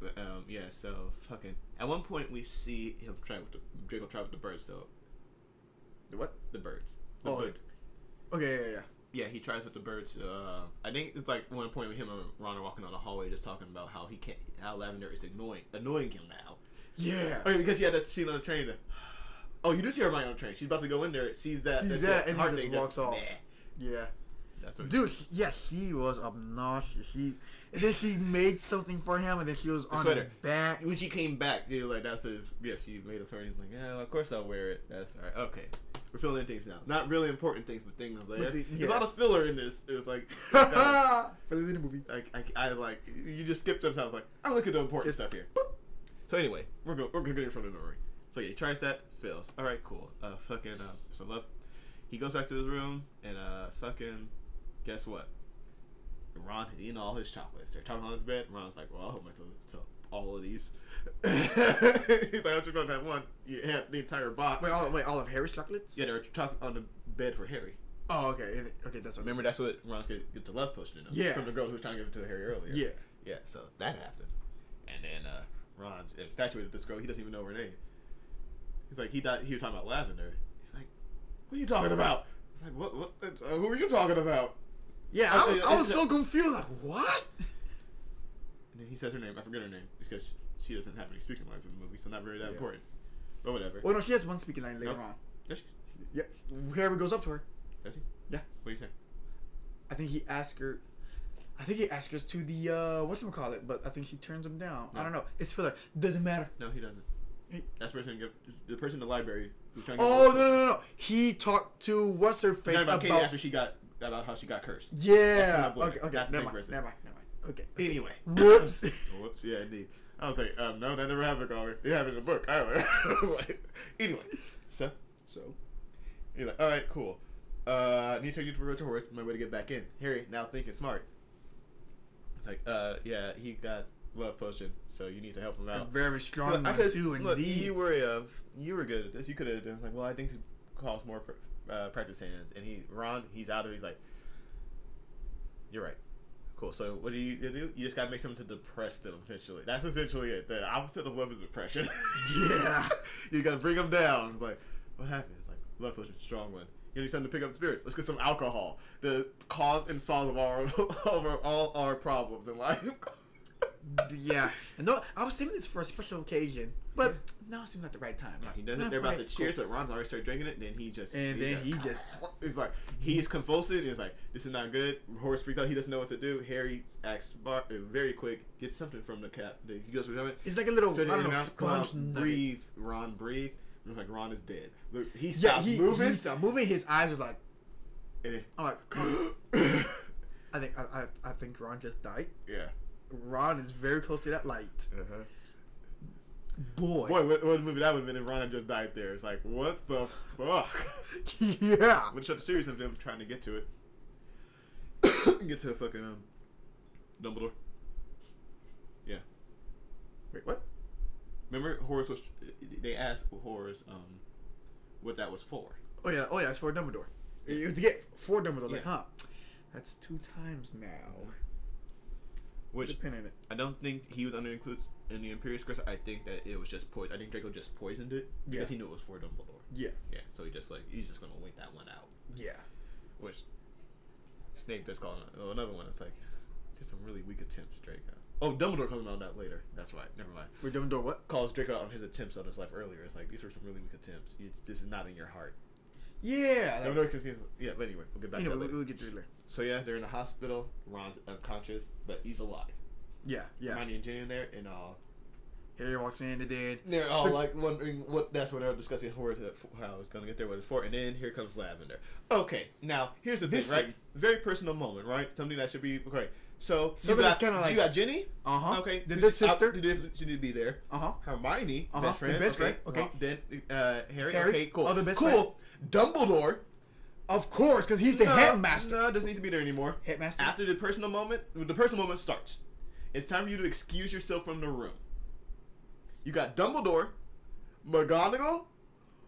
But, um, yeah, so, fucking. At one point, we see him try with the, Draco try with the birds, though. The what? The birds. The oh, bird. Okay, yeah, yeah, yeah. Yeah, he tries with the birds. Uh, I think it's like one point with him and Ron are walking down the hallway, just talking about how he can't, how Lavender is annoying, annoying him now. Yeah. Okay, because she had that scene on the train. To, oh, you do see her mind on the train. She's about to go in there. Sees that. Sees that, and he just walks off. Nah. Yeah. That's what dude. He, yeah, he was obnoxious. He's and then she made something for him, and then she was on his back. When she came back, you know, like that's a yeah. She made a fairy. He's like, yeah, well, of course I'll wear it. That's all right. Okay. We're filling in things now. Not really important things, but things like that. The, yeah. There's a lot of filler in this. It was like, filler in the movie. I, I, I like you just skip sometimes. Like I look at the important just, stuff here. Boop. So anyway, we're going we're going from the memory. So yeah, he tries that, fails. All right, cool. Uh, fucking uh, so love. He goes back to his room and uh, fucking guess what? Ron has eaten all his chocolates. They're chocolate on his bed. Ron's like, well, I hope my to all of these. He's like, I'm just going to have one. You have the entire box. Wait, all, wait, all of Harry's chocolates? Yeah, there are chocolates on the bed for Harry. Oh, okay. Okay, that's what. Remember, that's what Ron's going to get the love potion in him. Yeah. From the girl who was trying to give it to Harry earlier. Yeah. Yeah, so that happened. And then uh, Ron's infatuated with this girl. He doesn't even know her name. He's like, he thought he was talking about Lavender. He's like, what are you talking about? It's like, what? What? Uh, who are you talking about? Yeah, I, I was, I was so confused. Like, what? And then he says her name. I forget her name because she doesn't have any speaking lines in the movie, so not very that yeah. important. But whatever. Well, no, she has one speaking line later nope. on. Does she? Yeah. Whoever goes up to her. Does he? Yeah. What do you say? I think he asked her. I think he asked her to the uh, whatchamacallit, but I think she turns him down. No. I don't know. It's filler. Doesn't matter. No, he doesn't. He, That's the person. The person in the library. Who's trying to oh no no no no! He talked to what's her face about, about Katie after she got about how she got cursed. Yeah. Okay. Okay. Never mind, never mind. Never mind. Okay. Anyway. Whoops. Whoops. Yeah, indeed. I was like, um, no, that never happened. Collier. It happened in the book. I was like, anyway. So so, you're like, all right, cool. Uh, I need to take you to the Horse. My way to get back in. Harry now thinking smart. It's like, uh, yeah, he got. Love potion, so you need to help him out. A very strong look, one too, look, indeed. You were uh, you were good at this. You could have done like, well, I think it calls more pr uh, practice hands. And he, Ron, he's out of. He's like, you're right. Cool. So what do you do? You just gotta make something to depress them. Essentially, that's essentially it. The opposite of love is depression. Yeah, you gotta bring them down. It's like, what happened? It's like love potion, strong one. You need something to pick up spirits. Let's get some alcohol. The cause and solve of our over all our problems in life. Yeah, and no, I was saving this for a special occasion, but yeah. now it seems like the right time. Like, no, he doesn't. They're about right, to cheers, cool. but Ron's already started drinking it. And then he just and then he just it's like he's convulsing. He's like, this is not good. Horace freaks out. He doesn't know what to do. Harry acts very quick. Gets something from the cap. He goes for something. It's like a little I don't know, sponge. Ron, breathe, Ron. Breathe. It was like Ron is dead. Look, he stopped yeah, he, moving. He stopped moving. His eyes are like. And I'm like, I think I, I I think Ron just died. Yeah. Ron is very close to that light. Uh-huh. Boy. Boy, what, what movie that would have been if Ron had just died there. It's like, what the fuck? Yeah. Which shut the series of them trying to get to it. Get to the fucking um, Dumbledore. Yeah. Wait, what? Remember, Horace was. They asked Horace um, what that was for. Oh, yeah. Oh, yeah. It's for Dumbledore. Yeah. To get for Dumbledore. Yeah. Like, huh. That's two times now. Which I don't think he was under included in the Imperius curse. I think that it was just poison. I think Draco just poisoned it because yeah. he knew it was for Dumbledore. Yeah, yeah. So he just like he's just gonna wait that one out. Yeah. Which Snape just called another one. It's like just some really weak attempts, Draco. Oh, Dumbledore comes on that later. That's right. Never mind. Wait, Dumbledore what? Calls Draco out on his attempts on his life earlier. It's like these were some really weak attempts. You, this is not in your heart. Yeah. Dumbledore can see. Yeah. But anyway, we'll get back. You know, to that we'll, we'll get to it later. So yeah, they're in the hospital. Ron's unconscious, but he's alive. Yeah, yeah. Hermione and Ginny in there, and uh, Harry walks in, and then they're all they're, like wondering what. That's what they were discussing. How it's going to get there, what it's for, and then here comes Lavender. Okay, now here's the this thing, right? Thing. Very personal moment, right? Something that should be okay. So you got, like, you got Ginny. Uh huh. Okay. Then this sister. She need to be there. Uh huh. Hermione. Uh huh. Best friend. The best friend. Okay. okay. Then uh, Harry, Harry. Okay. Cool. Other best cool. Friend. Dumbledore. Of course, because he's the no, headmaster. No, doesn't need to be there anymore. Headmaster. After the personal moment, the personal moment starts. It's time for you to excuse yourself from the room. You got Dumbledore, McGonagall,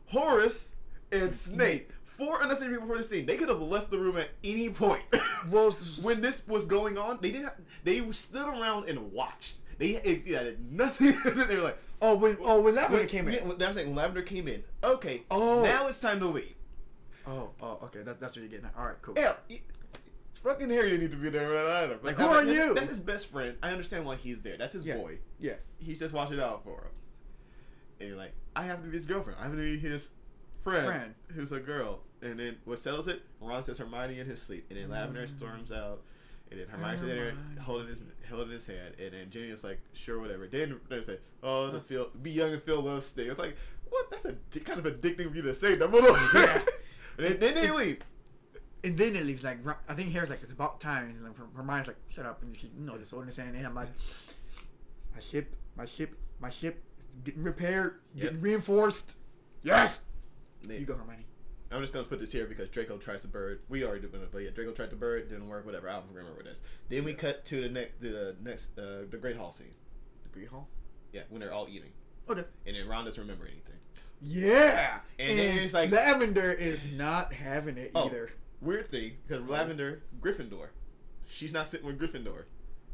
Horace, and Snape. Four unnecessary people for the scene. They could have left the room at any point. Well, when this was going on, they didn't. Have, they stood around and watched. They it, yeah, did nothing. They were like, "Oh, when oh when Lavender when, came in, yeah, when, that was like Lavender came in. Okay, oh, now it's time to leave. Oh, oh, okay, that's that's what you're getting at. All right, cool. Yeah, it, fucking Harry didn't need to be there right either. Like, like who that, are that, you? That's his best friend. I understand why he's there. That's his yeah. boy. Yeah. He's just watching out for him. And you're like, I have to be his girlfriend. I have to be his friend, friend. who's a girl. And then what settles it? Ron says Hermione in his sleep. And then mm. Lavender storms out. And then Hermione's in there holding his holding his hand. And then Ginny is like, sure, whatever. Then they say, oh, to feel be young and feel love state. It's like, what? That's a kind of addicting for you to say, Dumbledore. Yeah. And then, then they leave. And then it leaves, like, I think Harry's like, it's about time. And like, Hermione's like, shut up. And she's, you know, just holding his hand. And I'm like, my ship, my ship, my ship is getting repaired, yep. getting reinforced. Yes! Then, you go, Hermione. I'm just going to put this here because Draco tries to bird. We already did it, but yeah, Draco tried to bird, didn't work, whatever. I don't remember this. Then we cut to the next, to the next, uh, the Great Hall scene. The Great Hall? Yeah, when they're all eating. Okay. And then Ron doesn't remember anything. Yeah! And, and then it's like, Lavender is not having it oh. either. Weird thing, because right. Lavender, Gryffindor, she's not sitting with Gryffindor.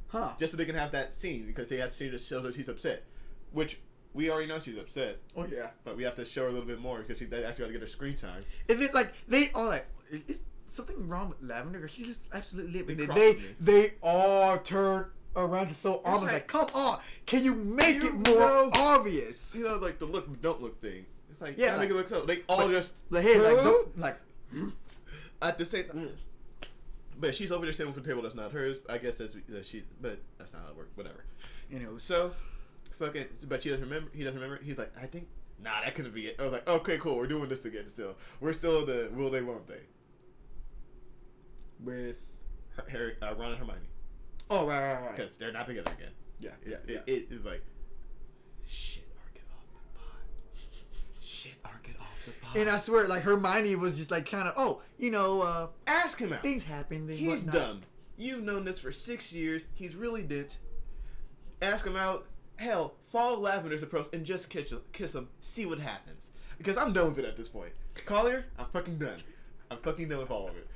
Huh. Just so they can have that scene, because they have to show her she's upset. Which, we already know she's upset. Oh, yeah. But we have to show her a little bit more, because she actually got to get her screen time. And then, like, they all, like, is something wrong with Lavender? She's just absolutely lit. They, they, they all turn around to so almost like, like, come on, can you make you it more know, obvious? You know, like, the look, don't look thing. It's like, yeah, like, it looks up. They all like, just, the head, like, don't, like, hmm? At the same time, but she's over there sitting with a table that's not hers. I guess that's that she, but that's not how it works. Whatever, you know. So, fucking, but she doesn't remember. He doesn't remember. He's like, I think, nah, that couldn't be it. I was like, okay, cool, we're doing this again. Still, we're still the will they, won't they? With her, Harry, uh, Ron, and Hermione. Oh right, right, right. Because they're not together again. Yeah, it's, yeah, it, yeah. It is like shit. Or get off the pot. Shit. Or get off. And I swear, like, Hermione was just, like, kind of, oh, you know, uh... ask him out. Things happen. Things He's whatnot. dumb. You've known this for six years. He's really ditched. Ask him out. Hell, follow Lavender's approach and just kiss, kiss him. See what happens. Because I'm done with it at this point. Collier, I'm fucking done. I'm fucking done with all of it.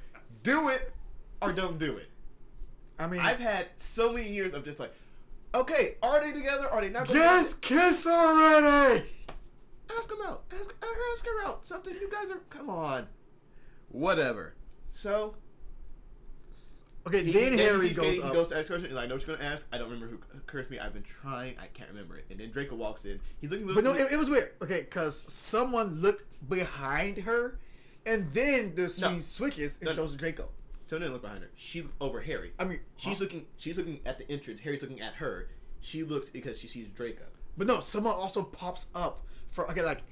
Do it or don't do it. I mean... I've had so many years of just, like, okay, are they together? Are they not together? Just kiss already! Ask him out. Ask, ask her out. Something you guys are. Come on. Whatever. So. Okay, he, then Harry goes skating, up. He goes to ask questions. He's like, I know what you're going to ask. I don't remember who cursed me. I've been trying. I can't remember it. And then Draco walks in. He's looking. But no, it, it was weird. Okay, because someone looked behind her. And then the scene no, switches and no, shows Draco. So didn't look behind her. She looked over Harry. I mean, she's huh? looking She's looking at the entrance. Harry's looking at her. She looks because she sees Draco. But no, someone also pops up. For, okay, like,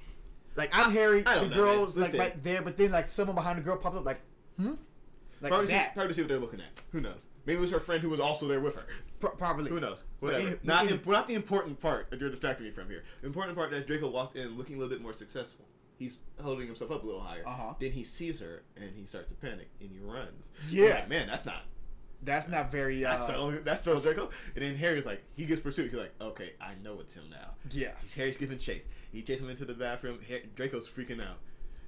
like I'm Harry, the girl's like right there, but then like someone behind the girl popped up, like, hmm, like probably that. See, probably see what they're looking at. Who knows? Maybe it was her friend who was also there with her. Pro probably. Who knows? Whatever. In, not in, not the important part that you're distracting me from here. The important part that Draco walked in looking a little bit more successful. He's holding himself up a little higher. Uh-huh. Then he sees her and he starts to panic and he runs. Yeah, like, man, that's not. That's not very. Uh, that's subtle. That's subtle, Draco. And then Harry's like, he gets pursued. He's like, okay, I know it's him now. Yeah. He's, Harry's giving chase. He chases him into the bathroom. Harry, Draco's freaking out,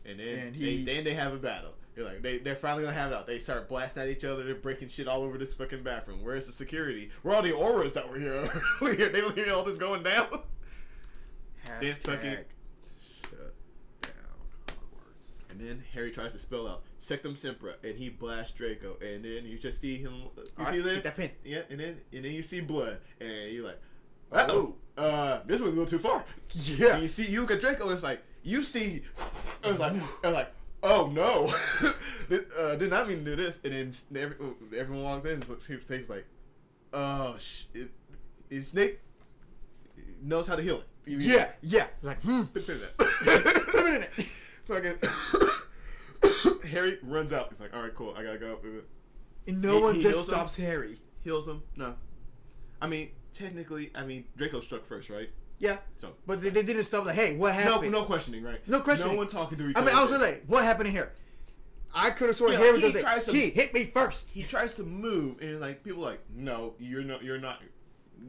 and then and he, they, then they have a battle. They're like, they they're finally gonna have it out. They start blasting at each other. They're breaking shit all over this fucking bathroom. Where's the security? Where all the auras that were here? They don't hear all this going down. Then fucking shut down Hogwarts. And then Harry tries to spell out Sectum Sempra, and he blasts Draco, and then you just see him. You All see right, there? Get that pin. Yeah, and then and then you see blood, and you're like, uh oh, oh. Uh, this one's a little too far. Yeah. And you see, you look at Draco, and it's like you see, I was like, I was like, oh no, uh, did not mean to do this. And then every, everyone walks in, and Snape's like, oh shit, is Snape? knows how to heal it. You yeah, know? yeah. Like, hmm. Put it in it. Fucking Harry runs out. He's like, all right, cool. I gotta go. And no he, one he just stops him. Harry. Heals him. No. I mean, technically, I mean, Draco struck first, right? Yeah. So, but they, they didn't stop. Like, hey, what happened? No, no questioning, right? No questioning. No one talking to each other. I mean, I was really like, what happened in here? I could have sworn yeah, Harry was he, tries say, to, he hit me first. He tries to move, and like people are like, no, you're no, you're not.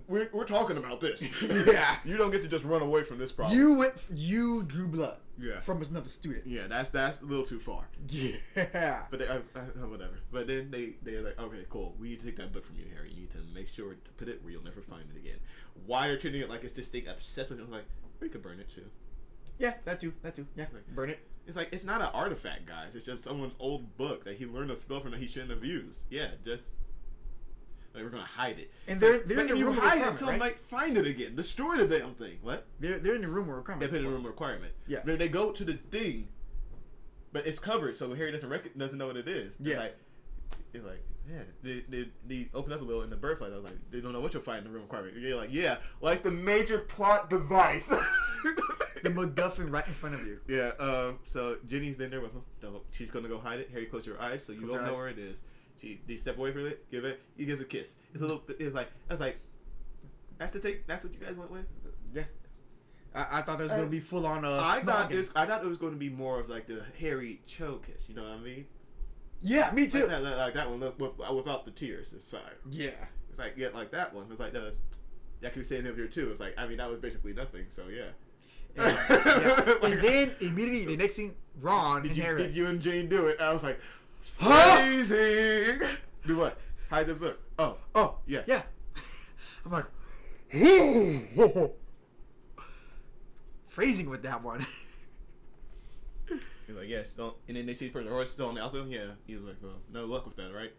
We're we're talking about this. Yeah, you don't get to just run away from this problem. You went, you drew blood. Yeah, from another student. Yeah, that's that's a little too far. Yeah, but they, I, I, whatever. But then they they're like, okay, cool. We need to take that book from you, Harry. You need to make sure to put it where you'll never find it again. Why are you treating it like it's this thing obsessed with it? I'm like, we could burn it too. Yeah, that too. That too. Yeah, like, burn it. It's like, it's not an artifact, guys. It's just someone's old book that he learned a spell from that he shouldn't have used. Yeah, just... Like, we're going to hide it. And they're, they're in the room with a requirement, right? If you hide it, someone might find it again. Destroy the damn thing. What? They're, they're in the room with a requirement. They're in the room with a requirement. Yeah. They go to the thing, but it's covered, so Harry doesn't rec doesn't know what it is. It's yeah. Like, it's like, yeah. They, they, they open up a little in the bird flight. I was like, they don't know what you'll find in the room requirement. You're like, yeah, like the major plot device. The MacGuffin right in front of you. Yeah, um, so Ginny's in there with him. No, she's going to go hide it. Harry, close your eyes so you close don't know eyes. where it is. She, they step away from it, give it, he gives a kiss. It's a little, it's like, that's like, that's the take, that's what you guys went with? Yeah. I, I thought that was going to be full on uh, I thought this. I thought it was going to be more of like the Harry choke kiss, you know what I mean? Yeah, me too. Like that, like that one, look, without the tears inside. Yeah. It's like, yeah, like that one. It's like, that, was, that could be saying up here too. It's like, I mean, that was basically nothing, so yeah. And, yeah. And then immediately the next thing, Ron did and you, Harry. Did you and Jane do it? I was like, crazy. Huh? Do what? Hide the book. Oh, oh, yeah, yeah. I'm like, whoa, phrasing with that one. He's like, yes, don't. And then they see this person, Horace still on the alpha. Yeah, he's like, well, no luck with that, right?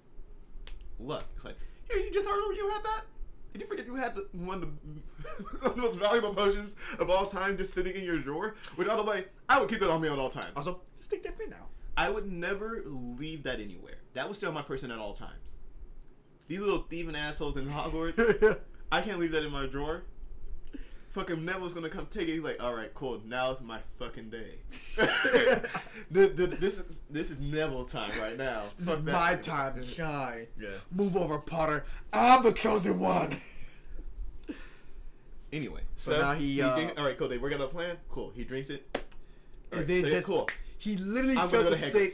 Luck. It's like, here, you just heard you had that. Did you forget you had the, one of the, the most valuable potions of all time just sitting in your drawer? Which, by the way, I would keep it on me at all times. Also, just take that pin out. I would never leave that anywhere. That was still my person at all times. These little thieving assholes in Hogwarts, I can't leave that in my drawer. Fucking Neville's gonna come take it. He's like, all right, cool. Now's my fucking day. the, the, this, this is Neville time right now. This Fuck is that my thing. time to shine. Yeah. Move over, Potter. I'm the chosen one. Anyway, so, so now he. he uh, drinks, all right, cool. They work out a plan. Cool. He drinks it. All right, they so just, cool. He literally I'm felt the same.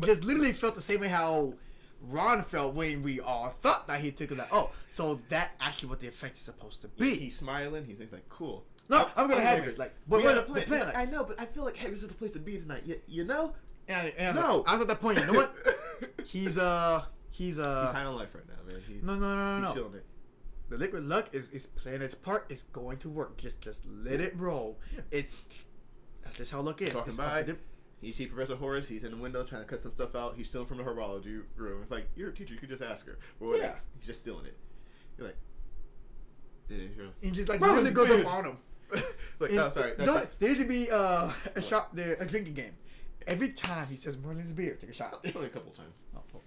Just literally felt the same way how Ron felt when we all thought that he took it like, oh, so that actually what the effect is supposed to be. He's smiling. He's like, cool. No, I'm, I'm going to have this. Like, but we're the plan. plan like, I know, but I feel like Hagrid's is the place to be tonight. You, you know? And, and no. I was at that point. You know what? he's, uh, he's, uh. He's high on life right now, man. He's, no, no, no, no, he's no. It. The liquid luck is, is playing its part. It's going to work. Just, just let it roll. Yeah. It's, that's just how luck is. Talking it's by. You see Professor Horace, he's in the window trying to cut some stuff out. He's stealing from the herbology room. It's like, you're a teacher, you could just ask her. Well, yeah. He's just stealing it. You're like... And just like, literally goes up on him. It's like, oh, sorry. No, there needs to be uh, a shot, there, a drinking game. Every time he says, Merlin's beer, take a shot. It's only a couple times. Oh, oh.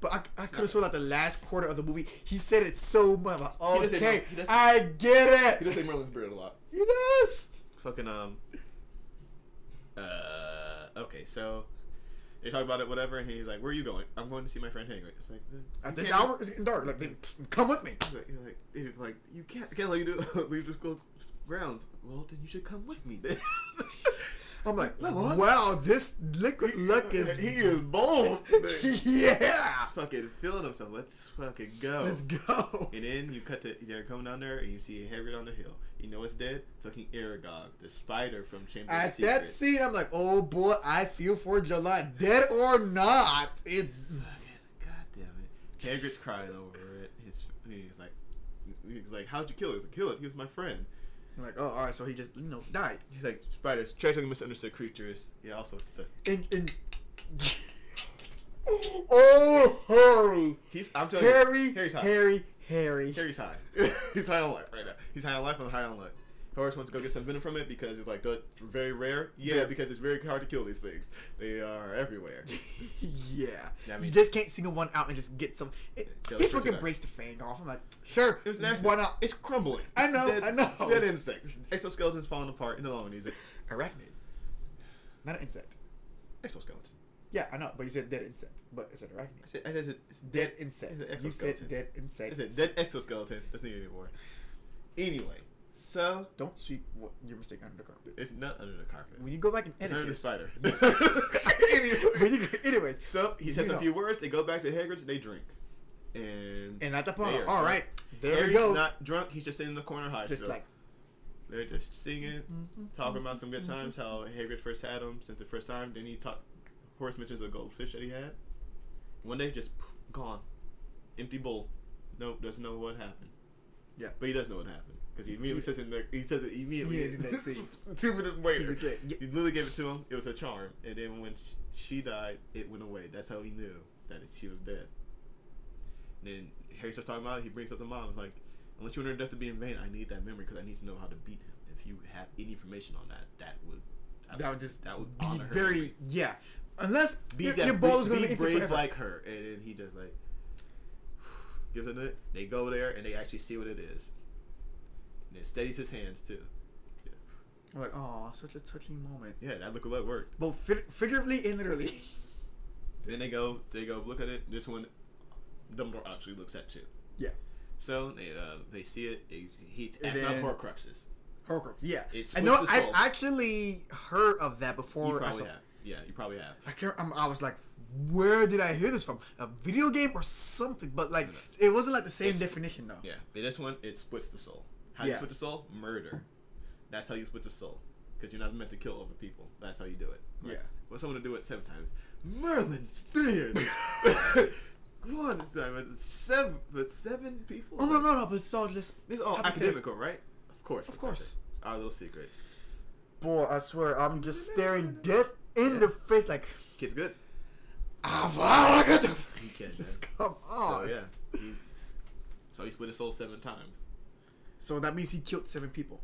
But I, I could have sworn out the last quarter of the movie, he said it so much. Like, okay, he say, he I get it. He does say Merlin's beer a lot. He does. Fucking, um... Uh... Okay, so they talk about it, whatever, and he's like, "Where are you going?" I'm going to see my friend Hagrid. It's like at this hour, it's getting dark. Like, they, come with me. He's like, he's like, he's like, you can't, can't let you do, leave the school grounds. Well, then you should come with me. Then. I'm like, what? Wow, this liquid luck is he is bold. Yeah, he's fucking feeling himself. Let's fucking go. Let's go. And then you cut to they're coming down there, and you see Hagrid on the hill. You know what's dead? Fucking Aragog, the spider from Chamber of Secrets. At that scene, I'm like, oh boy, I feel for Jelani, dead or not. It's God damn it. Hagrid's crying over it. His he's like, he's like, how'd you kill it? He's like, kill it. He was my friend. I'm like, oh, all right, so he just, you know, died. He's like, spiders, tragically misunderstood creatures. Yeah, also stuff. And, and... oh, Harry. He's, I'm telling Harry, you, Harry's high. Harry, Harry. Harry's high. He's high on life right now. He's high on life and high on life. Horace wants to go get some venom from it because it's like the, very rare. Yeah, because it's very hard to kill these things. They are everywhere. Yeah. I mean, you just can't single one out and just get some. It, he fucking breaks the fang off. I'm like, sure. It was nasty. Why not? It's crumbling. I know. Dead, I know. Dead insects. Exoskeleton's falling apart. It no longer needs it. Arachnid. Not an insect. Exoskeleton. Yeah, I know, but you said dead insect. But it's an arachnid. I said, I said it's dead insect. It's you said dead insect. It's a dead exoskeleton. Doesn't need it anymore. Anyway, so don't sweep what, your mistake under the carpet. It's not under the carpet. When you go back and edit it's under this, the spider. Anyways, anyways, so he says a know. few words. They go back to Hagrid's. They drink, and and at the point, all right, there he goes. Not drunk. He's just sitting in the corner high. Just so. like. They're just singing, mm-hmm, talking about some good mm-hmm. times. How Hagrid first had him since the first time. Then he talked. Horace mentions a goldfish that he had. One day, just poof, gone, empty bowl. Nope, doesn't know what happened. Yeah, but he does know what happened because he immediately yeah. says it. In the, he says it immediately. Yeah, the next scene. Two minutes later, Two minutes later. Yeah. He literally gave it to him. It was a charm, and then when sh she died, it went away. That's how he knew that she was dead. And then Harry starts talking about it. He brings up the mom. It's like, unless you want her death to be in vain, I need that memory because I need to know how to beat him. If you have any information on that, that would that, that would, would just that would be honor very her. yeah. Unless be your, that, your ball's be, gonna be brave forever. like her, and then he just like gives a nut. They go there and they actually see what it is, and it steadies his hands too. Yeah. I'm like, oh, such a touching moment. Yeah, that look what worked. Both fig figuratively and literally. Then they go, they go look at it. This one, Dumbledore actually looks at too. Yeah. So they uh, they see it. They, he asks about Horcruxes. Horcrux, yeah. It's I know. I've actually heard of that before. You probably have. Yeah, you probably have. I can't. I'm, I was like, where did I hear this from? A video game or something? But like, it wasn't like the same it's, definition though. Yeah, but this one it splits the soul. How yeah. you split the soul? Murder. That's how you split the soul. Because you're not meant to kill other people. That's how you do it. Like, yeah. What's someone to do it seven times? Merlin Spears. One time, seven, but seven people. Oh like, no, no, no! But it's all just it's all academical, right? Of course, of course. Our little secret. Boy, I swear, I'm just staring death in yeah. the face, like kid's good. You can't just come on. So, yeah. He, so he split his soul seven times. So that means he killed seven people.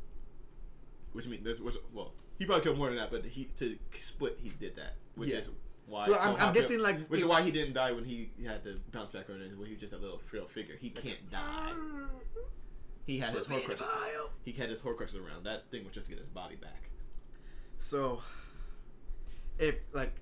Which means there's, which well, he probably killed more than that, but he to split he did that, which yeah. is. Why, so, so I'm, I'm guessing, like, which it, is why he didn't die when he had to bounce back on it. When he was just a little frail figure, he can't die. He had his Horcrux. He had his Horcruxes around. That thing was just to get his body back. So, if like,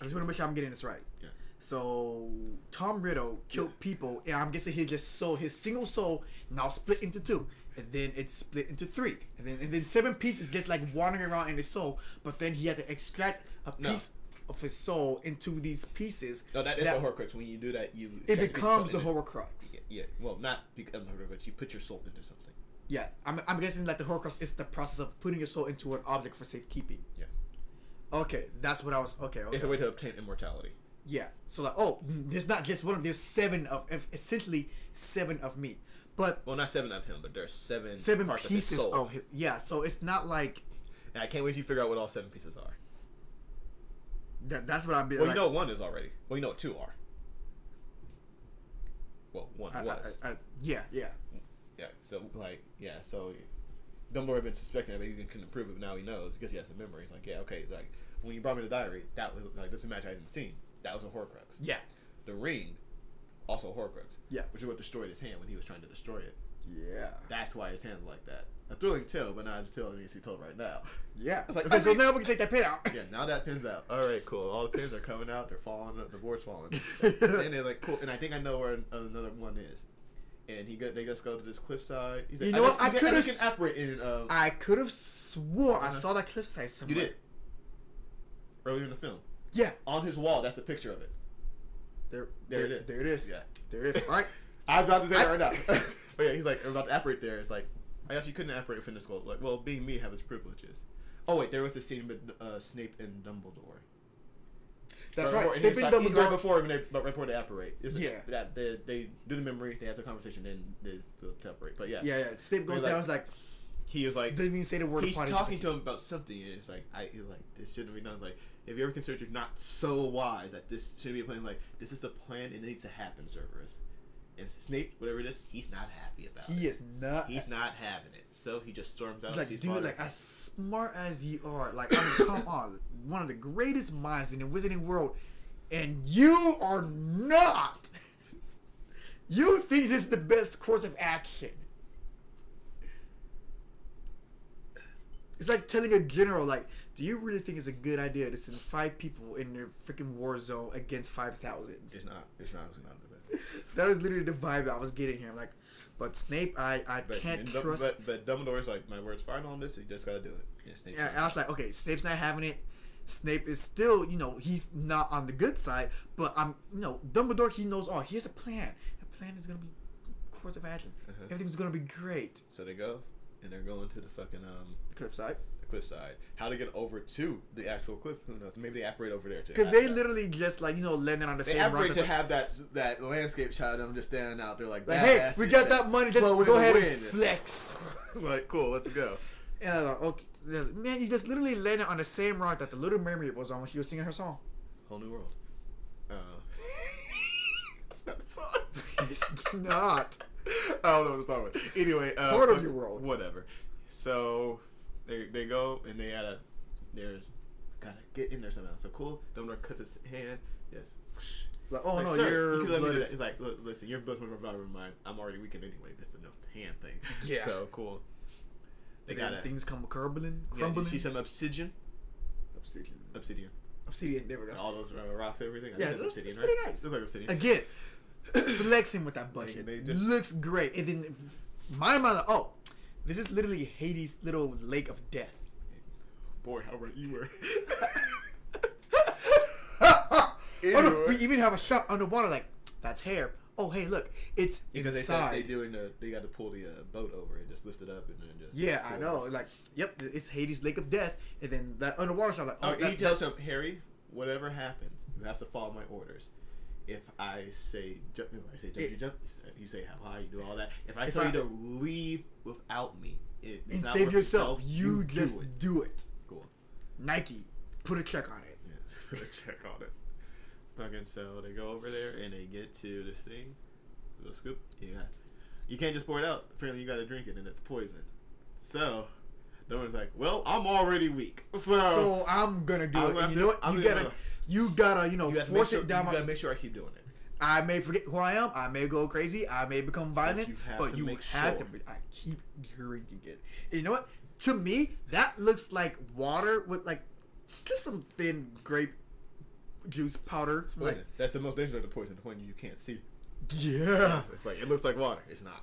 I just want to make sure I'm getting this right. Yeah. So Tom Riddle killed yeah. people, and I'm guessing he just soul, his single soul, now split into two, and then it's split into three, and then and then seven pieces just like wandering around in his soul. But then he had to extract a piece no. of his soul into these pieces. No, that is that, the Horcrux. When you do that, you it becomes the Horcrux. Yeah, yeah. Well, not become the Horcrux. You put your soul into something. Yeah, I'm I'm guessing that the Horcrux is the process of putting your soul into an object for safekeeping. Yeah. Okay, that's what I was. Okay, okay. It's a way to obtain immortality. Yeah, so like, oh, there's not just one of there's seven of essentially seven of me, but well, not seven of him, but there's seven seven parts pieces of his, soul. of his. Yeah, so it's not like. And I can't wait to figure out what all seven pieces are. That that's what I'm. Well, like, you know, one is already. Well, you know, two are. Well, one I, was. I, I, I, yeah, yeah, yeah. So like, yeah, so. Dumbledore had been suspecting it, but he couldn't prove it. But now he knows because he has the memory. He's like, yeah, okay. Like when you brought me the diary, that was like this is a match I hadn't seen. That was a Horcrux. Yeah. The ring, also a Horcrux. Yeah. Which is what destroyed his hand when he was trying to destroy it. Yeah. That's why his hand's like that. A thrilling tale, but not a tale that needs to be told right now. Yeah. It's like, okay, okay, so now we can take that pin out. Yeah, now that pin's out. All right, cool. All the pins are coming out. They're falling. The board's falling. And they're like, cool. And I think I know where another one is. And he got, they just go to this cliffside. He's like, you know what? I could have. In, uh, I could have swore uh, I saw that cliffside somewhere. You did. Earlier in the film. Yeah. On his wall. That's the picture of it. There, there, there it is. There it is. Yeah. There it is. All right. I was about to say that right now. But yeah, he's like, I'm about to apparate there. It's like, I actually couldn't apparate within this globe. Like, well, being me, have its privileges. Oh wait, there was the scene with uh, Snape and Dumbledore. That's right. Snape and Dumbledore right before when they right before they apparate. Yeah, that they, they do the memory. They have the conversation, then they separate. But yeah, yeah, yeah. Snape goes down. It's like he was like didn't even say the word. He's talking to him about something, and it's like I he's like this shouldn't be done. Like if you ever considered you're not so wise that this should be a plan. Like this is the plan, and it needs to happen, Cerberus. And Snape, whatever it is, he's not happy about he it. He is not. He's not having it. So he just storms out. He's like, dude, father. like, as smart as you are, like, I mean, come on. One of the greatest minds in the wizarding world, and you are not. You think this is the best course of action. It's like telling a general, like, do you really think it's a good idea to send five people in their freaking war zone against five thousand? It's not. It's not. It's not. That was literally the vibe I was getting here. I'm like, but Snape, I, I but, can't and, trust. But, but Dumbledore's like, my word's final on this. So you just got to do it. Yeah, Snape's yeah I was like, okay, Snape's not having it. Snape is still, you know, he's not on the good side. But, I'm, you know, Dumbledore, he knows all. He has a plan. The plan is going to be course of action. Uh-huh. Everything's going to be great. So they go. And they're going to the fucking um cliffside. The cliffside. How to get over to the actual cliff? Who knows? Maybe they operate over there too. Because they literally know. just like you know landing on the they same. They operate to have that that landscape shot of them just standing out there like, like hey, we got that money. Just go ahead win. and flex. Like cool, let's go. And I like, okay, man, you just literally landed on the same rock that the Little Mermaid was on when she was singing her song. Whole New World. Uh, it's not the song. It's not. I don't know what the song was. Anyway, uh, Order of the World. Whatever. So they they go and they gotta there's gotta get in there somehow. So cool. Dumbledore cuts his hand. Yes. Like, oh like, no, sir, you can let me. He's like, listen, your blood's more vibrant than mine. I'm already weakened anyway. That's the no hand thing. Yeah. So cool. They got things come crumbling, crumbling. Yeah, you see some obsidian. Obsidian. Obsidian. Obsidian. There we go. And all those rocks, and everything. I yeah, that's pretty right? nice. Looks like obsidian again. Flexing with that budget. They, they just, looks great. And then my mind, oh, this is literally Hades' little lake of death. Boy, how right you were. Oh, no, we even have a shot underwater, like, that's hair. Oh, hey, look, it's because inside. They, they doing the, they got to pull the uh, boat over and just lift it up and then just. Yeah, I know. Us. Like, yep, it's Hades' lake of death. And then that underwater shot, like, oh, oh that, he tells him, Harry, whatever happens, you have to follow my orders. If I say jump, if I say jump, it, you jump. You say how high, you do all that. If I if tell I, you to leave without me it, and save yourself, you, you just do it. do it. Cool. Nike, put a check on it. Yes, put a check on it. Fucking so they go over there and they get to this thing. Little scoop. Yeah, you can't just pour it out. Apparently, you got to drink it and it's poison. So. Dumbledore's like, well, I'm already weak, so, so I'm gonna do I'm it. Gonna, you know what? I'm you gonna, gotta, you gotta, you know, you force sure, it down. You my, gotta make sure I keep doing it. I may forget who I am. I may go crazy. I may become violent. But you have, but to, you make have sure. to. Be, I keep drinking it. And you know what? To me, that looks like water with like just some thin grape juice powder. Like, that's the most dangerous of the poison, the one you can't see. Yeah, it's like it looks like water. It's not.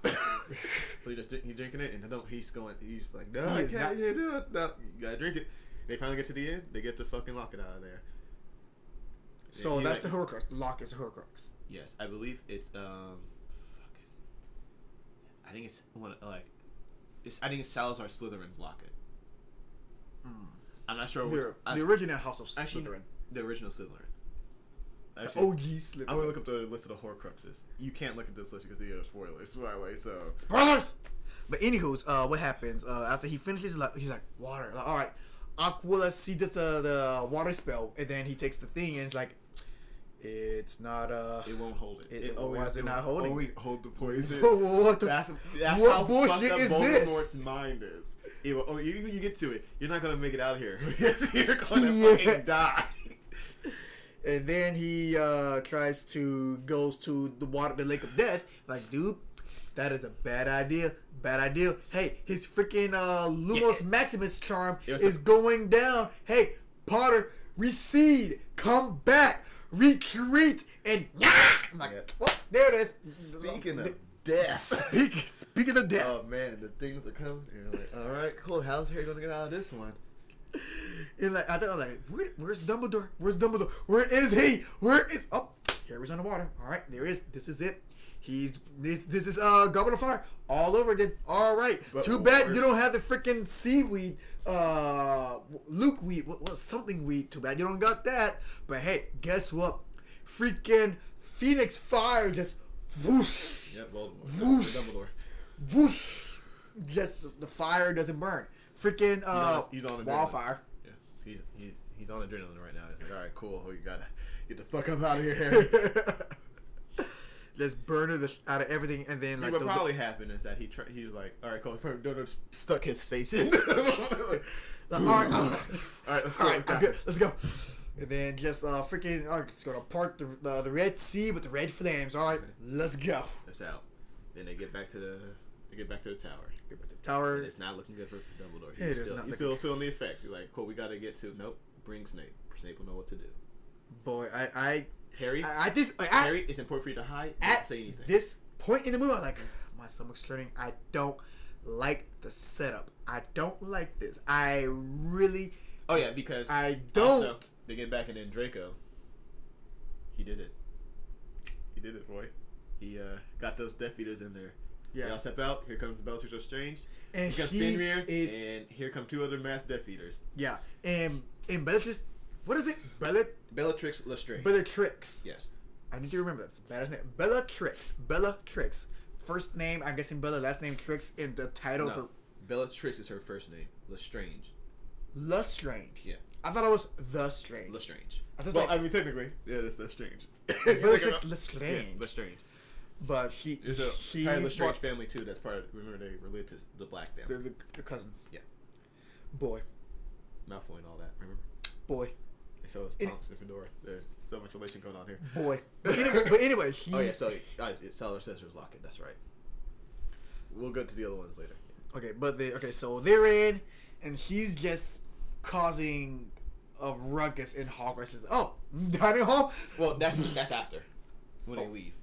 So you just drink, you drinking it, and don't, he's going. He's like, no, he I can't. Yeah, no, no, you gotta drink it. They finally get to the end. They get to fucking lock it out of there. So that's like, the Horcrux. The lock is the Horcrux. Yes, I believe it's um, fucking. I think it's one like, it's I think it's Salazar Slytherin's locket. Mm. I'm not sure. Which, I, the original House of actually, Slytherin. The original Slytherin. Actually, O G Slytherin. I'm gonna look up the list of the Horcruxes. You can't look at this list because they are spoilers, by the way. So spoilers. But anywho's, uh, what happens uh, after he finishes? Like, he's like water. Like, all right, Aquila sees the the water spell, and then he takes the thing, and it's like, it's not. Uh, it won't hold it. It, it always, why is it, it not holding? Only hold the poison. What the? That's, that's what how bullshit is this? Voldemort's mind is. It will, oh, even when you get to it, you're not gonna make it out of here. You're gonna yeah. fucking die. And then he uh, tries to goes to the water, the lake of death. Like, dude, that is a bad idea. Bad idea. Hey, his freaking uh, Lumos yeah. Maximus charm is going down. Hey, Potter, recede, come back, retreat, and yeah. I'm like, yeah. Well, there it is. Speaking of death. Speaking, speaking of death. Oh man, the things are coming. You're like, all right, cool. How's Harry gonna get out of this one? And like I thought, like Where, where's Dumbledore? Where's Dumbledore? Where is he? Where is? Oh, Harry's on the water. All right, there he is. This is it. He's this. This is uh, Goblet of Fire all over again. All right. But Too bad you don't have the freaking seaweed, uh, Luke weed, what, what something weed. Too bad you don't got that. But hey, guess what? Freaking Phoenix Fire just whoosh. Yeah, Voldemort. Whoosh. Dumbledore. Whoosh. Just the, the fire doesn't burn. Freaking uh, he's on, he's on wildfire. Yeah, he's, he's he's on adrenaline right now. He's like, all right, cool. You gotta get the fuck up out of here, Harry. let's burn her the, out of everything, and then like what the, probably the, happened is that he try, he was like, all right, cool, Dumbledore stuck his face in. like, all right, all right, all right, let's go, all right, I'm good, let's go. And then just uh, freaking, all right, it's gonna part the uh, the Red Sea with the red flames. All right, let's go. That's out. Then they get back to the they get back to the tower. Get back to the tower. And it's not looking good for Dumbledore. He's still, he's still feeling the effect. You're like, cool, we gotta get to. Nope, bring Snape. Snape will know what to do. Boy, I, I Harry, I, I this I, Harry, it's important for you to hide. At say anything. This point in the movie, I'm like, my stomach's turning. I don't like the setup. I don't like this. I really. Oh yeah, because I don't. Also, they get back and then Draco. He did it. He did it, boy. He uh, got those Death Eaters in there. Yeah. They all step out. Here comes the Bellatrix Lestrange. And here comes he Fenrir, is, and here come two other mass Death Eaters. Yeah, and and Bellatrix. What is it? Bella Bellatrix Lestrange. Bellatrix. Yes. I need you to remember that's Bella's name. Bellatrix. Bellatrix. First name, I'm guessing Bella, last name Trix in the title. No. For Bellatrix is her first name. Lestrange. Lestrange. Yeah. I thought it was the Strange. Lestrange. I well, like, I mean technically, yeah, that's Lestrange. Bellatrix Lestrange. Yeah, Lestrange. But she, there's a she, Lestrange family too. That's part of, remember they related to the Black family. They're the, the cousins. Yeah. Boy. Malfoy and all that. Remember. Boy. So it's Tom and Fedora. There's so much relation going on here. Boy. But anyway, but anyway she oh, yeah, so it's Cellar Sisters Locket. That's right. We'll go to the other ones later. Okay, but they, okay, so they're in, and she's just causing a ruckus in Hogwarts. She's like, oh, dining hall? Well, that's that's after, when oh. they leave.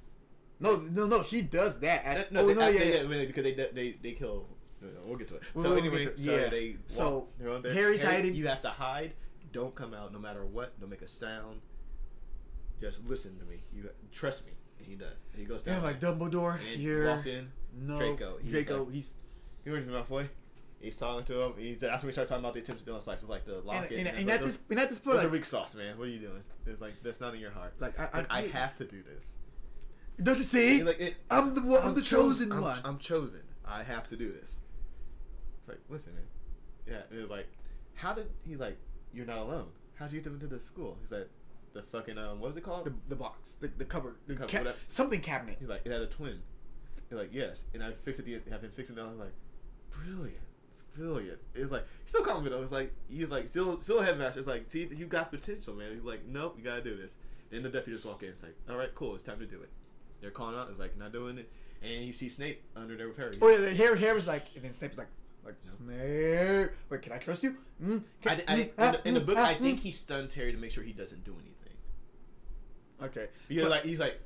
No, no, no, she does that. At, that no, oh, they, no, after, yeah, they, yeah. Really, because they, they, they kill, no, no, we'll get to it. So we'll, anyway, we'll to, so yeah. they walk, so there. Harry's Harry, hiding. You have to hide. Don't come out no matter what. Don't make a sound. Just listen to me. You trust me. And he does. And he goes down. And like Dumbledore. And he walks in. No. Draco. He's Draco. Like, he's. He went to Malfoy. He's talking to him. He's, that's when we start talking about the attempts to do on life. It's like the locket. And, and, and, and, like, and at this, and at this point, like, a weak sauce, man. What are you doing? It's like that's not in your heart. Like I, I, like, I, I have to do this. Don't you see? Like, it, I'm the one, I'm, I'm the chosen, chosen one. I'm, I'm chosen. I have to do this. It's like listen, man. Yeah. It's like how did he like. You're not alone. How'd you get them into the school? He's like, the fucking, um, what was it called? The, the box. The, the cupboard. The cupboard ca something cabinet. He's like, it had a twin. He's like, yes. And I fixed it. The, I've been fixing it. I was like, brilliant. Brilliant. It's like, he's still calling me. I was like, he's like, still still a headmaster. It's like, see, you got potential, man. He's like, nope, you gotta do this. Then the deputy just walk in. It's like, all right, cool. It's time to do it. They're calling out. It's like, not doing it. And you see Snape under there with Harry. Oh, yeah. Then Harry, Harry's like, and then Snape's like, Like, Snape. Wait, can I trust you? Mm, can, I, I, mm, in, the, in the book, mm, I think mm. he stuns Harry to make sure he doesn't do anything. Okay. Because, but, like, he's like,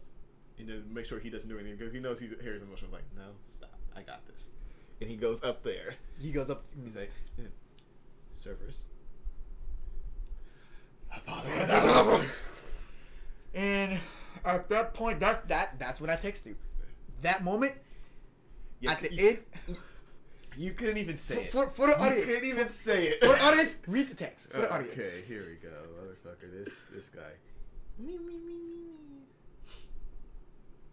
and then make sure he doesn't do anything because he knows he's Harry's emotional. Like, no, stop. I got this. And he goes up there. He goes up. He's like, Cerberus. And at that point, that's, that, that's when I text you. That moment, yeah, at the you, end... You, You couldn't even say for, it. For, for the audience. You couldn't even say it. For the audience, read the text. For the audience. Okay, here we go. Motherfucker, this this guy. Me, me, me, me.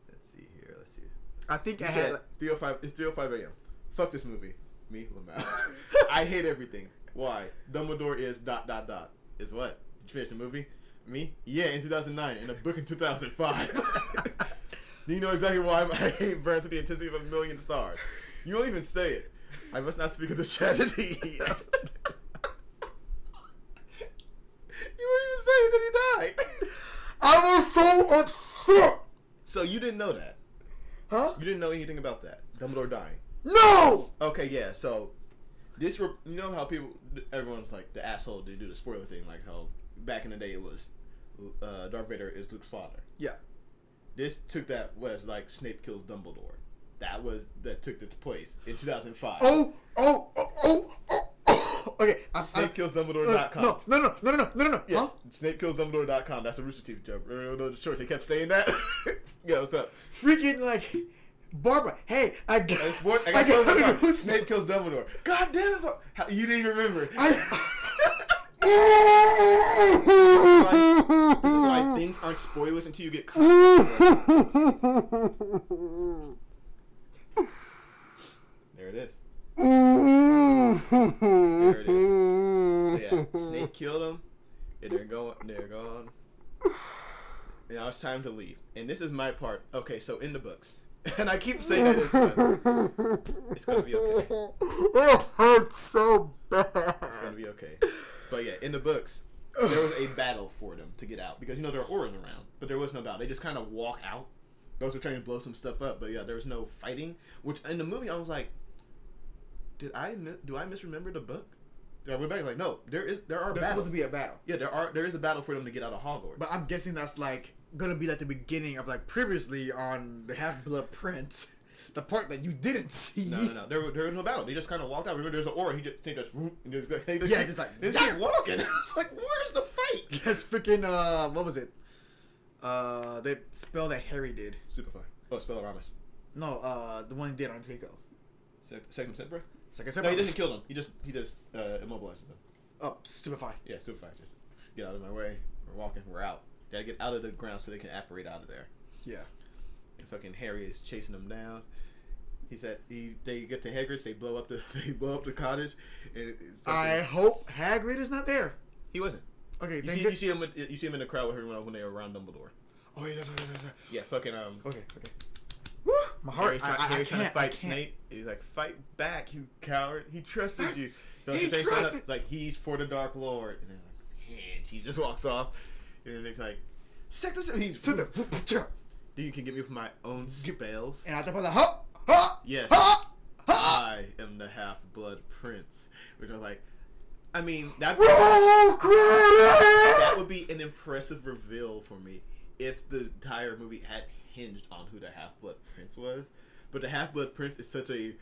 Let's see here. Let's see. I think he I said, had... three oh five, it's three oh five a m Fuck this movie. Me, Lamau. I hate everything. Why? Dumbledore is dot, dot, dot. Is what? Did you finish the movie? Me? Yeah, in two thousand nine. In a book in two thousand five. Do you know exactly why I hate Burn to the intensity of a million stars? You don't even say it. I must not speak of the tragedy. You won't even say that he died. I was so upset. So you didn't know that? Huh? You didn't know anything about that? Dumbledore dying? No! Okay, yeah, so... this, re you know how people... everyone's like the asshole to do the spoiler thing. Like how back in the day it was... Uh, Darth Vader is Luke's father. Yeah. This took that was like Snape kills Dumbledore. That was that took its place in two thousand five. Oh, oh, oh, oh, oh, oh. Okay. Snape kills Dumbledore dot com. No, no, no, no, no, no, no. Yes. Huh? Snape kills Dumbledore dot com. That's a Rooster Teeth joke. Remember short? They kept saying that. Yeah, what's up? Freaking like Barbara. Hey, I got. I got, I got Snape kills Dumbledore. God damn it! How, you didn't remember. I, Why, why things aren't spoilers until you get caught. There it is. There it is. So yeah, Snape killed him, and they're going, they're gone. now it's time to leave. And this is my part. Okay, so in the books. And I keep saying it as well. It's going to be okay. It hurts so bad. It's going to be okay. But yeah, in the books, there was a battle for them to get out. Because, you know, there are auras around. But there was no battle. They just kind of walk out. Those were trying to blow some stuff up. But yeah, there was no fighting. Which, in the movie, I was like, did I do I misremember the book? I went back like, no, there is there are. There's supposed to be a battle. Yeah, there are there is a battle for them to get out of Hogwarts. But I'm guessing that's like gonna be like the beginning of like previously on the Half-Blood Prince, the part that you didn't see. No, no, no. There, there was no battle. They just kind of walked out. Remember, there's an aura. He just he just, he just, he just yeah, just like they just walking. It's like, where's the fight? That's freaking uh, what was it? Uh, the spell that Harry did. Superfly. Oh, spell Aramis. No, uh, the one he did on Draco. Second Sempra. Second Sempra. No, he doesn't kill them. He just he just uh, immobilizes them. Oh, stupefy. Yeah, stupefy. Just get out of my way. We're walking. We're out. Gotta get out of the ground so they can apparate out of there. Yeah. And fucking Harry is chasing them down. He's at. He they get to Hagrid's. They blow up the. They blow up the cottage. And I hope Hagrid is not there. He wasn't. Okay. You, see, you see him. With, you see him in the crowd with her when they were around Dumbledore. Oh yeah, that's right. That's right. Yeah. Fucking um. Okay. Okay. Woo! My heart. Harry's trying, I, I, Harry's I trying to fight Snape. He's like, fight back, you coward. He trusted I, you. So he trusted. Up, like, he's for the Dark Lord. And then like, yeah, he just walks off. And then he's like, Sector Sector. Dude, you can get me with my own spells. And I thought, ha, ha, yes. Ha, ha. I am the Half-Blood Prince. Which I was like, I mean, that would, that would be an impressive reveal for me if the entire movie had hinged on who the Half-Blood Prince was, but the Half-Blood Prince is such a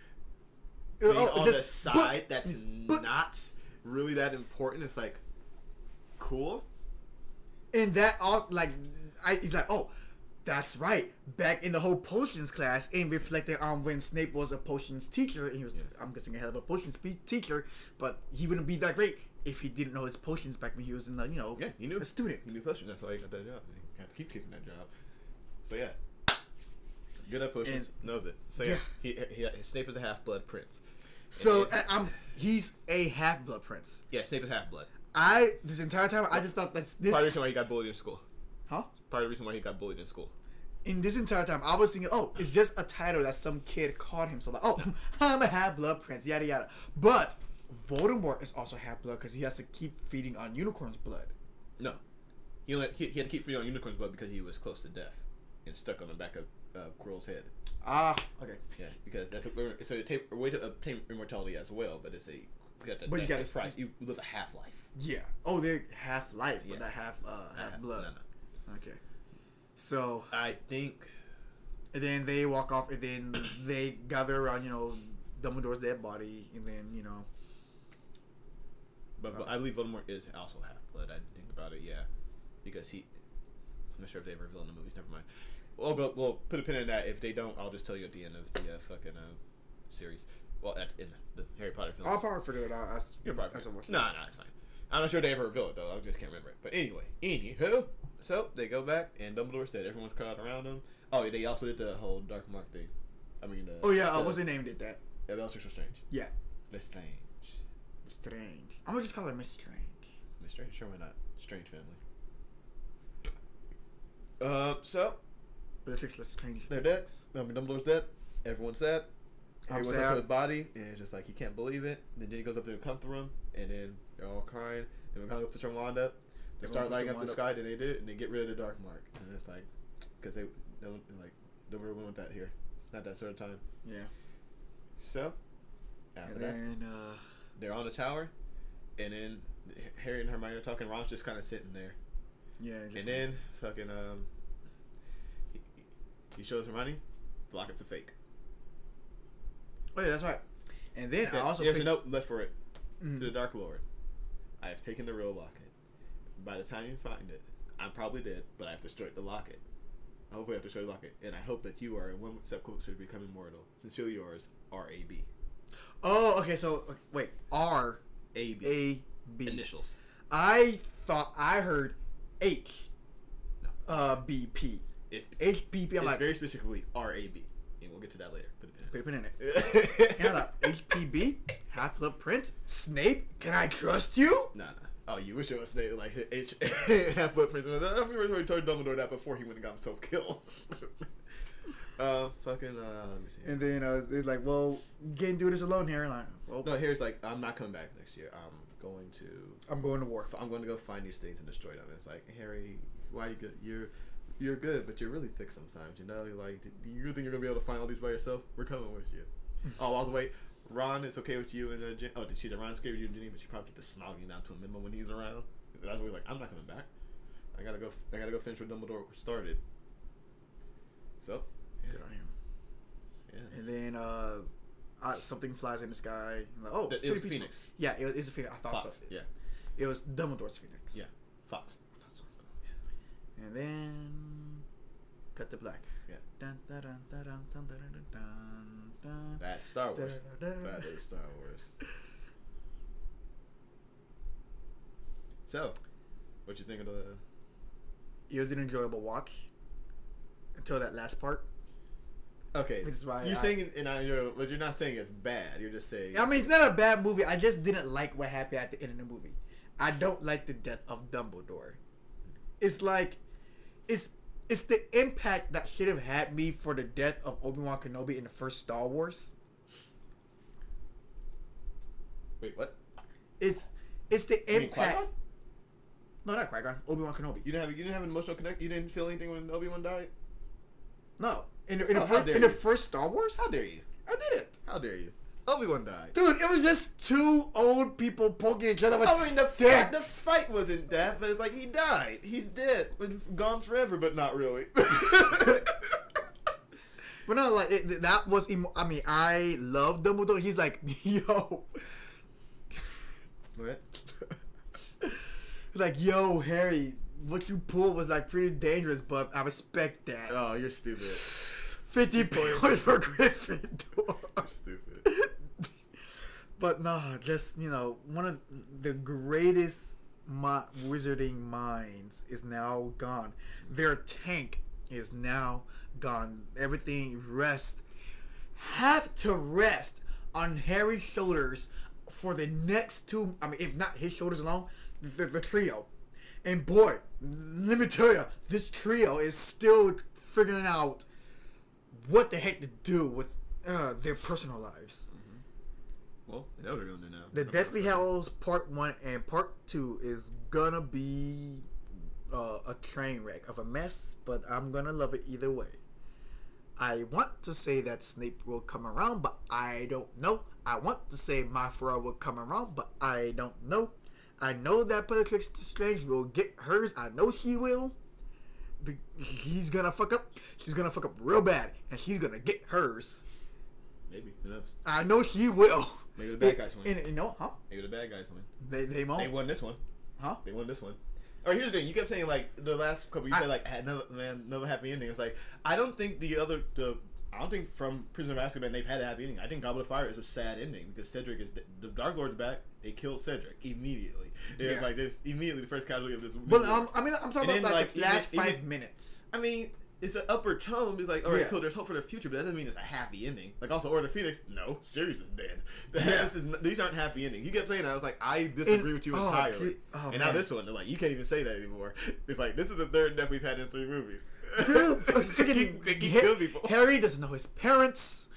oh, on the side book, that's book. not really that important. It's like cool, and that all like I, he's like, oh, that's right. Back in the whole potions class, and reflecting on when Snape was a potions teacher, and he was, yeah. I'm guessing, a hell of a potions teacher, but he wouldn't be that great if he didn't know his potions back when he was in the, you know, yeah, he knew a student. He knew potions. That's why he got that job. He had to keep kicking that job. So yeah, good at potions, and knows it. So yeah, he, he, he Snape is a half-blood prince. So and, and, I'm he's a half-blood prince. Yeah, Snape is half-blood. I this entire time I just thought that's this. Part of the reason why he got bullied in school. Huh? Part of the reason why he got bullied in school. In this entire time, I was thinking, oh, it's just a title that some kid called him. So like, oh, I'm a half-blood prince, yada yada. But Voldemort is also half-blood because he has to keep feeding on unicorn's blood. No, he only, he, he had to keep feeding on unicorn's blood because he was close to death and stuck on the back of uh, Quirrell's head. Ah, okay. Yeah, because that's a, so a way to obtain immortality as well, but it's a we got that, but you got a price. You live a half life. Yeah. Oh, they're half life, yeah. But not half uh, half blood. No, no. Okay. So I think, and then they walk off, and then they gather around, you know, Dumbledore's dead body, and then you know. But, but uh, I believe Voldemort is also half blood. I didn't think about it. Yeah, because he. I'm not sure if they reveal in the movies. Never mind. Well, but we'll put a pin in that. If they don't, I'll just tell you at the end of the uh, fucking uh, series. Well, at in the Harry Potter films. I'll probably figure it out. I, You're probably. I so much no, no, it's fine. I'm not sure they ever reveal it though. I just can't remember it. But anyway, anywho, so they go back and Dumbledore's dead. Everyone's crowded around them. Oh, they also did the whole Dark Mark thing. I mean, the, oh yeah, the, uh, what's the name did that? Yeah, Bellatrix Lestrange. Yeah, Lestrange. Lestrange. I'm gonna just call her Miss Strange. Miss Strange. Sure, why not? Strange family. Uh, so Bellatrix Lestrange. They're dead. I mean, Dumbledore's dead. Everyone's sad. Everyone's sad. Up to the body, and it's just like he can't believe it. Then Ginny goes up to the comfort room, and then they're all crying. Then McGonagall puts her wand up. They Everyone start lighting up the up. sky. Then they did, and they get rid of the dark mark. And it's like, because they don't like Dumbledore went with that here. It's not that sort of time. Yeah. So after and then, that, uh, they're on the tower, and then Harry and Hermione are talking. Ron's just kind of sitting there. Yeah, and then fucking um, he, he shows Hermione, locket's a fake. Oh yeah, that's right. And then I also there's a note left for it mm-hmm. to the Dark Lord. I have taken the real locket. By the time you find it, I'm probably dead, but I have destroyed the locket. I hope I have destroyed the locket, and I hope that you are in one step closer to becoming mortal. Sincerely yours, R A B. Oh, okay. So wait, R A B A B initials. I thought I heard. H, no. uh, B P. It's H B P. I'm it's like very specifically R A B, and we'll get to that later. Put a pin in it. Put a pin in it. H P B, half-blood prince, Snape. Can I trust you? No, nah, no. Nah. Oh, you wish it was Snape, like, H half footprints. I pretty much told Dumbledore that before he went and got himself killed. Uh, fucking, uh, let me see. And then uh, it's like, well, you can't do this alone, Harry. Like, well, no, Harry's like, I'm not coming back next year. I'm going to... I'm going to war. I'm going to go find these things and destroy them. And it's like, Harry, why are you good? You're, you're good, but you're really thick sometimes, you know? You're like, do you think you're going to be able to find all these by yourself? We're coming with you. Oh, I was waiting. Ron, it's okay with you and uh, Ginny. Oh, she did Ron's okay with you and Ginny, but she probably keeps the snogging down to a minimum when he's around. That's why we're like, I'm not coming back. I gotta go. I gotta go finish what Dumbledore started. So, yeah. Good on him. Yeah. And then uh, I, something flies in the sky. I'm like, oh, it's it was a phoenix. Yeah, it, it's a phoenix. I thought Fox, so. Yeah. It was Dumbledore's phoenix. Yeah. Fox. I thought so. Yeah. And then cut to black. Yeah. Dun, dun, dun, dun, dun, dun, dun, dun. That's Star Wars. Da, da, da, da. That is Star Wars. So, what you think of the... It was an enjoyable watch until that last part. Okay, which is why you're I, saying, and I know, but you're not saying it's bad. You're just saying. I mean, it's not a bad movie. I just didn't like what happened at the end of the movie. I don't like the death of Dumbledore. It's like, it's. It's the impact that should have had me for the death of Obi-Wan Kenobi in the first Star Wars. Wait, what? It's it's the you impact. Mean no, not Qui-Gon. Obi-Wan Kenobi. You didn't have you didn't have an emotional connect. You didn't feel anything when Obi-Wan died. No, in the, in, oh, the, first, in the first Star Wars. How dare you? I didn't. How dare you? Obi-Wan died. Dude, it was just two old people poking each other with I mean, the fight, the fight wasn't that, but it's like he died. He's dead. Gone forever, but not really. But no, like, it, that was... Emo I mean, I love Dumbledore. He's like, yo... What? He's like, yo, Harry, what you pulled was, like, pretty dangerous, but I respect that. Oh, you're stupid. fifty points for Gryffindor. You're stupid. But nah, just, you know, one of the greatest mo wizarding minds is now gone. Their tank is now gone. Everything rests, have to rest on Harry's shoulders for the next two, I mean, if not his shoulders alone, the, the trio. And boy, let me tell you, this trio is still figuring out what the heck to do with uh, their personal lives. Well, they know what they're gonna do now. The Deathly Hallows Part One and Part Two is gonna be uh, a train wreck of a mess, but I'm gonna love it either way. I want to say that Snape will come around, but I don't know. I want to say Malfoy will come around, but I don't know. I know that Bellatrix Lestrange will get hers. I know she will. He's gonna fuck up. She's gonna fuck up real bad, and she's gonna get hers. Maybe. Who knows? I know she will. Maybe the bad guys win. And, you know, huh? Maybe the bad guys win. They they won't. They won this one. Huh? They won this one. Or here's the thing. You kept saying, like, the last couple. You I, said like another man, another happy ending. It's like, I don't think the other the I don't think from Prisoner of Azkaban they've had a happy ending. I think Goblet of Fire is a sad ending because Cedric is the Dark Lord's back. They killed Cedric immediately. Yeah. It's like there's immediately the first casualty of this. But um, I mean, I'm talking and about then, like, like the last even, five even, minutes. I mean. It's an upper tone. It's like, all right, yeah. Cool, there's hope for the future, but that doesn't mean it's a happy ending. Like, also, Order of the Phoenix, no, Sirius is dead. Yeah. This is, these aren't happy endings. You kept saying that. I was like, I disagree and, with you oh, entirely. Oh, and man. Now this one, they're like, you can't even say that anymore. It's like, this is the third death we've had in three movies. Dude, freaking, they keep killing people. Harry doesn't know his parents.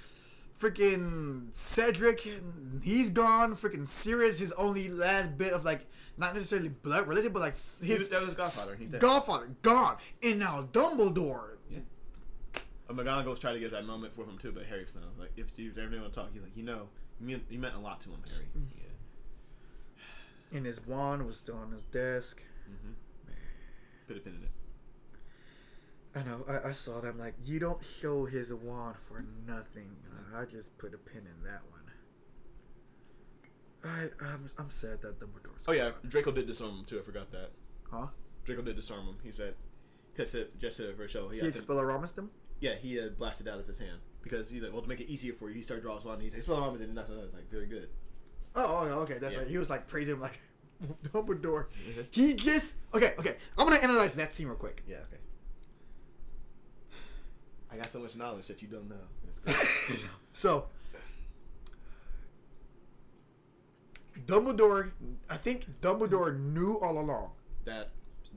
Freaking Cedric, he's gone. Freaking Sirius, his only last bit of, like, not necessarily blood related, but, like, his... He was, that was Godfather. He's dead. Godfather, gone. And now Dumbledore. And McGonagall's trying to get that moment for him too, but Harry's not. Like, if you ever want to talk, he's like, you know, you meant, you meant a lot to him, Harry. Yeah. And his wand was still on his desk. Mm-hmm. Man, could have been in it. I know. I, I saw that. I'm like, you don't show his wand for nothing. Mm-hmm. uh, I just put a pin in that one. I I'm, I'm sad that Dumbledore's. Oh yeah, gone. Draco did disarm him too. I forgot that. Huh? Draco did disarm him. He said, "Just just for show." He expelliarmus him. Yeah, he uh, blasted out of his hand because he's like, well, to make it easier for you, he started drawing his wand. And he's like, spell Ramadan and nothing. It's like, very good. Oh, okay, that's yeah. Right. He was like praising him like Dumbledore. Mm-hmm. He just okay, okay. I'm gonna analyze that scene real quick. Yeah, okay. I got so much knowledge that you don't know. It's so Dumbledore, I think Dumbledore knew all along that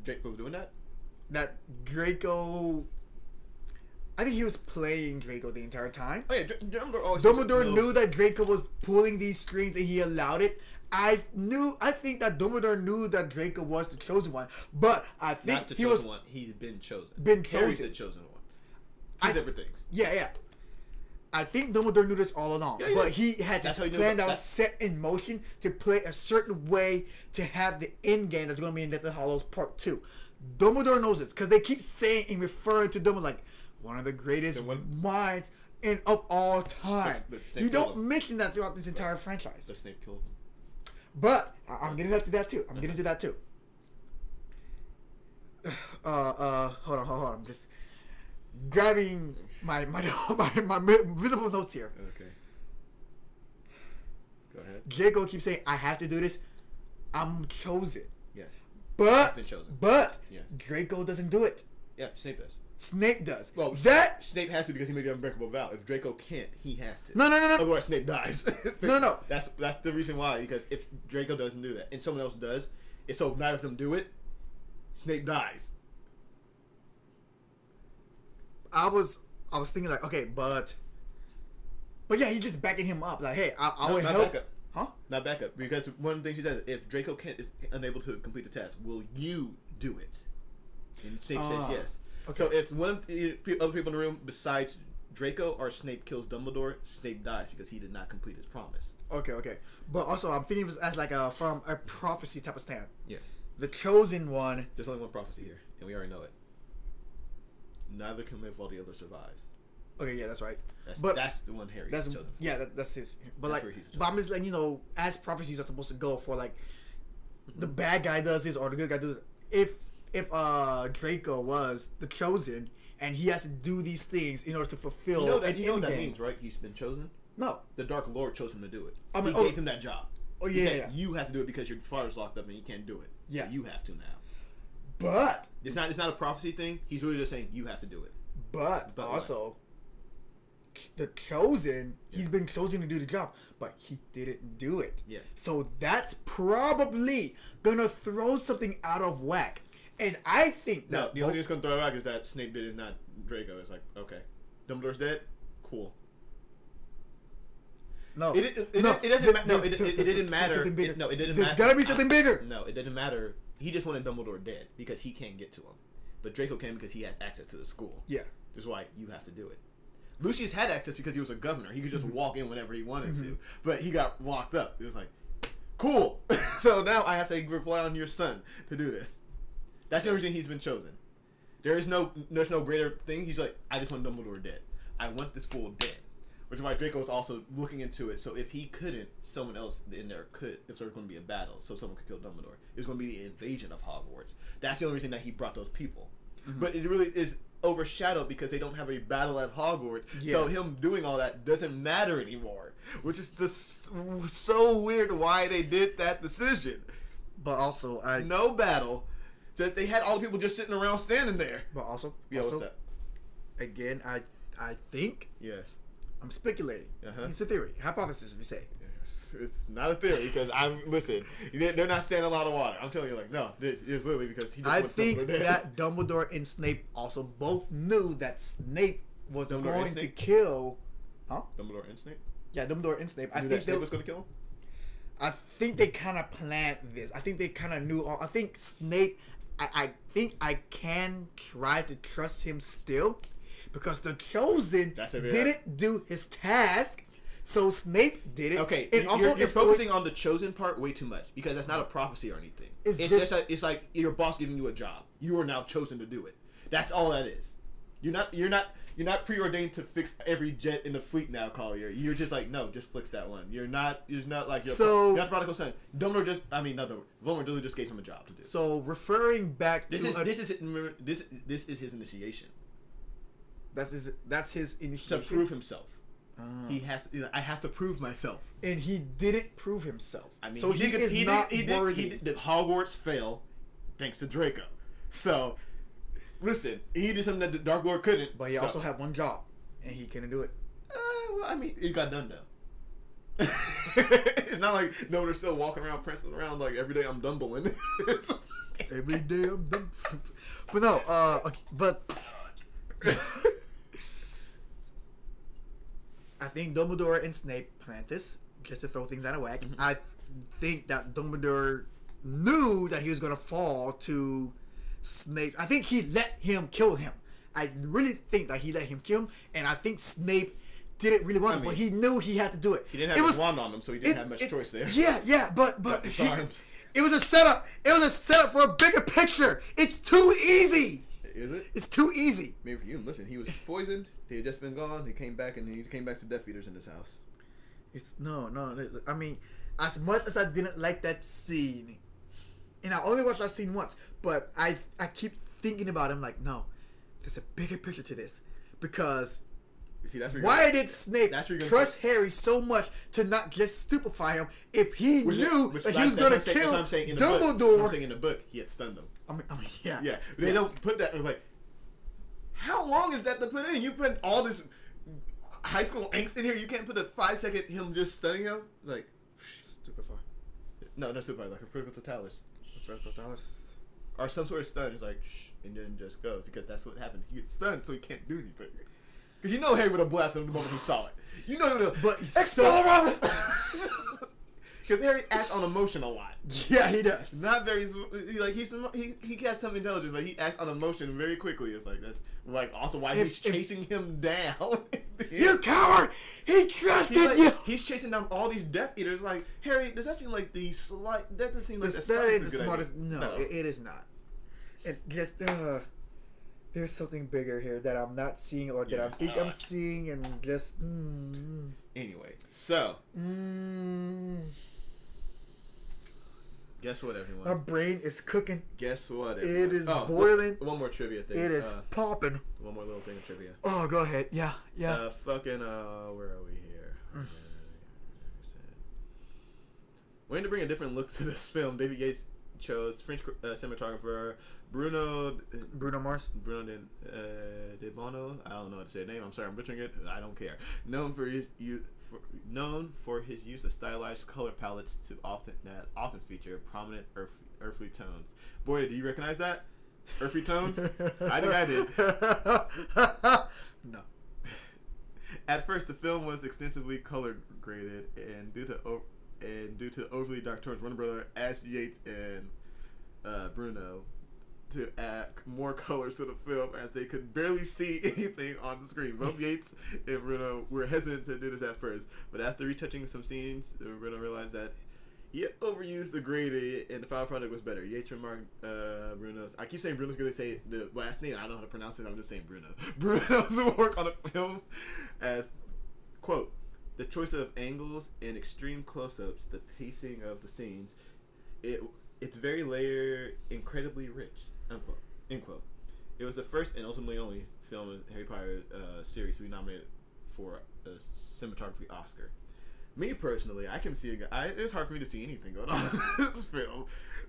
Draco was doing that. That Draco, I think he was playing Draco the entire time. Oh yeah, Dumbledore always. Dumbledore knew that Draco was pulling these strings, and he allowed it. I knew. I think that Dumbledore knew that Draco was the chosen one, but I think Not the he chosen was. One. He's been chosen. Been chosen. Harry's the chosen one. Two I, different things. Yeah, yeah. I think Dumbledore knew this all along, yeah, yeah. but he had this plan that was set in motion to play a certain way to have the end game that's going to be in Deathly Hallows Part Two. Dumbledore knows this because they keep saying and referring to Dumbledore like one of the greatest one, minds in of all time. The, the you don't him. mention that throughout this entire right. franchise. The Snape killed him. But I'm getting to that too. I'm getting to that too. Uh, uh, hold on, hold on. I'm just grabbing my my my, my visible notes here. Okay. Go ahead. Draco keeps saying, "I have to do this. I'm chosen." Yes. But been chosen. but yes. Draco doesn't do it. Yeah, Snape does. Snape does. Well, that Snape has to because he made the Unbreakable Vow. If Draco can't, he has to. No, no, no, no. Otherwise, Snape dies. no, no, no. That's that's the reason why. Because if Draco doesn't do that, and someone else does, and so neither of them do it, Snape dies. I was I was thinking like, okay, but but yeah, he's just backing him up. Like, hey, I, I no, would not help. Back up. Huh? Not back up. Because one of the things he says, if Draco can't is unable to complete the task, will you do it? And Snape uh. says yes. Okay. So if one of the other people in the room besides Draco or Snape kills Dumbledore, Snape dies because he did not complete his promise. Okay, okay. But also, I'm thinking of this as like a from a prophecy type of stand. Yes. The chosen one. There's only one prophecy here, and we already know it. Neither can live while the other survives. Okay, yeah, that's right. That's, but that's the one Harry's chosen for. Yeah, that, that's his. But that's like, but I'm just letting you know, as prophecies are supposed to go for like, mm-hmm. the bad guy does this or the good guy does this. If If uh, Draco was the chosen and he has to do these things in order to fulfill, you know that, you know what that means, right? He's been chosen. No, the Dark Lord chose him to do it. I mean, he oh, gave him that job. Oh yeah, said, yeah, you have to do it because your father's locked up and you can't do it. Yeah, so you have to now. But it's not it's not a prophecy thing. He's really just saying you have to do it. But, but also, what? the chosen yeah. he's been chosen to do the job, but he didn't do it. Yeah. So that's probably gonna throw something out of whack. And I think no, that the only thing that's gonna throw it out is that Snape did is not Draco. It's like, okay, Dumbledore's dead, cool. No, it it, it, no. it, it doesn't matter. No, it, it, it, it didn't matter. It, no, it didn't. There's matter. gotta be something bigger. I, no, it didn't matter. He just wanted Dumbledore dead because he can't get to him, but Draco can because he had access to the school. Yeah, which is why you have to do it. Lucius had access because he was a governor. He could just mm-hmm. walk in whenever he wanted mm-hmm. to, but he got locked up. It was like, cool. So now I have to rely on your son to do this. That's the only reason he's been chosen. There is no, there's no greater thing. He's like, I just want Dumbledore dead. I want this fool dead. Which is why Draco was also looking into it. So if he couldn't, someone else in there could. If there was going to be a battle, so someone could kill Dumbledore. It was going to be the invasion of Hogwarts. That's the only reason that he brought those people. Mm-hmm. But it really is overshadowed because they don't have a battle at Hogwarts. Yeah. So him doing all that doesn't matter anymore. Which is this, so weird why they did that decision. But also, I... No battle... So they had all the people just sitting around standing there. But also, yeah, also what's that? Again, I I think. Yes. I'm speculating. Uh-huh. It's a theory. Hypothesis, we say. Yes. It's not a theory because I'm, listen, they're not standing a lot of water. I'm telling you, like, no, it's literally because he just I think Dumbledore that dead. Dumbledore and Snape also both knew that Snape was Dumbledore going Snape? to kill. Huh? Dumbledore and Snape? Yeah, Dumbledore and Snape. You I think that Snape was going to kill him? I think they kind of planned this. I think they kind of knew. All, I think Snape. I, I think I can try to trust him still because the Chosen didn't do his task, so Snape did it. Okay, and you're, also you're focusing on the Chosen part way too much because that's not a prophecy or anything. It's, it's just, just a, it's like your boss giving you a job. You are now chosen to do it. That's all that is. You're not you're not you're not preordained to fix every jet in the fleet now, Collier. You're just like, no, just fix that one. You're not you're not like you're so. That's prodigal son. Dumbledore just I mean not Dumbledore. Voldemort just gave him a job to do. So referring back this to is, a, this is this this is his initiation. That's his that's his initiation to prove himself. Uh, he has he's like, I have to prove myself, and he didn't prove himself. I mean, so he, he could, is he not did, he worthy. Did, he did, did Hogwarts fail thanks to Draco? So. Listen, he did something that the Dark Lord couldn't. But he so. also had one job, and he couldn't do it. Uh, well, I mean, it got done, though. It's not like no one is still walking around prancing around like every day I'm Dumbling. Every day I'm Dumbling. But no, uh, okay, but I think Dumbledore and Snape planned this just to throw things out of whack. Mm-hmm. I th think that Dumbledore knew that he was gonna fall to Snape. I think he let him kill him. I really think that he let him kill him, and I think Snape didn't really want I to, mean, but he knew he had to do it. He didn't have it his was, wand on him, so he didn't it, have much it, choice there. Yeah, yeah, but but he, it was a setup. It was a setup for a bigger picture. It's too easy. Is it? It's too easy. I mean, for you, listen, he was poisoned. They had just been gone. He came back, and he came back to Death Eaters in this house. It's no, no. I mean, as much as I didn't like that scene, and I only watched that scene once, but I I keep thinking about him like, no, there's a bigger picture to this because. See, that's why did Snape trust play. Harry so much to not just stupefy him if he which knew is, that he was going to kill I'm saying, I'm saying Dumbledore? Book, I'm saying in the book, he had stunned him. I mean, I mean yeah. Yeah, they yeah. don't put that. It was like, how long is that to put in? You put all this high school angst in here. You can't put a five second him just stunning him? Like, stupefy. No, not stupefy. Like a critical totalis. A critical totalis. Or some sort of stun. It's like, shh, and then just goes because that's what happened. He gets stunned, so he can't do anything. Because you know Harry would have blasted him the moment he saw it. You know he would have... But he's so... Because Harry acts on emotion a lot. Yeah, he does. Not very... Like, he's, he, he has some intelligence, but he acts on emotion very quickly. It's like, that's like also why if, he's chasing if, him down. You coward! He trusted he's like, you! He's chasing down all these Death Eaters. Like, Harry, does that seem like the slight... That doesn't seem like the, the slightest the smartest... No, no. It, it is not. It just... Uh, There's something bigger here that I'm not seeing or that yeah, I think uh, I'm seeing and just... Mm. Anyway, so... Mm. Guess what, everyone? My brain is cooking. Guess what, everyone? It is oh, boiling. One, one more trivia thing. It is uh, popping. One more little thing of trivia. Oh, go ahead. Yeah, yeah. Uh, fucking, uh, where are we here? Mm. We need to bring a different look to this film. David Yates chose French uh, cinematographer... Bruno Bruno Mars Bruno De, uh, De Bono. I don't know how to say the name. I'm sorry, I'm butchering it. I don't care. Known for his you for, known for his use of stylized color palettes to often that often feature prominent earth, earthly tones. Boy, do you recognize that? Earthy tones? I think I did. No. At first, the film was extensively color graded, and due to and due to overly dark tones, Warner Brothers asked Yates and uh, Bruno to add more colors to the film as they could barely see anything on the screen. Both Yates and Bruno were hesitant to do this at first, but after retouching some scenes, Bruno realized that he had overused the grading and the final product was better. Yates remarked uh, Bruno's... I keep saying Bruno's because they say the last name. I don't know how to pronounce it. I'm just saying Bruno. Bruno's work on the film as, quote, the choice of angles and extreme close-ups, the pacing of the scenes, it it's very layered, incredibly rich. Unquote. End quote. It was the first and ultimately only film in the Harry Potter uh, series to be nominated for a cinematography Oscar. Me personally, I can see it. I, it was hard for me to see anything going on in this film,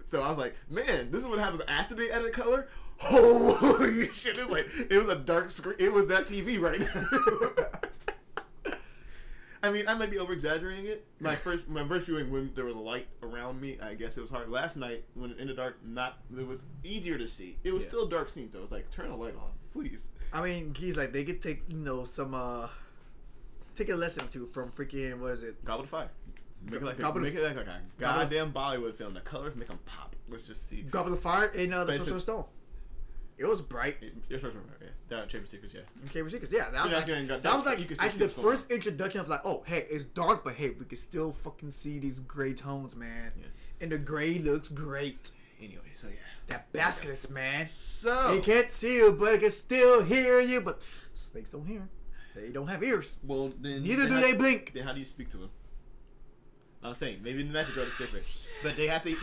so I was like, "Man, this is what happens after they edit color." Holy shit! It was like it was a dark screen. It was that T V right now. I mean, I might be over exaggerating it. My first, my first viewing when there was a light around me, I guess it was hard. Last night, when in the dark, not it was easier to see. It was yeah. still dark scene, so I was like, turn a light on, please. I mean, he's like, they could take you know some, uh, take a lesson or two from freaking what is it? Goblet of Fire. Make it like a, make it like a goddamn Bollywood film. The colors make them pop. Let's just see. Goblet of Fire and uh, the Sorcerer's Stone. It was bright. Your Sorcerer's Stone, yes. Down at Chamber of Secrets, yeah. In Chamber of Secrets, yeah. That was yeah, like, that, that was like actually the first introduction of like, oh, hey, it's dark, but hey, we can still fucking see these gray tones, man. Yeah. And the gray looks great. Anyway, so yeah. That basilisk, man. So they can't see you, but they can still hear you. But snakes don't hear. They don't have ears. Well, then neither then do they blink. Then how do you speak to them? I'm saying maybe in the magic world it's different, but they have to. Eat.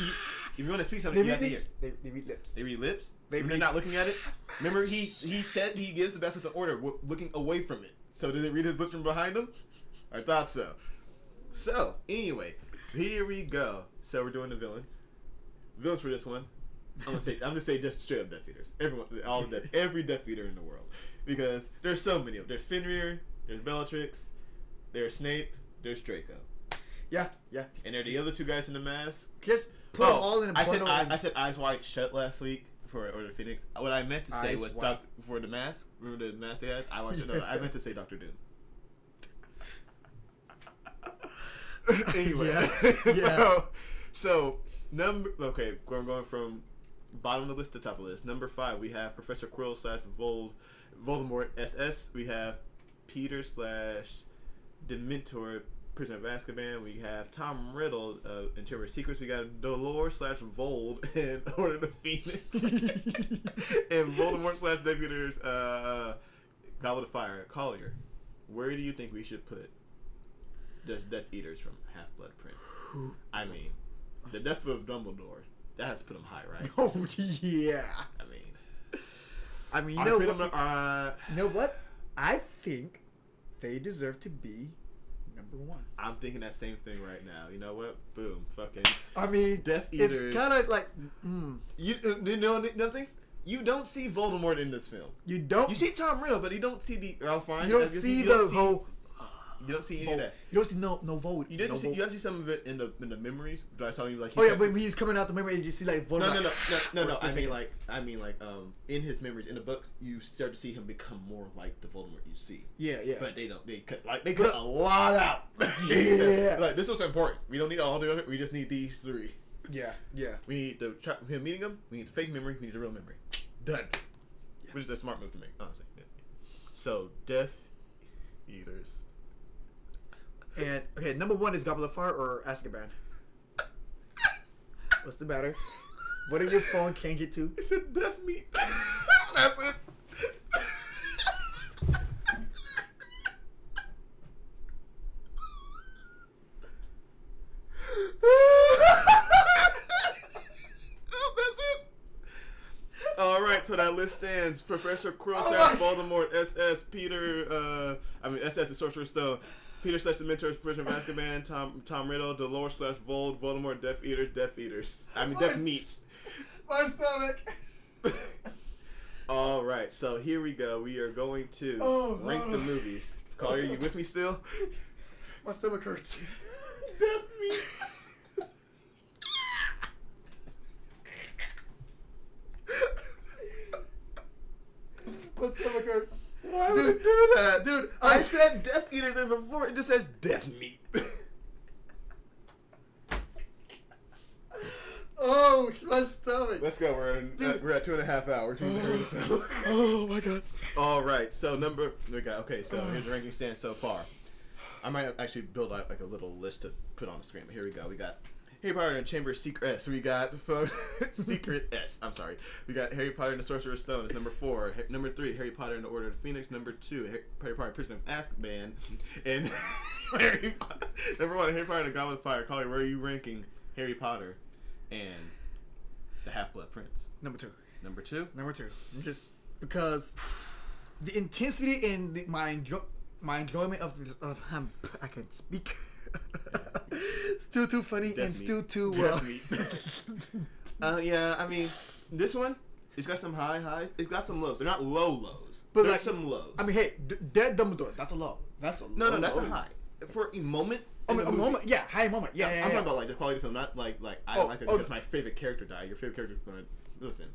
If you want to speak something, they you have to hear. They, they read lips. They read lips. They read. They're not looking at it. Remember, he he said he gives the best of order looking away from it. So did it read his lips from behind him? I thought so. So anyway, here we go. So we're doing the villains. Villains for this one. I'm gonna say I'm gonna say just straight up Death Eaters. Everyone, all of Death, every Death Eater in the world, because there's so many of them. There's Fenrir. There's Bellatrix. There's Snape. There's Draco. Yeah, yeah. And are the other two guys in the mask? Just put oh, them all in a bundle. I said, I, and... I said eyes wide shut last week for Order of Phoenix. What I meant to say eyes was doc, for the mask. Remember the mask they had? I watched it. No, I meant to say Doctor Doom. Anyway, yeah. so yeah. so number okay, we're going from bottom of the list to top of the list. Number five, we have Professor Quirrell slash Vold Voldemort S S. We have Peter slash Dementor, Prisoner of Azkaban. We have Tom Riddle, uh, in Chamber of Secrets. We got Dolores slash Vold in Order of the Phoenix, and Voldemort slash Dementor's uh, Goblet of Fire, Collier. Where do you think we should put just Death Eaters from Half-Blood Prince? I mean, the death of Dumbledore, that has to put him high, right? Oh, yeah. I mean, I mean, you know what? Up, uh, you know what? I think they deserve to be number one. I'm thinking that same thing right now. You know what? Boom. Fucking. I mean, Death Eaters. It's kind of like, mm. you, you know nothing? You don't see Voldemort in this film. You don't. You see Tom Riddle, but you don't see the Ralph Fiennes. You don't see you the don't see, whole... You don't see any of that. You don't see no no vote. You didn't no see. Vote. You don't see some of it in the in the memories. But I saw you like. He oh yeah, but when he's coming out the memory, and you see like vote. No, no, no, no, no, no. I mean like I mean like um in his memories in the books, you start to see him become more like the Voldemort you see. Yeah, yeah. But they don't. They cut like they cut but, a lot out. Yeah. Like this was important. We don't need all the other. We just need these three. Yeah, yeah. We need the him meeting him. We need the fake memory. We need the real memory. Done. Yeah. Which is a smart move to make, honestly. Yeah. So Death Eaters. And, okay, number one is Goblet of Fire or Azkaban? What's the matter? What if your phone can't get to? It's a deaf meat. That's it. So that list stands: Professor Quirrell, oh Voldemort, S S, Peter, uh, I mean S S is Sorcerer's Stone, Peter slash the Mentor's Prisoner of Azkaban, Tom Tom Riddle, Dolores slash Vold, Voldemort, Death Eaters, Death Eaters. I mean my, Death Meat. My stomach. All right, so here we go. We are going to oh, rank oh. the movies. Collier, oh. you with me still? My stomach hurts. Death Meat. My stomach hurts. Why dude, would it do that? Dude, I said Death Eaters in before. It just says Death Meat. Oh, my stomach. Let's go. We're, in, uh, we're at two and a half hours. Oh, oh, my God. All right. So, number... Okay, okay so here's the ranking stand so far. I might actually build out like a little list to put on the screen. Here we go. We got... Harry Potter and the Chamber of Secrets. We got Secret S. I'm sorry. We got Harry Potter and the Sorcerer's Stone is number four. Ha number three, Harry Potter and the Order of the Phoenix. Number two, Harry, Harry Potter and Prisoner of Azkaban. And Harry Potter. Number one, Harry Potter and the Goblet of Fire. Collier, where are you ranking Harry Potter and the Half-Blood Prince? Number two. Number two. Number two. Just because the intensity and the, my enjo my enjoyment of this. Of, um, I can't speak. Yeah. Still too funny Death and meat. Still too well. uh, yeah, I mean, this one, it's got some high highs. It's got some lows. They're not low lows. But there's like, some lows. I mean, hey, D Dead Dumbledore. That's a low. That's a no, low. No, no, that's low. A high for a moment. I mean, a movie. Moment, yeah, high moment. Yeah, yeah, yeah I'm yeah, talking yeah. about like the quality of the film, not like like I oh, don't like that oh, because my favorite character died. Your favorite character gonna listen.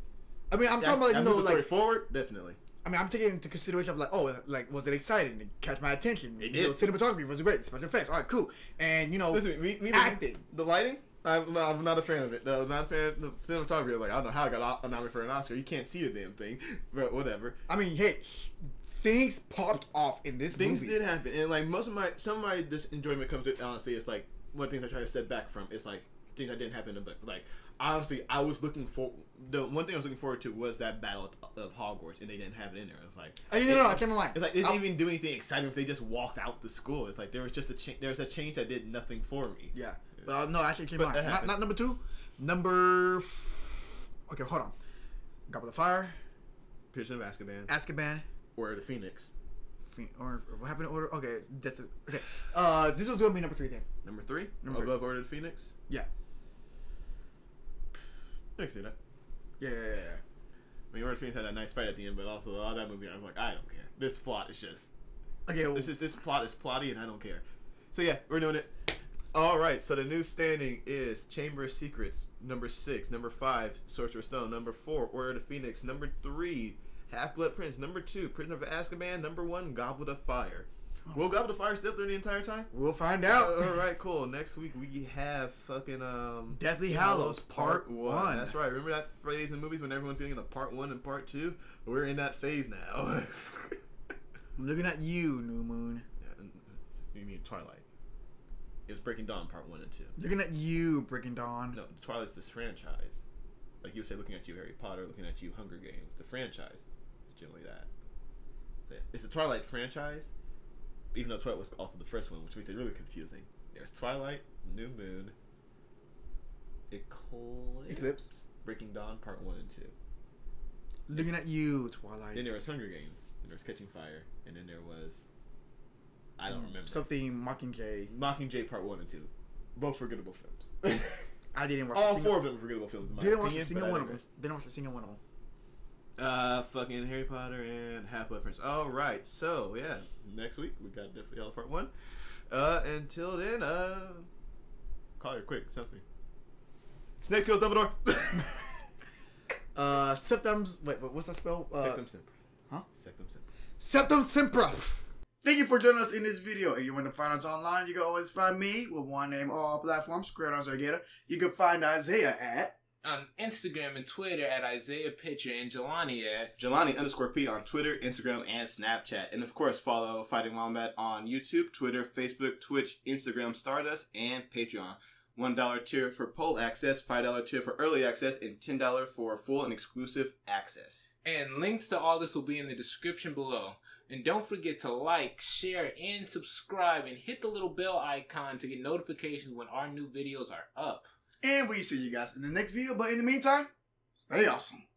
I mean, I'm that's, talking about like, you know, like forward, definitely. I mean, I'm taking into consideration of like, oh, like, was it exciting? Did it catch my attention? It did. You know, cinematography was great. Special effects, all right, cool. And you know, listen, me, me acting, the lighting, I'm, I'm not a fan of it. No, I'm not a fan of the cinematography. I'm like, I don't know how I got nominated for an Oscar. You can't see a damn thing, but whatever. I mean, hey, things popped off in this things movie. Things did happen, and like most of my, some of my this enjoyment comes to honestly, it's like one of the things I try to step back from. It's like things that didn't happen in the book, like. Honestly, I was looking for the one thing I was looking forward to was that battle of Hogwarts, and they didn't have it in there. It was like, oh, you know, no, no, I can't lie. It's like they didn't I'll, even do anything exciting if they just walked out the school. It's like there was just a cha there was a change that did nothing for me. Yeah, but uh, no, actually, came on. Not, not number two, number f okay, hold on. Goblet of Fire, Prisoner of Azkaban, Azkaban, Order of the Phoenix, Phoenix or, or what happened to Order? Okay, death. Is, okay, uh, this was gonna be number three then. Number three, number above three. Order of the Phoenix. Yeah. I can see that. Yeah, yeah, yeah. I mean, Order of the Phoenix had that nice fight at the end, but also all that movie, I was like, I don't care. This plot is just okay. Well, this is this plot is plotty, and I don't care. So yeah, we're doing it. All right, so the new standing is Chamber of Secrets, number six, number five, Sorcerer's Stone, number four, Order of the Phoenix, number three, Half-Blood Prince, number two, Prisoner of Azkaban, number one, Goblet of Fire. Oh. Will Goblet of Fire stay up there the entire time? We'll find out. Uh, all right, cool. Next week we have fucking um, Deathly Hallows Part One. One. That's right. Remember that phase in movies when everyone's getting into Part One and Part Two? We're in that phase now. I'm looking at you, New Moon. Yeah, you mean Twilight? It was Breaking Dawn Part One and Two. Looking at you, Breaking Dawn. No, Twilight's this franchise. Like you would say, looking at you, Harry Potter. Looking at you, Hunger Games. The franchise is generally that. So, yeah. It's the Twilight franchise. Even though Twilight was also the first one, which makes it really confusing. There's Twilight, New Moon, Eclipse, Eclipse. Breaking Dawn Part One and Two. Looking at you, Twilight. Then there was Hunger Games. Then there was Catching Fire, and then there was I don't remember something Mockingjay. Mockingjay Part One and Two, both forgettable films. I didn't watch all four of them. Forgettable films. In my didn't opinion, watch a single one of them. Didn't watch a single one of them. Uh, fucking Harry Potter and Half-Blood Prince. All right, so yeah, next week we got Deathly Hallows Part One. Uh, until then, uh, call her quick something. Snape kills Dumbledore. uh, septum. Wait, what's that spell? Uh, septum semper. Huh? Septum semper. Septum semper. Thank you for joining us in this video. If you want to find us online, you can always find me with one name all platforms. Kratos Argueta. You can find Isaiah at. On Instagram and Twitter at Isaiah Pitcher and Jelani at Jelani underscore P on Twitter, Instagram, and Snapchat. And of course, follow Fighting Wombat on YouTube, Twitter, Facebook, Twitch, Instagram, Stardust, and Patreon. one dollar tier for poll access, five dollar tier for early access, and ten dollars for full and exclusive access. And links to all this will be in the description below. And don't forget to like, share, and subscribe, and hit the little bell icon to get notifications when our new videos are up. And we see you guys in the next video. But in the meantime, stay awesome.